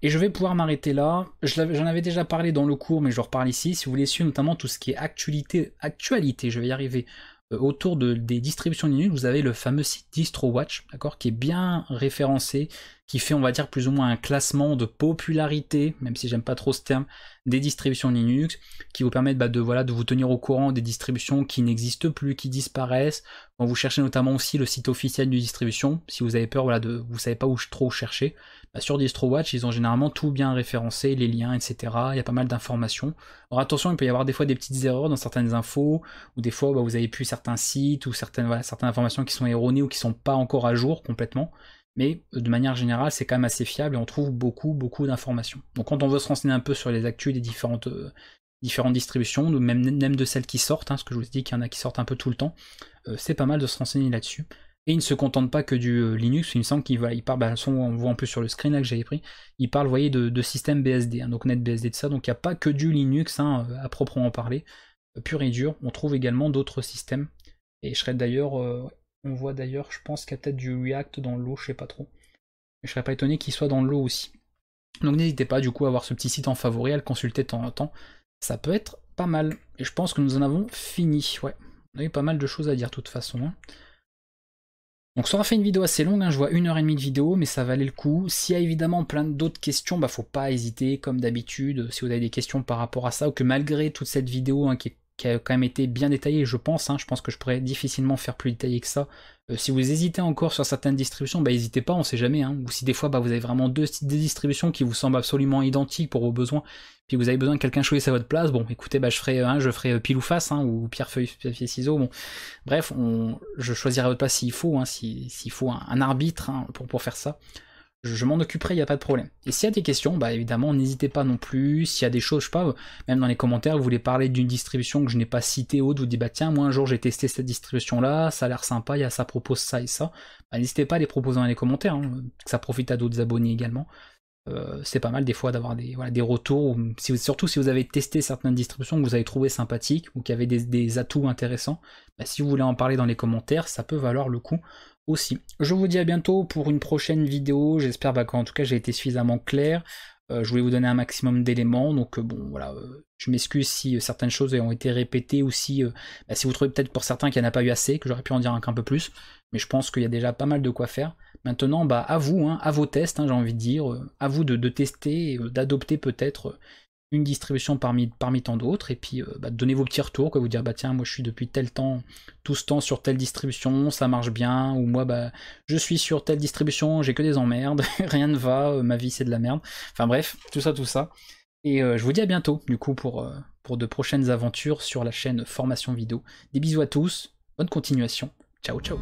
Et je vais pouvoir m'arrêter là, j'en avais déjà parlé dans le cours mais je reparle ici, si vous voulez suivre notamment tout ce qui est actualité, je vais y arriver, autour des distributions Linux, vous avez le fameux site DistroWatch, d'accord, qui est bien référencé, qui fait on va dire plus ou moins un classement de popularité, même si j'aime pas trop ce terme, des distributions Linux, qui vous permettent bah, de vous tenir au courant des distributions qui n'existent plus, qui disparaissent. Quand vous cherchez notamment aussi le site officiel d'une distribution, si vous avez peur, voilà, vous savez pas trop où chercher, bah, sur DistroWatch, ils ont généralement tout bien référencé, les liens, etc. Il y a pas mal d'informations. Alors attention, il peut y avoir des fois des petites erreurs dans certaines infos, ou des fois bah, vous avez pu certains sites ou certaines informations qui sont erronées ou qui sont pas encore à jour complètement. Mais de manière générale, c'est quand même assez fiable et on trouve beaucoup d'informations. Donc quand on veut se renseigner un peu sur les actus des différentes distributions, même de celles qui sortent, hein, parce que je vous ai dit qu'il y en a qui sortent un peu tout le temps, c'est pas mal de se renseigner là-dessus. Et ils ne se contentent pas que du Linux, il me semble qu'ils parlent, bah, on voit un peu sur le screen là que j'avais pris, ils parlent, vous voyez, de système BSD, hein, donc NetBSD de ça, donc il n'y a pas que du Linux hein, à proprement parler, pur et dur, on trouve également d'autres systèmes. Et je serais d'ailleurs... on voit d'ailleurs, je pense qu'il y a peut-être du React dans l'eau, je sais pas trop. Mais je serais pas étonné qu'il soit dans l'eau aussi. Donc n'hésitez pas du coup à avoir ce petit site en favori, à le consulter de temps en temps. Ça peut être pas mal. Et je pense que nous en avons fini. Ouais, on a eu pas mal de choses à dire de toute façon. Hein. Donc ça aura fait une vidéo assez longue, hein. Je vois 1h30 de vidéo, mais ça valait le coup. S'il y a évidemment plein d'autres questions, bah faut pas hésiter, comme d'habitude, si vous avez des questions par rapport à ça, ou que malgré toute cette vidéo hein, qui a quand même été bien détaillé, je pense. Hein, je pense que je pourrais difficilement faire plus détaillé que ça. Si vous hésitez encore sur certaines distributions, bah, n'hésitez pas, on sait jamais. Hein, ou si des fois, bah, vous avez vraiment deux distributions qui vous semblent absolument identiques pour vos besoins, puis vous avez besoin que quelqu'un choisisse à votre place, bon, écoutez, bah, je ferai pile ou face, hein, ou pierre, feuille, ciseaux. Bon, bref, je choisirai à votre place s'il faut, hein, s'il faut un arbitre hein, pour faire ça. Je m'en occuperai, il n'y a pas de problème. Et s'il y a des questions, bah évidemment, n'hésitez pas non plus. S'il y a des choses, je sais pas, même dans les commentaires, vous voulez parler d'une distribution que je n'ai pas citée ou autre, vous dites, bah tiens, moi un jour j'ai testé cette distribution-là, ça a l'air sympa, ça propose ça et ça. Bah, n'hésitez pas à les proposer dans les commentaires, hein, que ça profite à d'autres abonnés également. C'est pas mal des fois d'avoir des retours, surtout si vous avez testé certaines distributions que vous avez trouvées sympathiques ou qui avaient des atouts intéressants, bah, si vous voulez en parler dans les commentaires, ça peut valoir le coup aussi. Je vous dis à bientôt pour une prochaine vidéo, j'espère bah, qu'en tout cas j'ai été suffisamment clair, je voulais vous donner un maximum d'éléments, donc bon voilà, je m'excuse si certaines choses ont été répétées ou si vous trouvez peut-être pour certains qu'il n'y en a pas eu assez, que j'aurais pu en dire un peu plus, mais je pense qu'il y a déjà pas mal de quoi faire. Maintenant, bah, à vous, hein, à vos tests, hein, j'ai envie de dire, à vous de tester, d'adopter peut-être une distribution parmi tant d'autres, et puis bah, donner vos petits retours, quoi, vous dire, bah tiens, moi je suis depuis tel temps, tout ce temps sur telle distribution, ça marche bien, ou moi, bah, je suis sur telle distribution, j'ai que des emmerdes, rien ne va, ma vie c'est de la merde, enfin bref, tout ça. Et je vous dis à bientôt, du coup, pour de prochaines aventures sur la chaîne Formation Vidéo. Des bisous à tous, bonne continuation, ciao ciao.